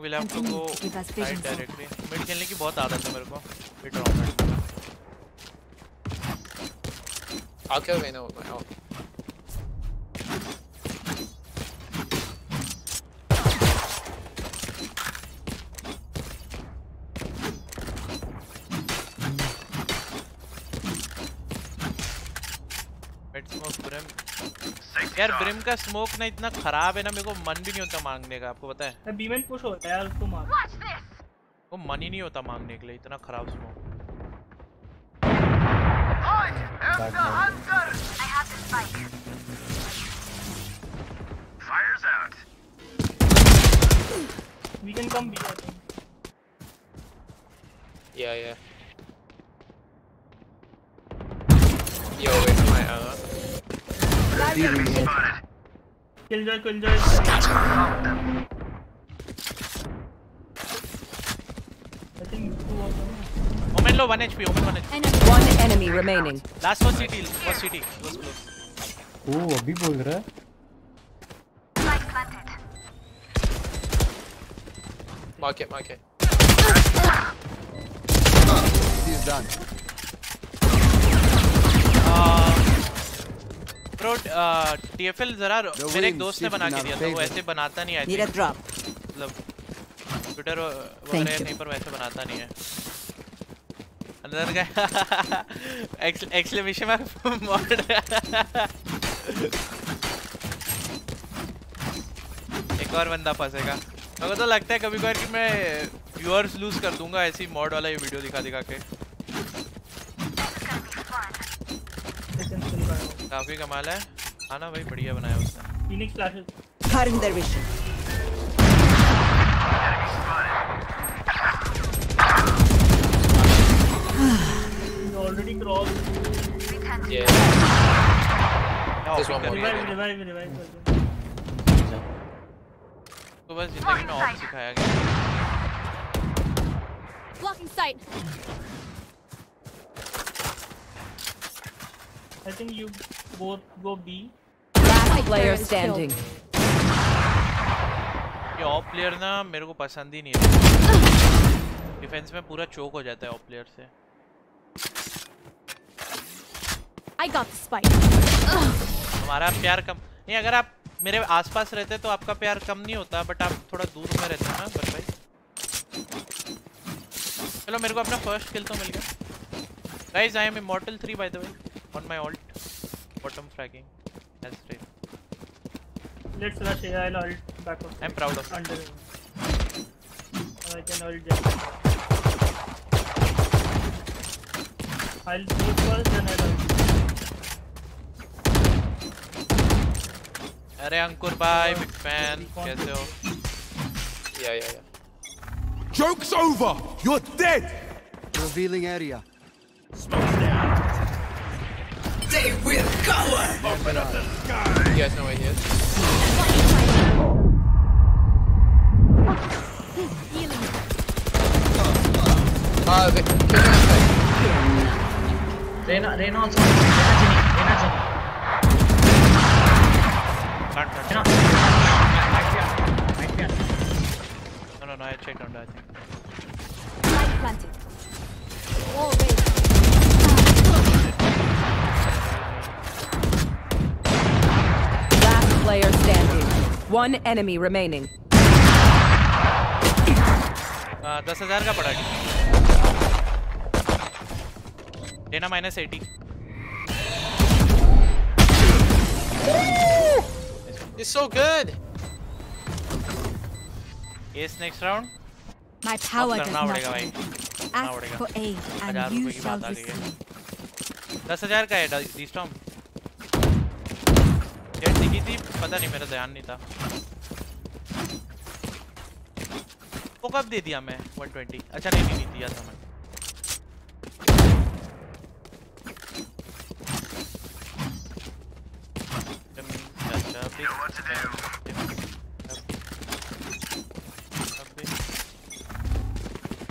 We'll have to go right directly. Mid खेलने की बहुत आदत है मेरे को. Mid round. आ क्या Reyna होगा यार? यार ब्रिम का स्मोक ना इतना खराब है ना, मेरे को मन भी नहीं होता मांगने का, आपको पता है। बीमेन पुश हो रहा है यार, उसको मार। वो मन ही नहीं होता मांगने के लिए, इतना खराब smoke. back. Hunter, I have the spike. Fire's out. We can come B, I think. Yeah, yeah. Yo, wait for my arrow. Enemy spotted. Killjoy, Killjoy. I think two of them. Omen low, one H P, Omen one H P. One enemy remaining. Last one C T, one C T. Close, close. Oh, abhi bol raha hai. Mark it, mark it. He's done. Bro, T F L जरा मेरे एक दोस्त ने बना के दिया था, वो ऐसे बनाता नहीं है। मतलब ट्विटर वगैरह नहीं पर वैसे बनाता नहीं है। अंदर का एक्सलेमेशन में मॉड एक और बंदा फंसेगा। मेरे को तो लगता है कभी कभार कि मैं व्यूअर्स लूज कर दूंगा ऐसी मॉड वाला ये वीडियो दिखा दिखा के। काफी कमाल है। आना भाई बढ़िया बनाया उसने। Phoenix flash. हर अंदर विशन। Already cross. Revive revive revive. तो बस जिंदगी में ऑफ सिखाया गया। Blocking sight. I think you both go B. Last player standing. ये ऑफ प्लेयर ना मेरे को पसंद ही नहीं है। डिफेंस में पूरा चोक हो जाता है ऑफ प्लेयर से। I got the spike. हमारा प्यार कम नहीं, अगर आप मेरे आसपास रहते तो आपका प्यार कम नहीं होता, बट आप थोड़ा दूर में रहते हैं ना। बट भाई चलो मेरे को अपना फर्स्ट किल तो मिल गया। Guys I am immortal three by the way on my alt bottom fragging that's right. Let's rush I will ult back off. I am proud of under I can ult that. I will push first then I will. अरे अंकुर भाई big fan कैसे हो? या या या। Joke's over. You're dead. Revealing area. Smoke down. They will cover. Open up the sky. You guys know where he is. Healing. Ah, they. Reyna, Reyna also. Reyna Jenny, Reyna Jenny. Can't touch. No. Might be on. No, no, no. I checked under. I think. Light planted. All raised. Last player standing. One enemy remaining. Ah, दस हजार का पड़ा है। देना minus eighty. It's so good. Yes, next round. My power does not matter. Ask for aid and you shall receive. दस हजार का है डिस्टॉम। ये दिखी थी, पता नहीं मेरा ध्यान नहीं था। वो कब दे दिया मैं one twenty? अच्छा नहीं नहीं दिया था मैं। You know what to do.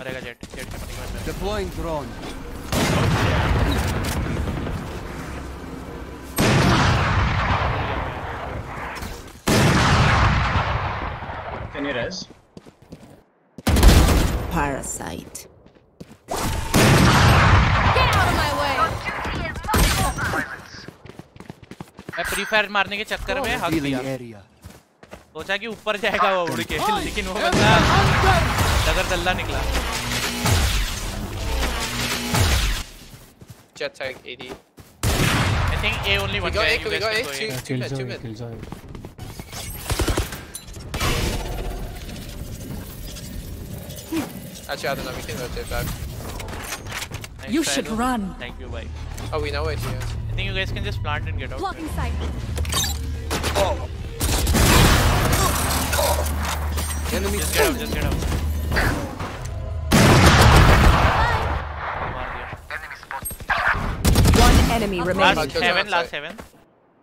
Marega jet. Jet coming in. Deploying drone. Can you res? Parasite. Get out of my way. मैं फ्री फायर मारने के चक्कर में हक दिया, सोचा कि ऊपर जाएगा वो उड़ के, लेकिन वो बंदा डगर दल्ला निकला। Jet tag eighty. I think A only one. We got A. We got A. Two, two mid, two mid. Actually, I don't know. We can rotate back. I Nice you should though. Run. Thank you, bhai. Oh, we know where she is. I think you guys can just plant and get out. Blocking sight. Oh. Oh. Enemy. Just get out. Just get out. One enemy remains. Last heaven. Last heaven.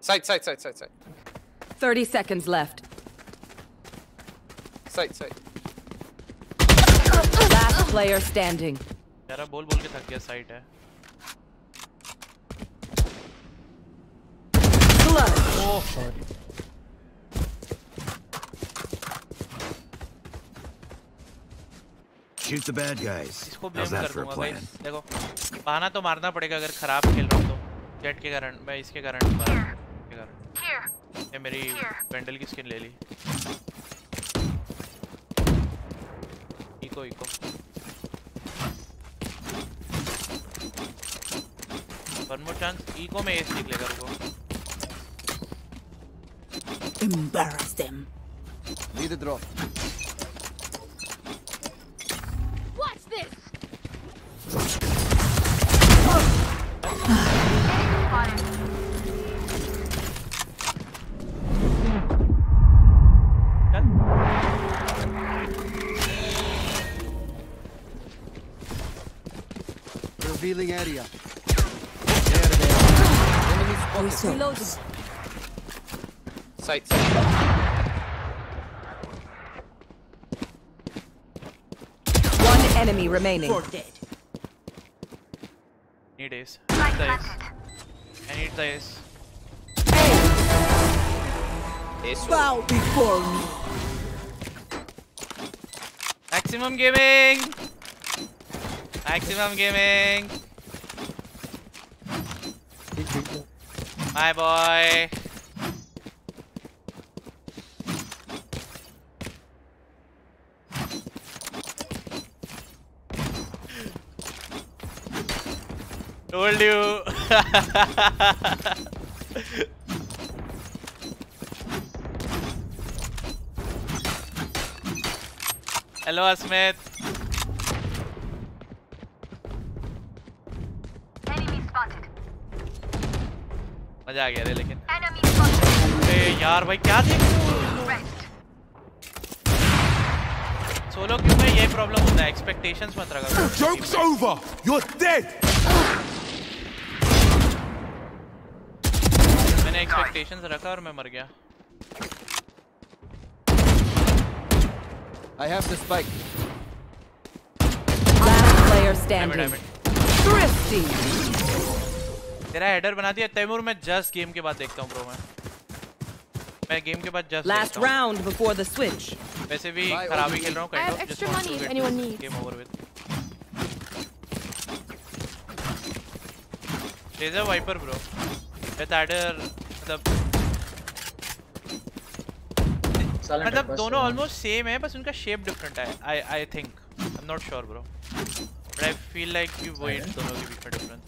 Sight. Sight. Sight. Sight. Sight. Thirty seconds left. Sight. Sight. Last player standing. यारा बोल बोल के थक गया site है। Oh, sorry. Shoot the bad guys. इसको blame कर दूंगा guys. देखो, बहाना तो मारना पड़ेगा अगर खराब खेल रहा हूँ तो। जेट के कारण, मैं इसके कारण मारा। इसके कारण। ये मेरी वैंडल की स्किन ले ली। Eco eco. One more chance. Eco में ace निकलेगा उनको. Embarrass them. Need a drop. Watch this. Revealing area. Reloading. Sight. One enemy remaining. Four dead. Need ace. I need the ace. I need the ace. Ace. Bow before me. Maximum gaming. Maximum gaming. Hi boy. Told you. Hello, Asmith. मजा आ गया रे लेकिन अरे यार भाई क्या देखूं solo क्यों में ये प्रॉब्लम होता है एक्सपेक्टेशंस मत रखा jokes over you are dead मैंने एक्सपेक्टेशंस रखा और मैं मर गया I have the spike last player standing thrifty तेरा हेडर बना दिया तैमूर मैं जस्ट गेम के बाद देखता हूं ब्रो मैं मैं गेम के बाद just last round before the switch वैसे भी खराब ही खेल रहा हूं kind of extra money if anyone needs game over with there is a Viper bro that header मतलब मतलब दोनों ऑलमोस्ट सेम है बस उनका शेप डिफरेंट है I I think I am not sure bro but I feel like you wait दोनों के बीच में difference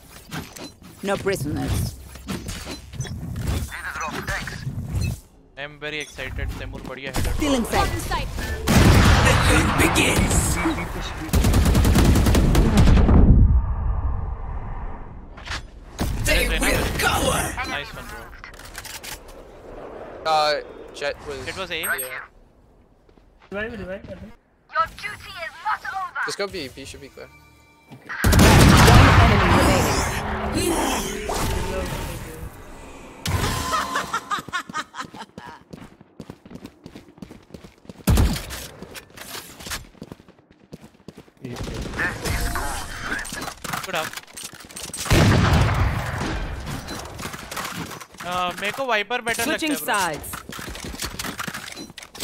No prisoners. I am very excited. Temur बढ़िया header. Still inside. It begins. They will cover. Nice one, bro. Uh, Jet was. It was A. Yeah. Revive, revive. Your duty is not over. Let's go B. B should be clear. Okay. Good up. Uh, मेरे को wiper better लगता है bro.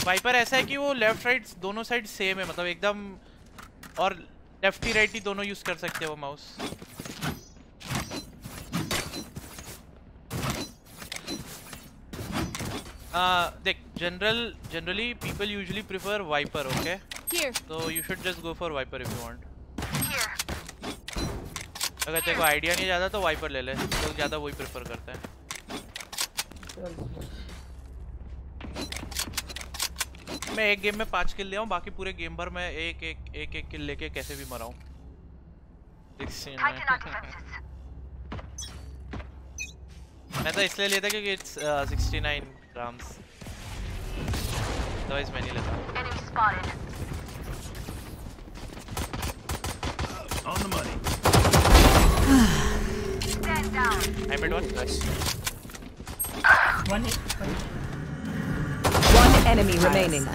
Wiper ऐसा है कि वो left right दोनों side same है मतलब एकदम और लेफ्टी राइटी दोनों यूज कर सकते हो माउस Uh, देख general generally people usually prefer Viper okay तो you should just go for Viper if you want अगर तेरे को आइडिया नहीं ज़्यादा तो वाइपर ले ले लोग तो ज़्यादा वही प्रेफर करते हैं मैं एक गेम में पाँच किल ले आऊँ बाकी पूरे गेम भर मैं एक एक एक एक किल लेके कैसे भी मराऊँ सिक्सटीन मैं तो इसलिए लेता क्योंकि इट्स सिक्सटी नाइन ग्राम्स, मैं नहीं लेता। On the money. Stand down. I made one. Nice. One hit. One, hit. one enemy nice. remaining.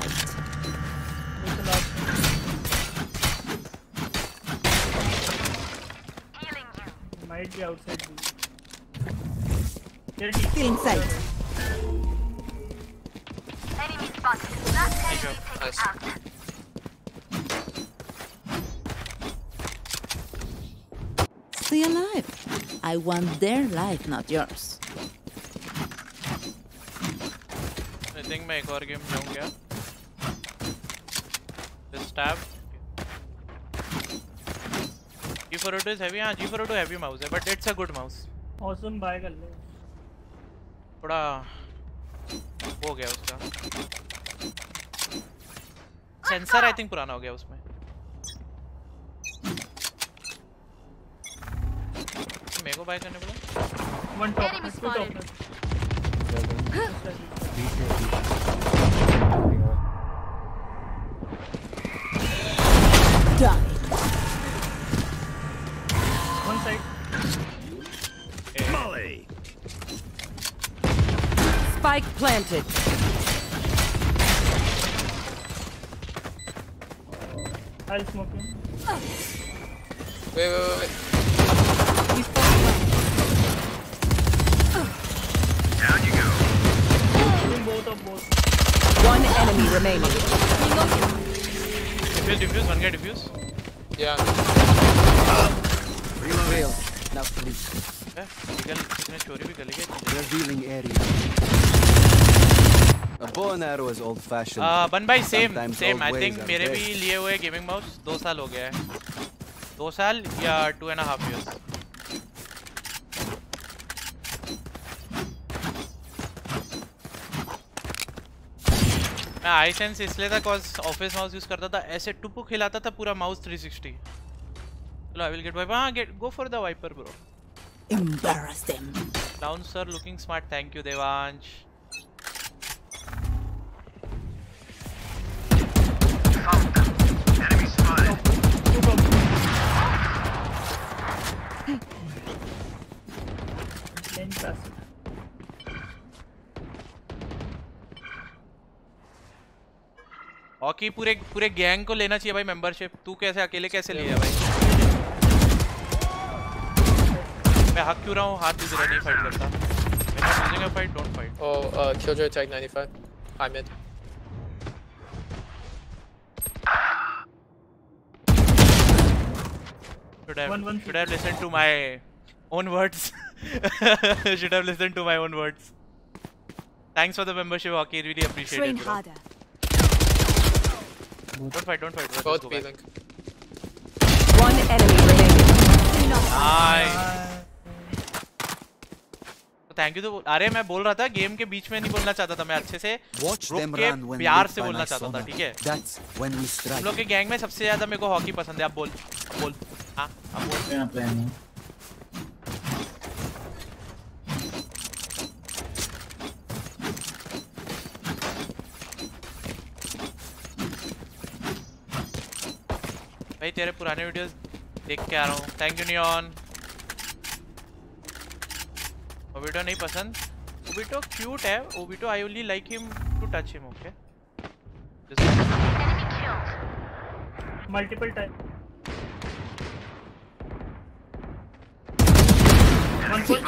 Healing you. Might be outside. They're inside. Enemy spotted. Not enemy nice. out. Stay alive. I want their life, not yours. I think मैं एक और game जाऊँगा. This tab. G four oh two is heavy. हाँ G four oh two heavy mouse है, but it's a good mouse. Awesome buy कर ले. थोड़ा हो गया उसका. Sensor I think पुराना हो गया उसमें. मेरे को बाय करने बोला one top two top one side molly spike planted I smoking wait wait wait One enemy remaining. Defuse, defuse, one guy defuse. Yeah. Uh, real, real. Now please. Okay. Kitne chori bhi kar liye. Revealing area. A bow and arrow is old fashioned. Ah, one by same, Sometimes same. I think मेरे भी लिए हुए gaming mouse दो साल हो गया है. दो साल या two and a half years. मैं आई सेंस इसलिए था कॉज ऑफिस माउस यूज करता था, ऐसे टुपू खिलाता था पूरा माउस थ्री सिक्सटी. चलो आई विल गेट वाइपर. हां get go for the Viper bro. Embarrass them. Down sir looking smart. Thank you Devansh. Enemy smart. And hockey पूरे पूरे गैंग को लेना चाहिए भाई मेंबरशिप. तू कैसे अकेले कैसे लिया भाई? मैं हक क्यों रहा हूँ? हाथ इधर नहीं फाइट करता. मैं समझेगा fight. Don't fight. Oh Killjoy tag ninety five. I mid. Should have should have listened to my own words. Should have listened to my own words. Thanks for the membership, Hockey. Really appreciate it. Train harder. Don't fight, don't fight. Both B link. One enemy remaining. Nice. तो thank you. तो अरे मैं बोल रहा था game के बीच में नहीं बोलना चाहता था, मैं अच्छे से रुक के प्यार से बोलना चाहता था. ठीक है. हम लोग के गैंग में सबसे ज्यादा मेरे को हॉकी पसंद है. आप बोल बोल. हाँ आप बोल. भाई तेरे पुराने वीडियोस देख के आ रहा हूँ. Thank you neon. ओबिटो नहीं पसंद. ओबिटो क्यूट है. Obito I only like him to touch him. Okay. Multiple time one point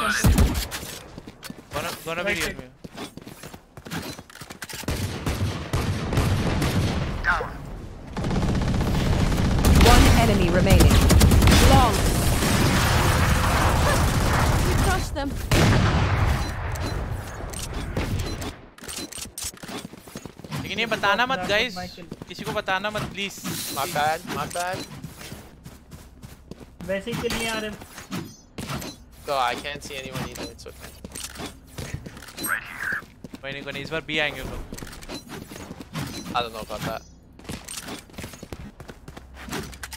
one one video में enemy remaining. Long. We crushed them. लेकिन ये बताना मत गाइस, किसी को बताना मत please. My bad, my bad. वैसे ही नहीं आ रहे. So I can't see anyone either. It's okay. Right here. कोई नहीं कोई नहीं. इस बार बी आएंगे लोग. I don't know about that.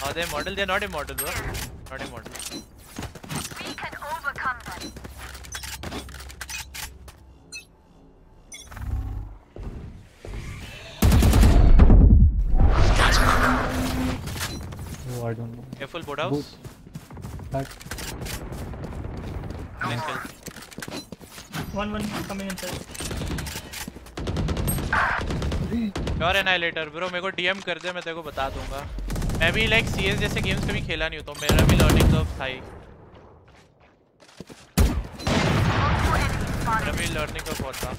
Oh, they're immortal. They're not immortal, bro. Third immortal we can overcome them वो I don't know awful board house back One one coming inside. Your annihilator, bro. मेरे को D M कर दे, मैं तेरे को बता दूँगा. मैं भी like C S जैसे games कभी खेला नहीं हूँ, तो मेरा भी learning curve था ही. मेरा भी learning curve बहुत था.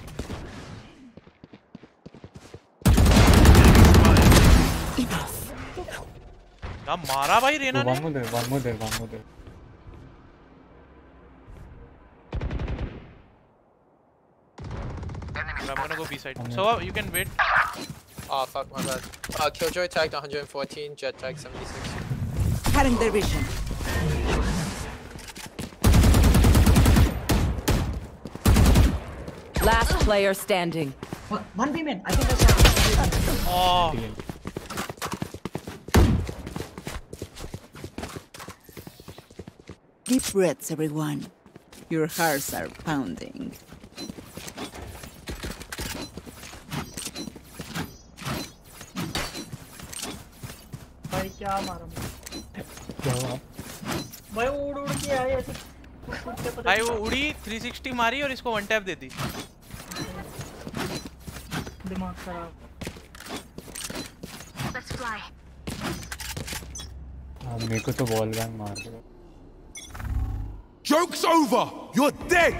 क्या मारा भाई रेना ने? बांगो दे, बांगो दे, बांगो दे. I'm gonna go B side. So you can wait. Oh fuck my bad. Uh, Killjoy tagged one fourteen, Jet tagged seventy-six. Cutting their vision. Last player standing. What? One B man. I think that's it. Oh. Deep breaths, everyone. Your hearts are pounding. क्या मारा मैं भाई उड़ उड़ के आई ऐसे भाई वो उड़ी तीन सौ साठ मारी और इसको वन टैप दे दी दिमाग खराब लेट्स फ्लाई अब मेरे को तो बॉल गन मार दिया jokes over you are dead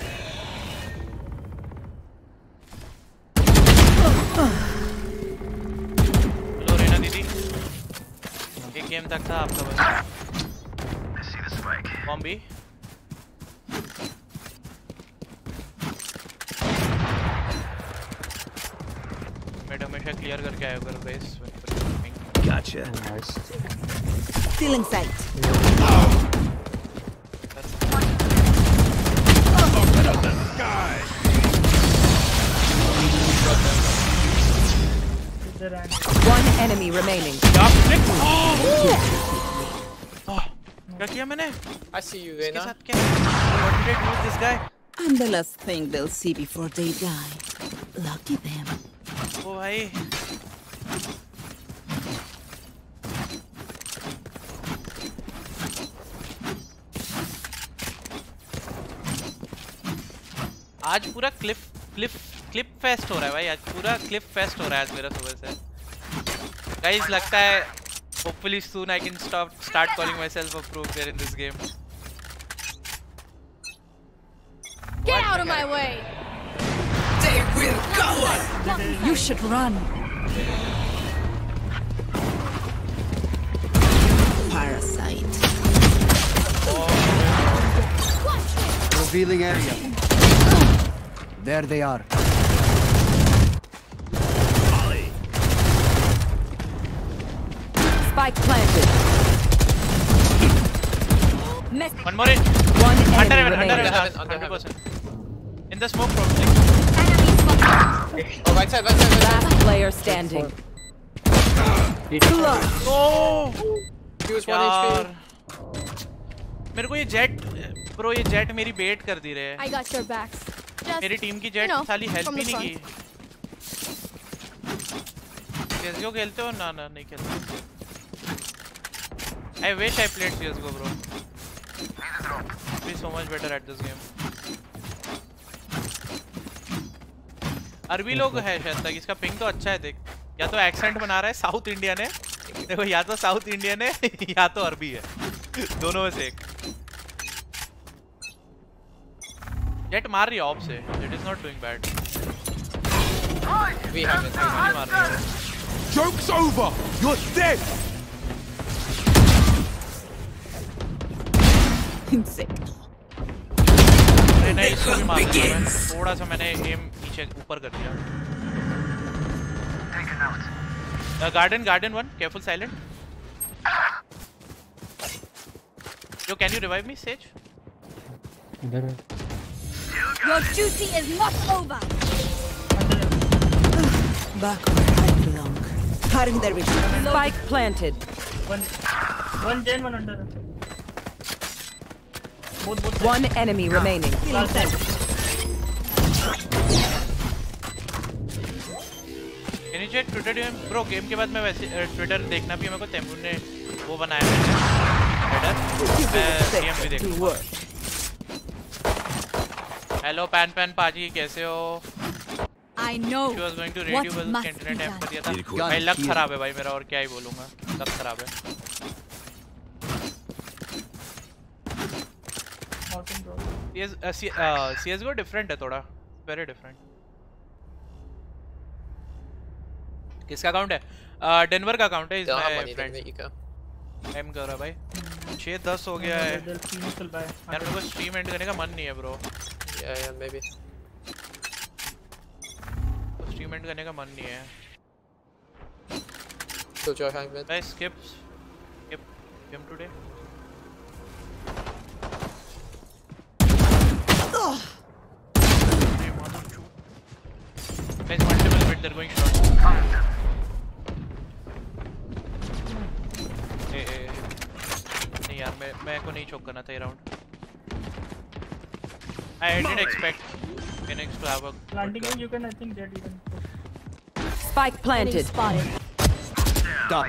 game तक था आपका बस बॉम्बी मैडम हमेशा क्लियर करके आया करो base gotcha nice feeling site One enemy remaining. क्या किया मैंने? I see you, Reyna. इसके साथ क्या? What did I do with this guy? I'm the last thing they'll see before they die. Lucky them. ओ भाई. आज पूरा क्लिप क्लिप क्लिप फेस्ट हो रहा है भाई आज पूरा क्लिप फेस्ट हो रहा है आज मेरा सुबह से गाइस लगता है hopefully soon I can stop start calling myself a pro player in this game get out of my way they will go you should run parasite revealing area there they are Spike planted. One more. One under heaven. Under heaven. Under heaven. In the smoke probably. Oh, right side. Right side. Last player standing. Oh. Use one H P. मेरे को ये jet, bro ये jet मेरी bait कर दी रहे हैं. I got your backs. मेरी team की jet साली help ही नहीं की. C S G O खेलते हो? ना ना नहीं खेलते. I wish I played C S G O, bro. I'd be so much better at this game. अरबी लोग हैं शायद तक इसका पिंग तो अच्छा है देख. या तो एक्सेंट बना रहा है साउथ इंडिया ने. देखो या तो साउथ इंडिया ने या तो अरबी है. दोनों में से एक. Jet मार रही है ऑफ से. It is not doing bad. We have it. मार रही है. Joke's over. You're dead. Sick. Reyna is going to mark. थोड़ा सा मैंने गेम पीछे ऊपर कर दिया. Taken out. The garden, garden one. Careful, silent. Yo, can you revive me, Sage? Your duty is not over. Back where I belong. Carrying their vision. Spike planted. One, one gen, one under. One enemy remaining. Twitter bro game के बाद मैं वैसे Twitter देखना भी, मेरे को तैमूर ने वो बनाया है ट्विटर। हेलो पैन पैन पाजी कैसे हो? I know what must be done. भाई लक खराब है भाई मेरा, और क्या ही बोलूँगा, लक खराब है। सी एस गो डिफरेंट है थोड़ा, वेरी डिफरेंट। किसका अकाउंट है? डेनवर का अकाउंट है इसमें फ्रेंड। एम कर रहा भाई, छह दस हो गया है यार, मेरे को स्ट्रीम एंड करने का मन नहीं है ब्रो। या या मे बी स्ट्रीम एंड करने का मन नहीं है। तो जो है मैं guys skip skip game today. Guys, multiple mid, they're going short. Hey, hey, नहीं यार मैं मैं को नहीं choke करना था ये round. I didn't expect Phoenix to have a landing and you can I think Jet even. Spike planted. Die.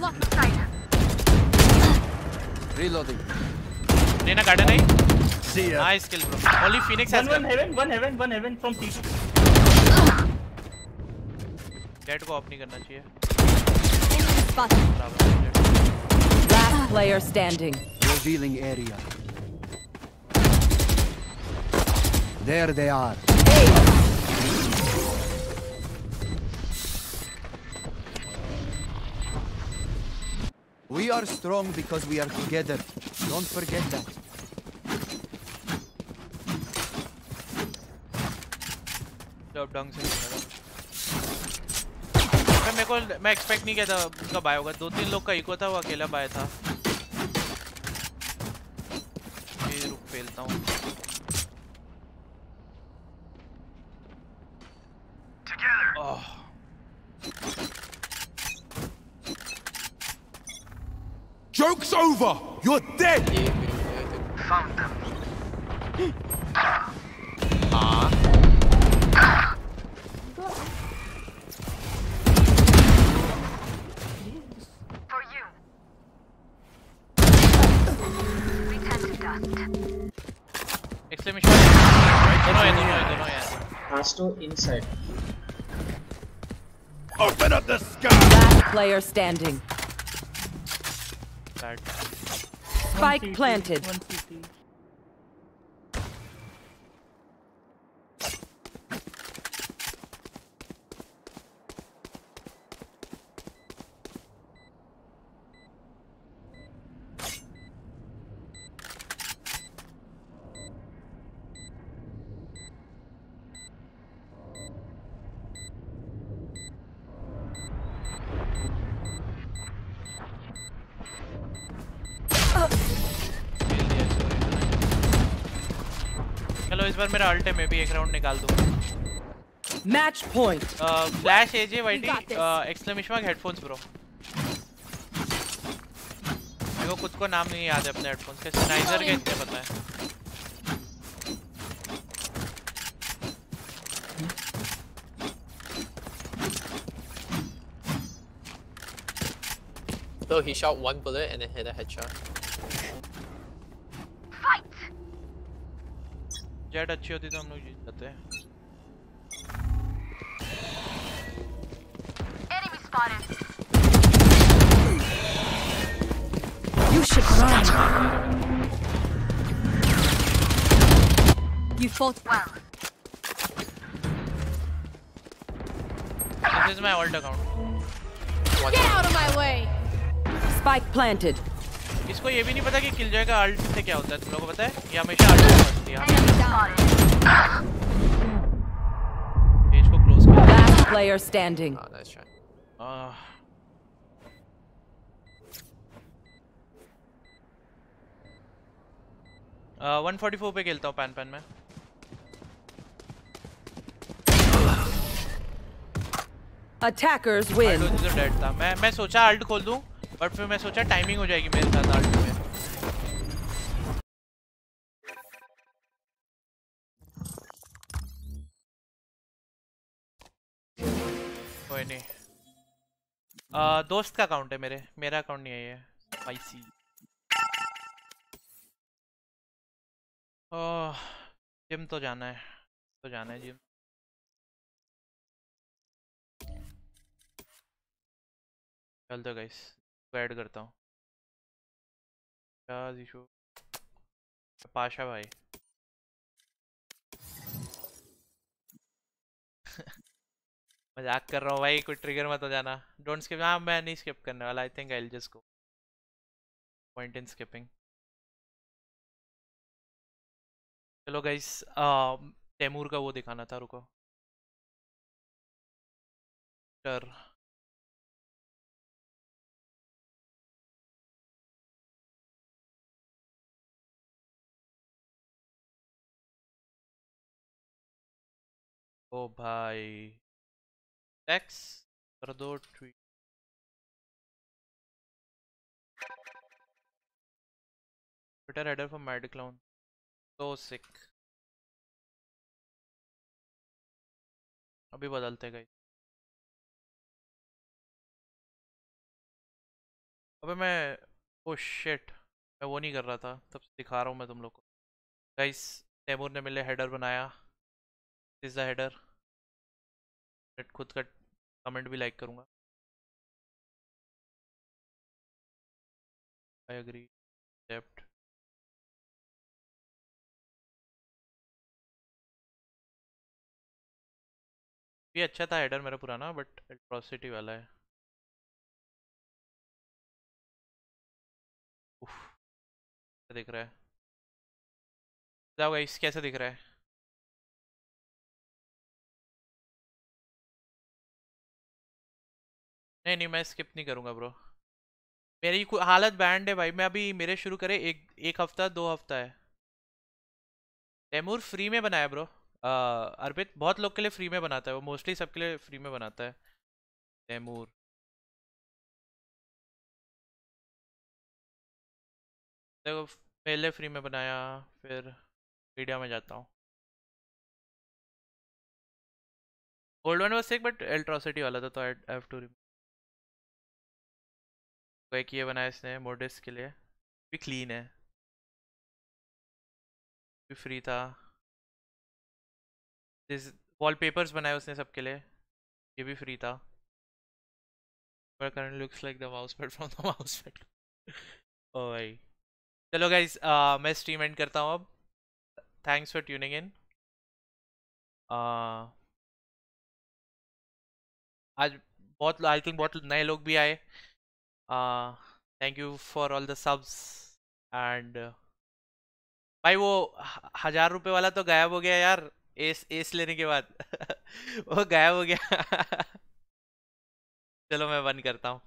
Block the side. Reloading. Reyna garden nahi. See ya. Nice kill bro. Only Phoenix has one heaven, one heaven, one heaven from T two. Jet को off नहीं करना चाहिए। Last player standing. Revealing area. There they are. Hey. We are strong because we are together. Don't forget that. जब ढंग से मेरे को मैं एक्सपेक्ट नहीं किया था उसका बाय होगा। दो तीन लोग का इको था, वो अकेला बाय था। ये रुक फैलता हूँ। Joke's over. You're dead. Found them. Ah. Exclamation! दोनों है, दोनों है, दोनों है। Astro inside. Open up the sky. Last player standing. Start. Spike planted. पर मेरा अल्ट में भी एक राउंड निकाल दूंगा। Match point. फ्लैश एजे वाइटी एक्सक्लेमेशन मार्क हेडफोन्स ब्रो। मेरे को खुद को नाम नहीं याद है अपने हेडफोन्स के। स्नाइजर के इतने पता है। So he shot one bullet and then hit a headshot. Jet अच्छी होती तो हम लोग जीत जाते हैं। Enemy spotted. You should run. You fought well. This is my alt account. Get out of my way. Spike planted. इसको ये भी नहीं पता कि किल जाएगा अल्ट से क्या होता है, तुम लोगों को पता है? ये हमेशा अल्ट करती है। पेज को क्लोज कर। Last player standing. Oh, nice try. Ah. Uh, one forty-four पे खेलता हूँ पैन पैन में। Attackers win. अल्ट तो डेड था। मैं मैं सोचा अल्ट खोल दूँ, बट फिर मैं सोचा टाइमिंग हो जाएगी मेरे साथ आर्ट में। कोई नहीं। आ, दोस्त का अकाउंट है मेरे, मेरा अकाउंट नहीं है ये। स्पाइसी ओह जिम तो जाना है, तो जाना है जिम। चल तो गाइस ऐड करता हूँ क्या इशू पाशा भाई। मजाक कर रहा हूँ भाई, कोई ट्रिगर मत हो जाना। Don't skip. हाँ मैं नहीं स्किप करने वाला। I think I will just go point in skipping. चलो गाइस तैमूर का वो दिखाना था, रुको। डर ओ भाई टैक्स कर दो tweet. Twitter header for mad clown तो सिक। अभी बदलते गए। अबे मैं ओ शिट मैं वो नहीं कर रहा था, तब से दिखा रहा हूँ मैं तुम लोग को। गाइस तैमूर ने मिले हेडर बनाया, इज द हेडर। खुद का कमेंट भी लाइक करूंगा। I agree except. ये अच्छा था हेडर मेरा पुराना, बट एट्रोसिटी वाला है। उफ, कैसा दिख रहा है जाओ गाइस, कैसा दिख रहा है? नहीं नहीं मैं स्किप नहीं करूंगा ब्रो, मेरी हालत बैंड है भाई। मैं अभी मेरे शुरू करे एक एक हफ्ता दो हफ्ता है। तैमूर फ्री में बनाया ब्रो। अर्पित बहुत लोग के लिए फ्री में बनाता है वो, मोस्टली सबके लिए फ्री में बनाता है तैमूर। देखो पहले फ्री में बनाया, फिर मीडिया में जाता हूँ। Old one was sick but एल्ट्रोसिटी वाला था, तो आई हैव टू रिमेंबर। कोई किए बनाया इसने मोडिस के लिए भी, क्लीन है भी, फ्री था। वॉलपेपर्स बनाए उसने सबके लिए, ये भी फ्री था। But current looks like the mouse pad from the mouse pad. ओ भाई चलो गाइज मैं स्ट्रीम एंड करता हूँ अब। Thanks for tuning in. आज बहुत आई थिंक बहुत नए लोग भी आए। Thank you for all the subs and. भाई वो हजार रुपये वाला तो गायब हो गया यार, एस एस लेने के बाद वो गायब हो गया। चलो मैं बंद करता हूँ।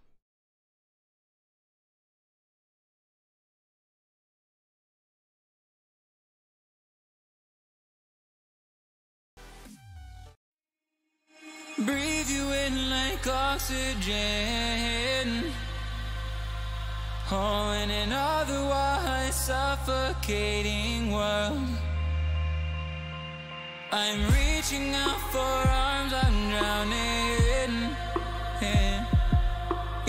Breathe you in like oxygen. Oh, in an otherwise suffocating world, I'm reaching out for arms I'm drowning in.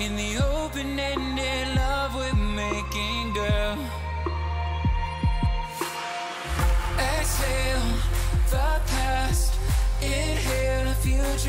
In the open-ended love we're making, girl. Exhale the past, inhale the future.